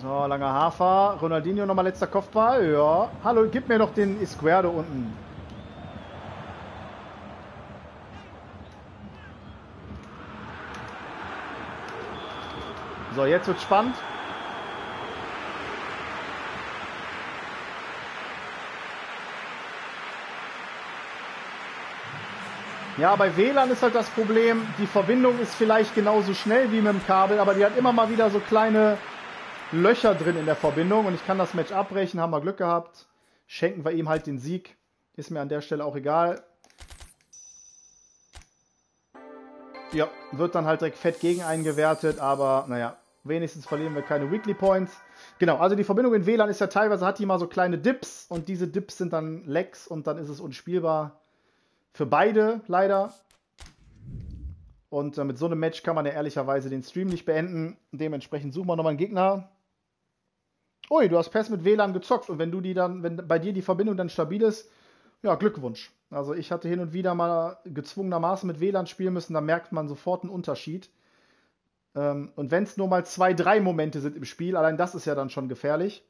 So, langer Hafer. Ronaldinho nochmal letzter Kopfball. Ja. Hallo, gib mir doch den Isquierdo unten. So, jetzt wird's spannend. Ja, bei WLAN ist halt das Problem, die Verbindung ist vielleicht genauso schnell wie mit dem Kabel, aber die hat immer mal wieder so kleine Löcher drin in der Verbindung und ich kann das Match abbrechen, haben wir Glück gehabt. Schenken wir ihm halt den Sieg. Ist mir an der Stelle auch egal. Ja, wird dann halt direkt fett gegen eingewertet, aber naja, wenigstens verlieren wir keine Weekly Points. Genau, also die Verbindung in WLAN ist ja teilweise, hat die mal so kleine Dips und diese Dips sind dann Lags und dann ist es unspielbar. Für beide, leider. Und mit so einem Match kann man ja ehrlicherweise den Stream nicht beenden. Dementsprechend suchen wir nochmal einen Gegner. Ui, du hast PES mit WLAN gezockt. Und wenn du die dann, wenn bei dir die Verbindung dann stabil ist, ja, Glückwunsch. Also ich hatte hin und wieder mal gezwungenermaßen mit WLAN spielen müssen, da merkt man sofort einen Unterschied. Und wenn es nur mal 2, 3 Momente sind im Spiel, allein das ist ja dann schon gefährlich.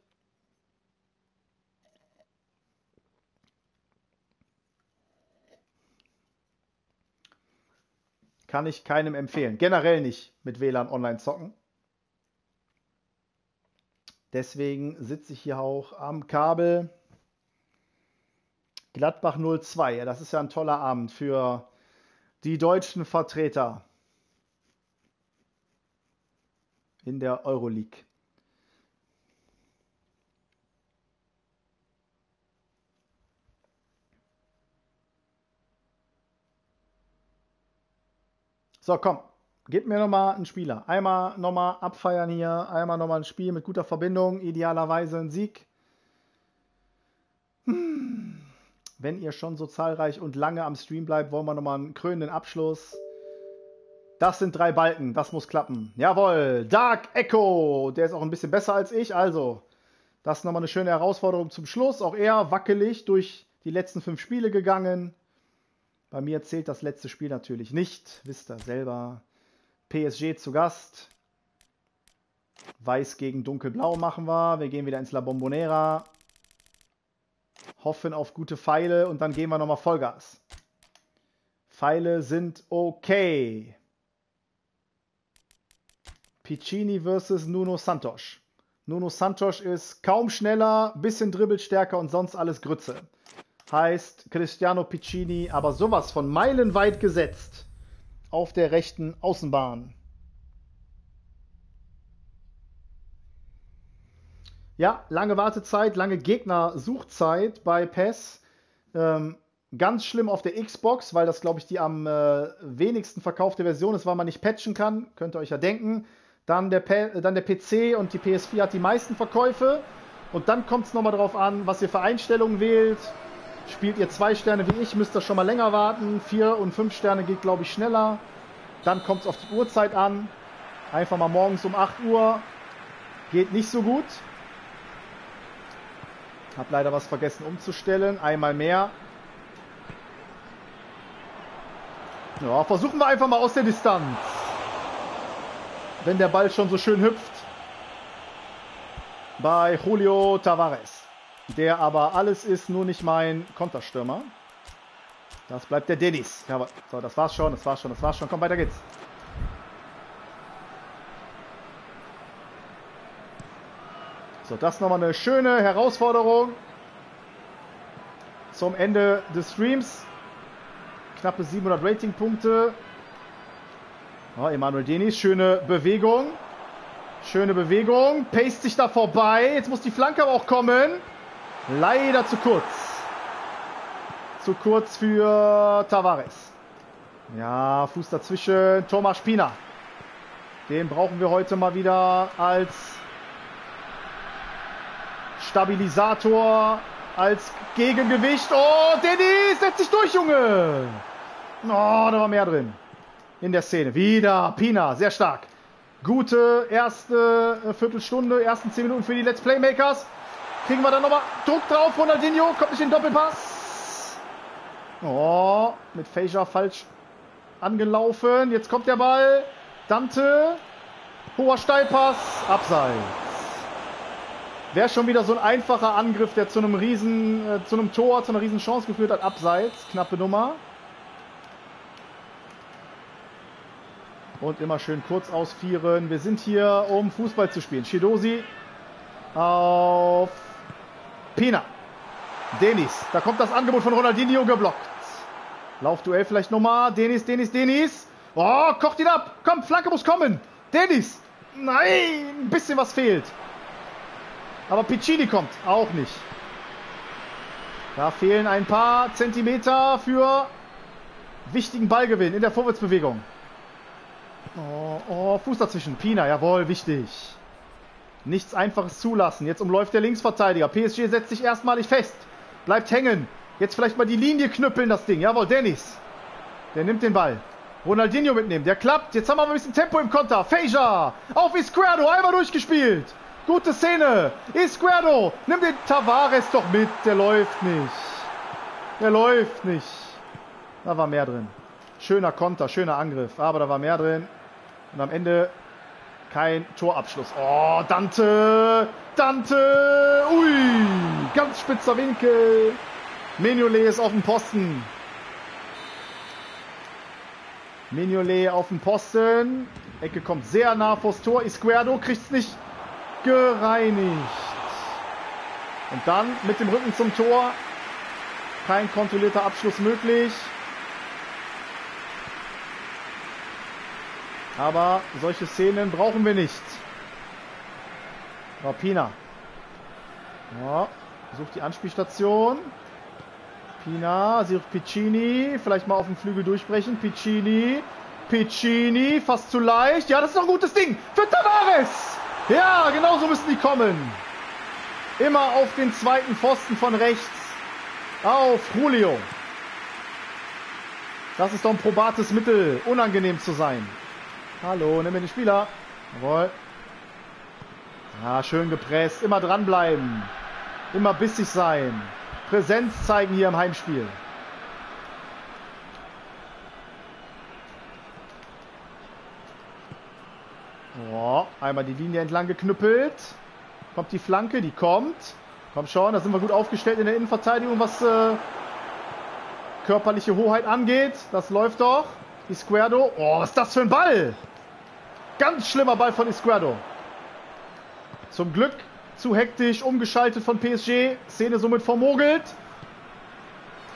Kann ich keinem empfehlen. Generell nicht mit WLAN online zocken. Deswegen sitze ich hier auch am Kabel. Gladbach 02. Ja, das ist ja ein toller Abend für die deutschen Vertreter in der Euroleague. So, komm, gib mir nochmal einen Spieler. Einmal nochmal abfeiern hier, einmal nochmal ein Spiel mit guter Verbindung, idealerweise ein Sieg. Wenn ihr schon so zahlreich und lange am Stream bleibt, wollen wir nochmal einen krönenden Abschluss. Das sind 3 Balken, das muss klappen. Jawohl, Dark Echo, der ist auch ein bisschen besser als ich, also das ist nochmal eine schöne Herausforderung zum Schluss. Auch eher wackelig durch die letzten 5 Spiele gegangen. Bei mir zählt das letzte Spiel natürlich nicht, wisst ihr selber. PSG zu Gast. Weiß gegen Dunkelblau machen wir. Wir gehen wieder ins La Bombonera. Hoffen auf gute Pfeile und dann geben wir nochmal Vollgas. Pfeile sind okay. Piccini versus Nuno Santos. Nuno Santos ist kaum schneller, bisschen dribbelstärker und sonst alles Grütze. Heißt Cristiano Piccini, aber sowas von meilenweit gesetzt auf der rechten Außenbahn. Ja, lange Wartezeit, lange Gegnersuchzeit bei PES. Ganz schlimm auf der Xbox, weil das, glaube ich, die am wenigsten verkaufte Version ist, weil man nicht patchen kann. Könnt ihr euch ja denken. Dann der PC und die PS4 hat die meisten Verkäufe. Und dann kommt es nochmal drauf an, was ihr für Einstellungen wählt. Spielt ihr 2 Sterne wie ich, müsst ihr schon mal länger warten. 4 und 5 Sterne geht, glaube ich, schneller. Dann kommt es auf die Uhrzeit an. Einfach mal morgens um 8 Uhr. Geht nicht so gut. Hab leider was vergessen umzustellen. Einmal mehr. Ja, versuchen wir einfach mal aus der Distanz. Wenn der Ball schon so schön hüpft. Bei Júlio Tavares. Der aber alles ist, nur nicht mein Konterstürmer. Das bleibt der Dennis. Jawohl. So, das war's schon. Komm, weiter geht's. So, das ist nochmal eine schöne Herausforderung. Zum Ende des Streams. Knappe 700 Ratingpunkte. Oh, Emmanuel Dennis, schöne Bewegung. Schöne Bewegung. Paste sich da vorbei. Jetzt muss die Flanke aber auch kommen. Leider zu kurz. Zu kurz für Tavares. Ja, Fuß dazwischen. Thomas Spina. Den brauchen wir heute mal wieder als Stabilisator, als Gegengewicht. Oh, Dennis setzt sich durch, Junge. Oh, da war mehr drin. In der Szene. Wieder Pina, sehr stark. Gute erste Viertelstunde, ersten 10 Minuten für die Let's Play Makers. Kriegen wir dann nochmal Druck drauf. Ronaldinho kommt nicht in den Doppelpass. Oh, mit Fajr falsch angelaufen. Jetzt kommt der Ball. Dante. Hoher Steilpass. Abseits. Wäre schon wieder so ein einfacher Angriff, der zu einem Tor, zu einer riesen Chance geführt hat. Abseits. Knappe Nummer. Und immer schön kurz ausführen. Wir sind hier, um Fußball zu spielen. Shidosi auf Pina. Dennis. Da kommt das Angebot von Ronaldinho, geblockt. Laufduell vielleicht nochmal. Dennis. Oh, kocht ihn ab. Komm, Flanke muss kommen. Dennis. Nein, ein bisschen was fehlt. Aber Piccini kommt auch nicht. Da fehlen ein paar Zentimeter für wichtigen Ballgewinn in der Vorwärtsbewegung. Oh, Fuß dazwischen. Pina, jawohl, wichtig. Nichts Einfaches zulassen. Jetzt umläuft der Linksverteidiger. PSG setzt sich erstmalig fest. Bleibt hängen. Jetzt vielleicht mal die Linie knüppeln, das Ding. Jawohl, Dennis. Der nimmt den Ball. Ronaldinho mitnehmen. Der klappt. Jetzt haben wir ein bisschen Tempo im Konter. Fajr auf Isquierdo. Einmal durchgespielt. Gute Szene. Isquierdo. Nimm den Tavares doch mit. Der läuft nicht. Da war mehr drin. Schöner Konter, schöner Angriff. Aber da war mehr drin. Und am Ende kein Torabschluss. Oh, Dante. Ui, ganz spitzer Winkel. Mignolet ist auf dem Posten. Mignolet auf dem Posten. Ecke kommt sehr nah vors Tor. Isquierdo kriegt es nicht gereinigt. Und dann mit dem Rücken zum Tor. Kein kontrollierter Abschluss möglich. Aber solche Szenen brauchen wir nicht. Oh, Pina. Ja, sucht die Anspielstation. Pina, sie sucht Piccini. Vielleicht mal auf dem Flügel durchbrechen. Piccini. Piccini, fast zu leicht. Ja, das ist doch ein gutes Ding für Tavares. Ja, genau so müssen die kommen. Immer auf den zweiten Pfosten von rechts. Auf Julio. Das ist doch ein probates Mittel, unangenehm zu sein. Hallo, nimm mir den Spieler. Jawohl. Ah, schön gepresst. Immer dranbleiben. Immer bissig sein. Präsenz zeigen hier im Heimspiel. Oh, einmal die Linie entlang geknüppelt. Kommt die Flanke, die kommt. Komm schon, da sind wir gut aufgestellt in der Innenverteidigung, was körperliche Hoheit angeht. Das läuft doch. Isquierdo. Oh, was ist das für ein Ball? Ganz schlimmer Ball von Isquierdo. Zum Glück zu hektisch, umgeschaltet von PSG. Szene somit vermogelt.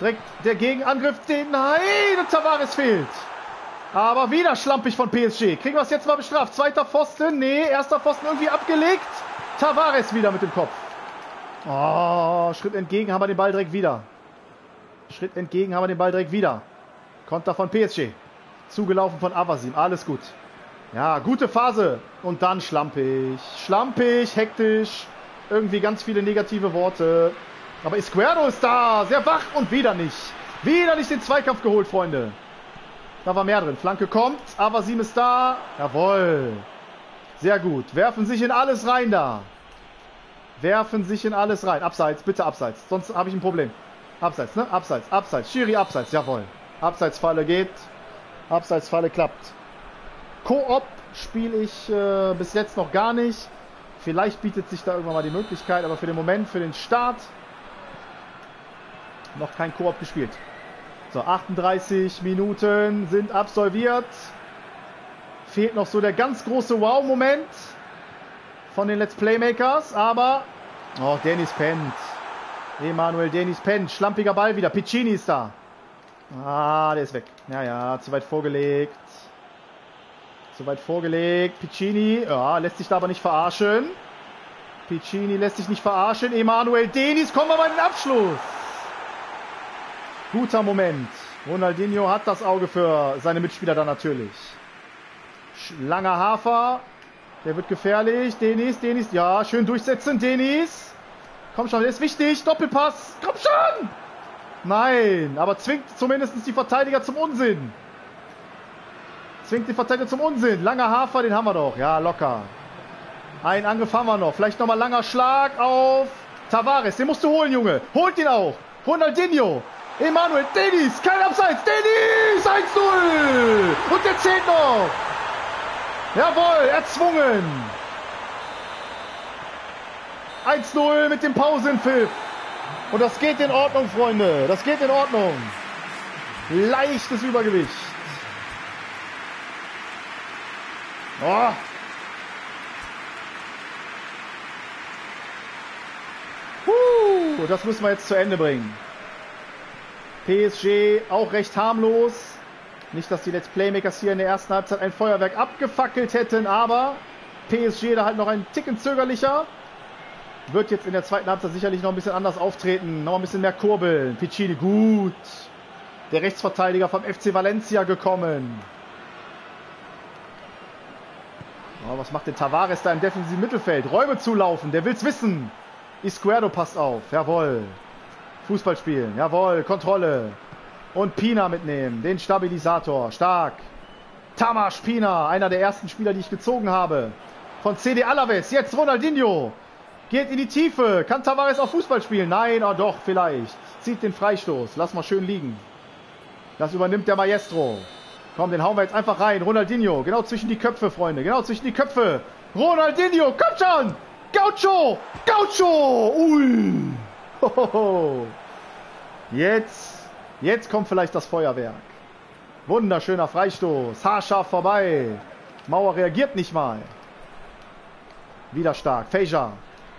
Direkt der Gegenangriff. Nein, Tavares fehlt. Aber wieder schlampig von PSG. Kriegen wir es jetzt mal bestraft. Zweiter Pfosten. Nee, erster Pfosten irgendwie abgelegt. Tavares wieder mit dem Kopf. Oh, Schritt entgegen haben wir den Ball direkt wieder. Schritt entgegen haben wir den Ball direkt wieder. Konter von PSG. Zugelaufen von Avasim. Alles gut. Ja, gute Phase. Und dann schlampig. Schlampig, hektisch. Irgendwie ganz viele negative Worte. Aber Isquierdo ist da. Sehr wach und wieder nicht. Wieder nicht den Zweikampf geholt, Freunde. Da war mehr drin. Flanke kommt. Avasim ist da. Jawohl. Sehr gut. Werfen sich in alles rein da. Werfen sich in alles rein. Abseits. Bitte abseits. Sonst habe ich ein Problem. Abseits, ne? Abseits. Abseits. Schiri abseits. Jawohl. Abseitsfalle geht. Abseitsfalle klappt. Koop spiele ich bis jetzt noch gar nicht. Vielleicht bietet sich da irgendwann mal die Möglichkeit. Aber für den Moment, für den Start, noch kein Koop gespielt. So, 38 Minuten sind absolviert. Fehlt noch so der ganz große Wow-Moment von den Let's Play Makers. Aber, oh, Dennis pennt. Emmanuel Dennis pennt. Schlampiger Ball wieder. Piccini ist da. Ah, der ist weg. Naja, zu weit vorgelegt. Zu weit vorgelegt. Piccini, ja, lässt sich da aber nicht verarschen. Piccini lässt sich nicht verarschen. Emmanuel Dennis, kommen wir mal in den Abschluss. Guter Moment. Ronaldinho hat das Auge für seine Mitspieler da natürlich. Langer Hafer. Der wird gefährlich. Dennis, Dennis. Ja, schön durchsetzen. Dennis. Komm schon, der ist wichtig. Doppelpass. Komm schon! Nein, aber zwingt zumindest die Verteidiger zum Unsinn. Zwingt die Verteidiger zum Unsinn. Langer Hafer, den haben wir doch. Ja, locker. Einen Angriff haben wir noch. Vielleicht nochmal langer Schlag auf Tavares. Den musst du holen, Junge. Holt ihn auch. Ronaldinho. Emmanuel Dennis, kein Abseits, Dennis, 1-0 und der zählt noch. Jawohl, erzwungen. 1-0 mit dem Pausenpfiff und das geht in Ordnung, Freunde, das geht in Ordnung. Leichtes Übergewicht. Oh. Das müssen wir jetzt zu Ende bringen. PSG auch recht harmlos. Nicht, dass die Let's Playmakers hier in der ersten Halbzeit ein Feuerwerk abgefackelt hätten, aber PSG da halt noch einen Ticken zögerlicher. Wird jetzt in der zweiten Halbzeit sicherlich noch ein bisschen anders auftreten. Noch ein bisschen mehr kurbeln. Piccini, gut. Der Rechtsverteidiger vom FC Valencia gekommen. Oh, was macht denn Tavares da im defensiven Mittelfeld? Räume zulaufen, der will's wissen. Isquierdo passt auf, jawohl. Fußball spielen, jawohl, Kontrolle. Und Pina mitnehmen, den Stabilisator, stark. Tamas Pina, einer der ersten Spieler, die ich gezogen habe. Von CD Alaves, jetzt Ronaldinho. Geht in die Tiefe, kann Tavares auch Fußball spielen? Nein, oh doch, vielleicht. Zieht den Freistoß, lass mal schön liegen. Das übernimmt der Maestro. Komm, den hauen wir jetzt einfach rein, Ronaldinho. Genau zwischen die Köpfe, Freunde, genau zwischen die Köpfe. Ronaldinho, komm schon! Gaucho, Gaucho, ui. Hohoho. Jetzt kommt vielleicht das Feuerwerk. Wunderschöner Freistoß. Haarscharf vorbei. Mauer reagiert nicht mal. Wieder stark. Feja.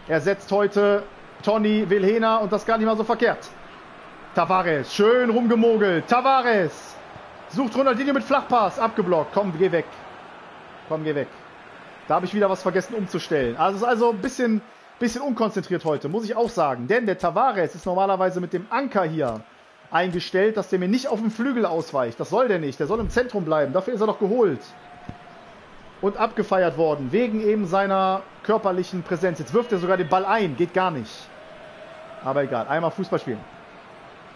Er setzt heute Toni Vilhena und das gar nicht mal so verkehrt. Tavares. Schön rumgemogelt. Tavares. Sucht Ronaldinho mit Flachpass. Abgeblockt. Komm, geh weg. Komm, geh weg. Da habe ich wieder was vergessen umzustellen. Also es ist also ein bisschen unkonzentriert heute, muss ich auch sagen. Denn der Tavares ist normalerweise mit dem Anker hier eingestellt, dass der mir nicht auf dem Flügel ausweicht. Das soll der nicht. Der soll im Zentrum bleiben. Dafür ist er doch geholt. Und abgefeiert worden. Wegen eben seiner körperlichen Präsenz. Jetzt wirft er sogar den Ball ein. Geht gar nicht. Aber egal. Einmal Fußball spielen.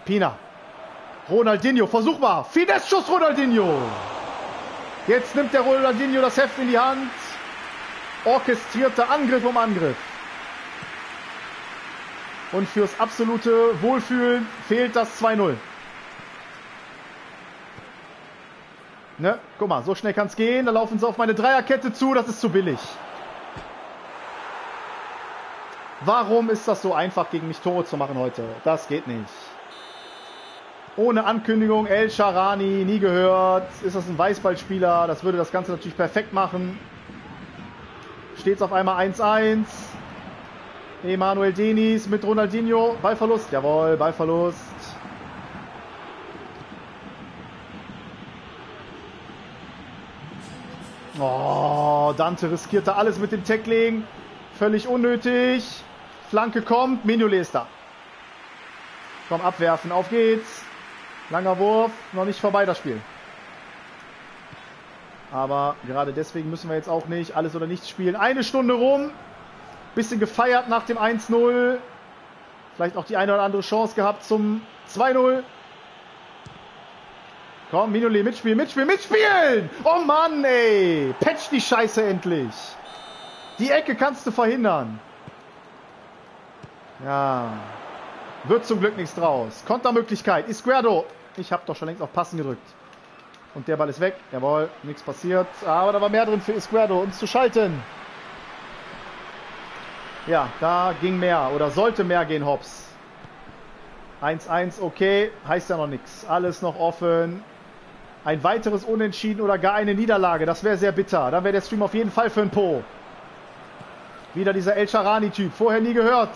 Pina. Ronaldinho. Versuch mal. Finesse-Schuss Ronaldinho. Jetzt nimmt der Ronaldinho das Heft in die Hand. Orchestrierter Angriff um Angriff. Und fürs absolute Wohlfühlen fehlt das 2-0. Ne? Guck mal, so schnell kann es gehen. Da laufen sie auf meine Dreierkette zu. Das ist zu billig. Warum ist das so einfach, gegen mich Tore zu machen heute? Das geht nicht. Ohne Ankündigung. El Shaarawy, nie gehört. Ist das ein Weißballspieler? Das würde das Ganze natürlich perfekt machen. Steht es auf einmal 1-1. Emmanuel Dennis mit Ronaldinho. Ballverlust. Jawohl, Ballverlust. Oh, Dante riskiert da alles mit dem Tackling. Völlig unnötig. Flanke kommt. Mignolet ist da. Komm, abwerfen. Auf geht's. Langer Wurf. Noch nicht vorbei, das Spiel. Aber gerade deswegen müssen wir jetzt auch nicht alles oder nichts spielen. Eine Stunde rum. Bisschen gefeiert nach dem 1-0. Vielleicht auch die eine oder andere Chance gehabt zum 2-0. Komm, Mignolet, mitspielen, mitspielen, mitspielen! Oh Mann, ey! Patch die Scheiße endlich! Die Ecke kannst du verhindern. Ja. Wird zum Glück nichts draus. Kontermöglichkeit. Isquierdo. Ich habe doch schon längst auf Passen gedrückt. Und der Ball ist weg. Jawohl, nichts passiert. Aber da war mehr drin für Isquierdo, uns zu schalten. Ja, da ging mehr oder sollte mehr gehen, Hobbs. 1-1, okay, heißt ja noch nichts. Alles noch offen. Ein weiteres Unentschieden oder gar eine Niederlage, das wäre sehr bitter. Dann wäre der Stream auf jeden Fall für ein Po. Wieder dieser El Shaarawy-Typ, vorher nie gehört.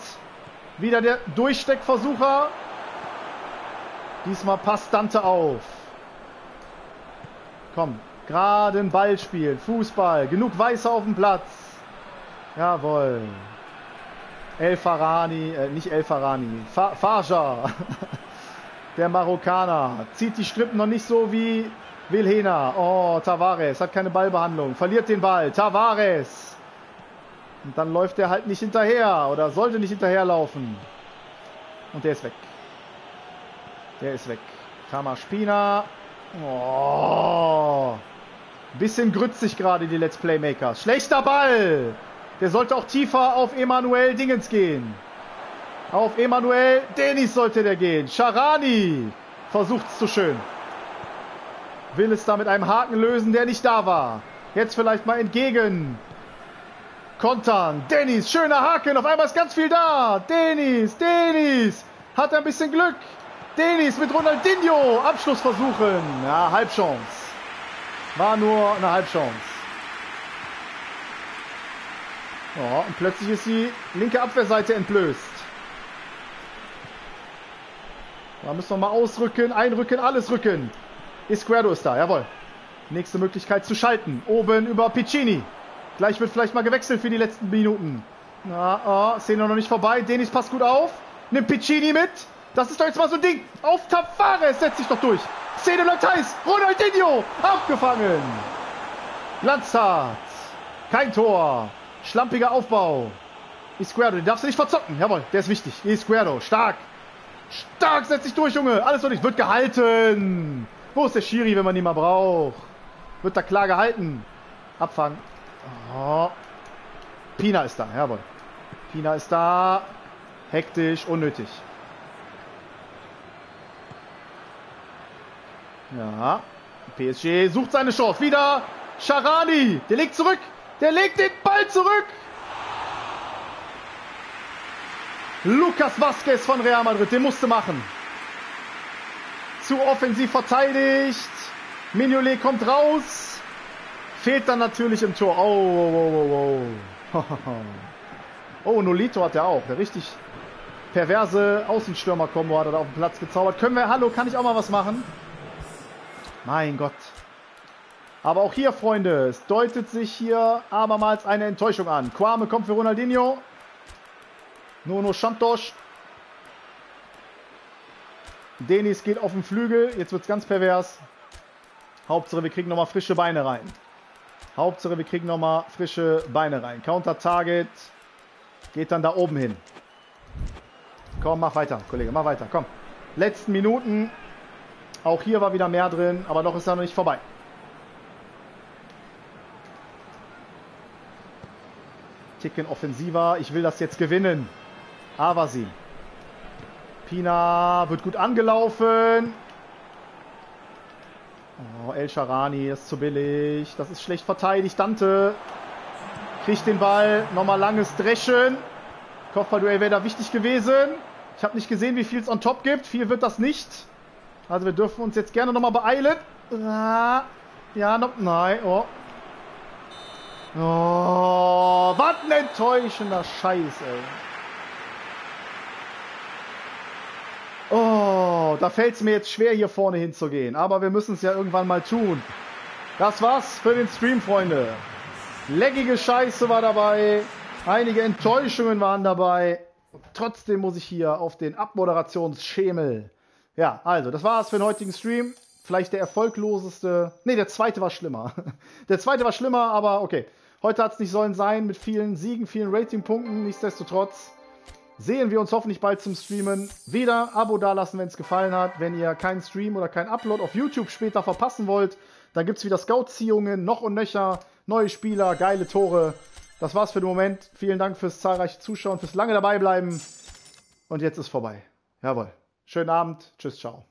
Wieder der Durchsteckversucher. Diesmal passt Dante auf. Komm, gerade ein Ballspiel, Fußball, genug Weiße auf dem Platz. Jawohl. El Shaarawy, nicht El Shaarawy, Farja, der Marokkaner, zieht die Strippen noch nicht so wie Vilhena. Oh, Tavares hat keine Ballbehandlung, verliert den Ball, Tavares. Und dann läuft er halt nicht hinterher oder sollte nicht hinterherlaufen. Und der ist weg. Der ist weg. Kamaspina. Oh, bisschen grützig gerade die Let's Play Makers. Schlechter Ball. Der sollte auch tiefer auf Emmanuel Dingens gehen. Auf Emmanuel Dennis sollte der gehen. Shaarawy versucht es zu schön. Will es da mit einem Haken lösen, der nicht da war. Jetzt vielleicht mal entgegen. Kontern. Dennis, schöner Haken. Auf einmal ist ganz viel da. Dennis, Dennis. Hat ein bisschen Glück. Dennis mit Ronaldinho. Abschluss versuchen. Ja, Halbchance. War nur eine Halbchance. Ja, und plötzlich ist die linke Abwehrseite entblößt. Da müssen wir mal ausrücken, einrücken, alles rücken. Isquierdo ist da, jawohl. Nächste Möglichkeit zu schalten. Oben über Piccini. Gleich wird vielleicht mal gewechselt für die letzten Minuten. Na, Szene noch nicht vorbei. Dennis passt gut auf. Nimmt Piccini mit. Das ist doch jetzt mal so ein Ding. Auf Tavares, setzt sich doch durch. Szene bleibt heiß. Ronaldinho, abgefangen. Glanzart. Kein Tor. Schlampiger Aufbau. Isquierdo, den darfst du nicht verzocken. Jawohl, der ist wichtig. Isquierdo, stark. Stark, setz dich durch, Junge. Alles oder nicht. Wird gehalten. Wo ist der Schiri, wenn man ihn mal braucht? Wird da klar gehalten. Abfangen. Oh. Pina ist da, jawohl. Pina ist da. Hektisch, unnötig. Ja. PSG sucht seine Chance. Wieder Shaarawy. Der legt zurück. Der legt den Ball zurück. Lucas Vazquez von Real Madrid, den musste machen. Zu offensiv verteidigt. Mignolet kommt raus. Fehlt dann natürlich im Tor. Oh, Nolito hat er auch. Der richtig perverse Außenstürmer-Kombo hat er da auf den Platz gezaubert. Können wir, hallo, kann ich auch mal was machen? Mein Gott. Aber auch hier, Freunde, es deutet sich hier abermals eine Enttäuschung an. Kwame kommt für Ronaldinho. Nuno Santos. Dennis geht auf den Flügel. Jetzt wird es ganz pervers. Hauptsache, wir kriegen nochmal frische Beine rein. Hauptsache, wir kriegen nochmal frische Beine rein. Counter-Target. Geht dann da oben hin. Komm, mach weiter, Kollege. Mach weiter. Komm. Letzten Minuten. Auch hier war wieder mehr drin. Aber noch ist er noch nicht vorbei. Ticken offensiver. Ich will das jetzt gewinnen. Avasin. Pina wird gut angelaufen. Oh, El Sharani ist zu billig. Das ist schlecht verteidigt. Dante kriegt den Ball. Nochmal langes Dreschen. Kopfballduell wäre da wichtig gewesen. Ich habe nicht gesehen, wie viel es on top gibt. Viel wird das nicht. Also wir dürfen uns jetzt gerne nochmal beeilen. Ja, no, nein. Oh. Oh, was ein enttäuschender Scheiß, ey. Oh, da fällt es mir jetzt schwer, hier vorne hinzugehen. Aber wir müssen es ja irgendwann mal tun. Das war's für den Stream, Freunde. Leckige Scheiße war dabei. Einige Enttäuschungen waren dabei. Trotzdem muss ich hier auf den Abmoderationsschemel. Ja, also, das war's für den heutigen Stream. Vielleicht der erfolgloseste. Ne, der zweite war schlimmer. Der zweite war schlimmer, aber okay. Heute hat es nicht sollen sein mit vielen Siegen, vielen Ratingpunkten. Nichtsdestotrotz sehen wir uns hoffentlich bald zum Streamen wieder. Abo dalassen, wenn es gefallen hat. Wenn ihr keinen Stream oder keinen Upload auf YouTube später verpassen wollt, dann gibt es wieder Scout-Ziehungen, noch und nöcher, neue Spieler, geile Tore. Das war's für den Moment. Vielen Dank fürs zahlreiche Zuschauen, fürs lange dabei bleiben. Und jetzt ist vorbei. Jawohl. Schönen Abend. Tschüss, ciao.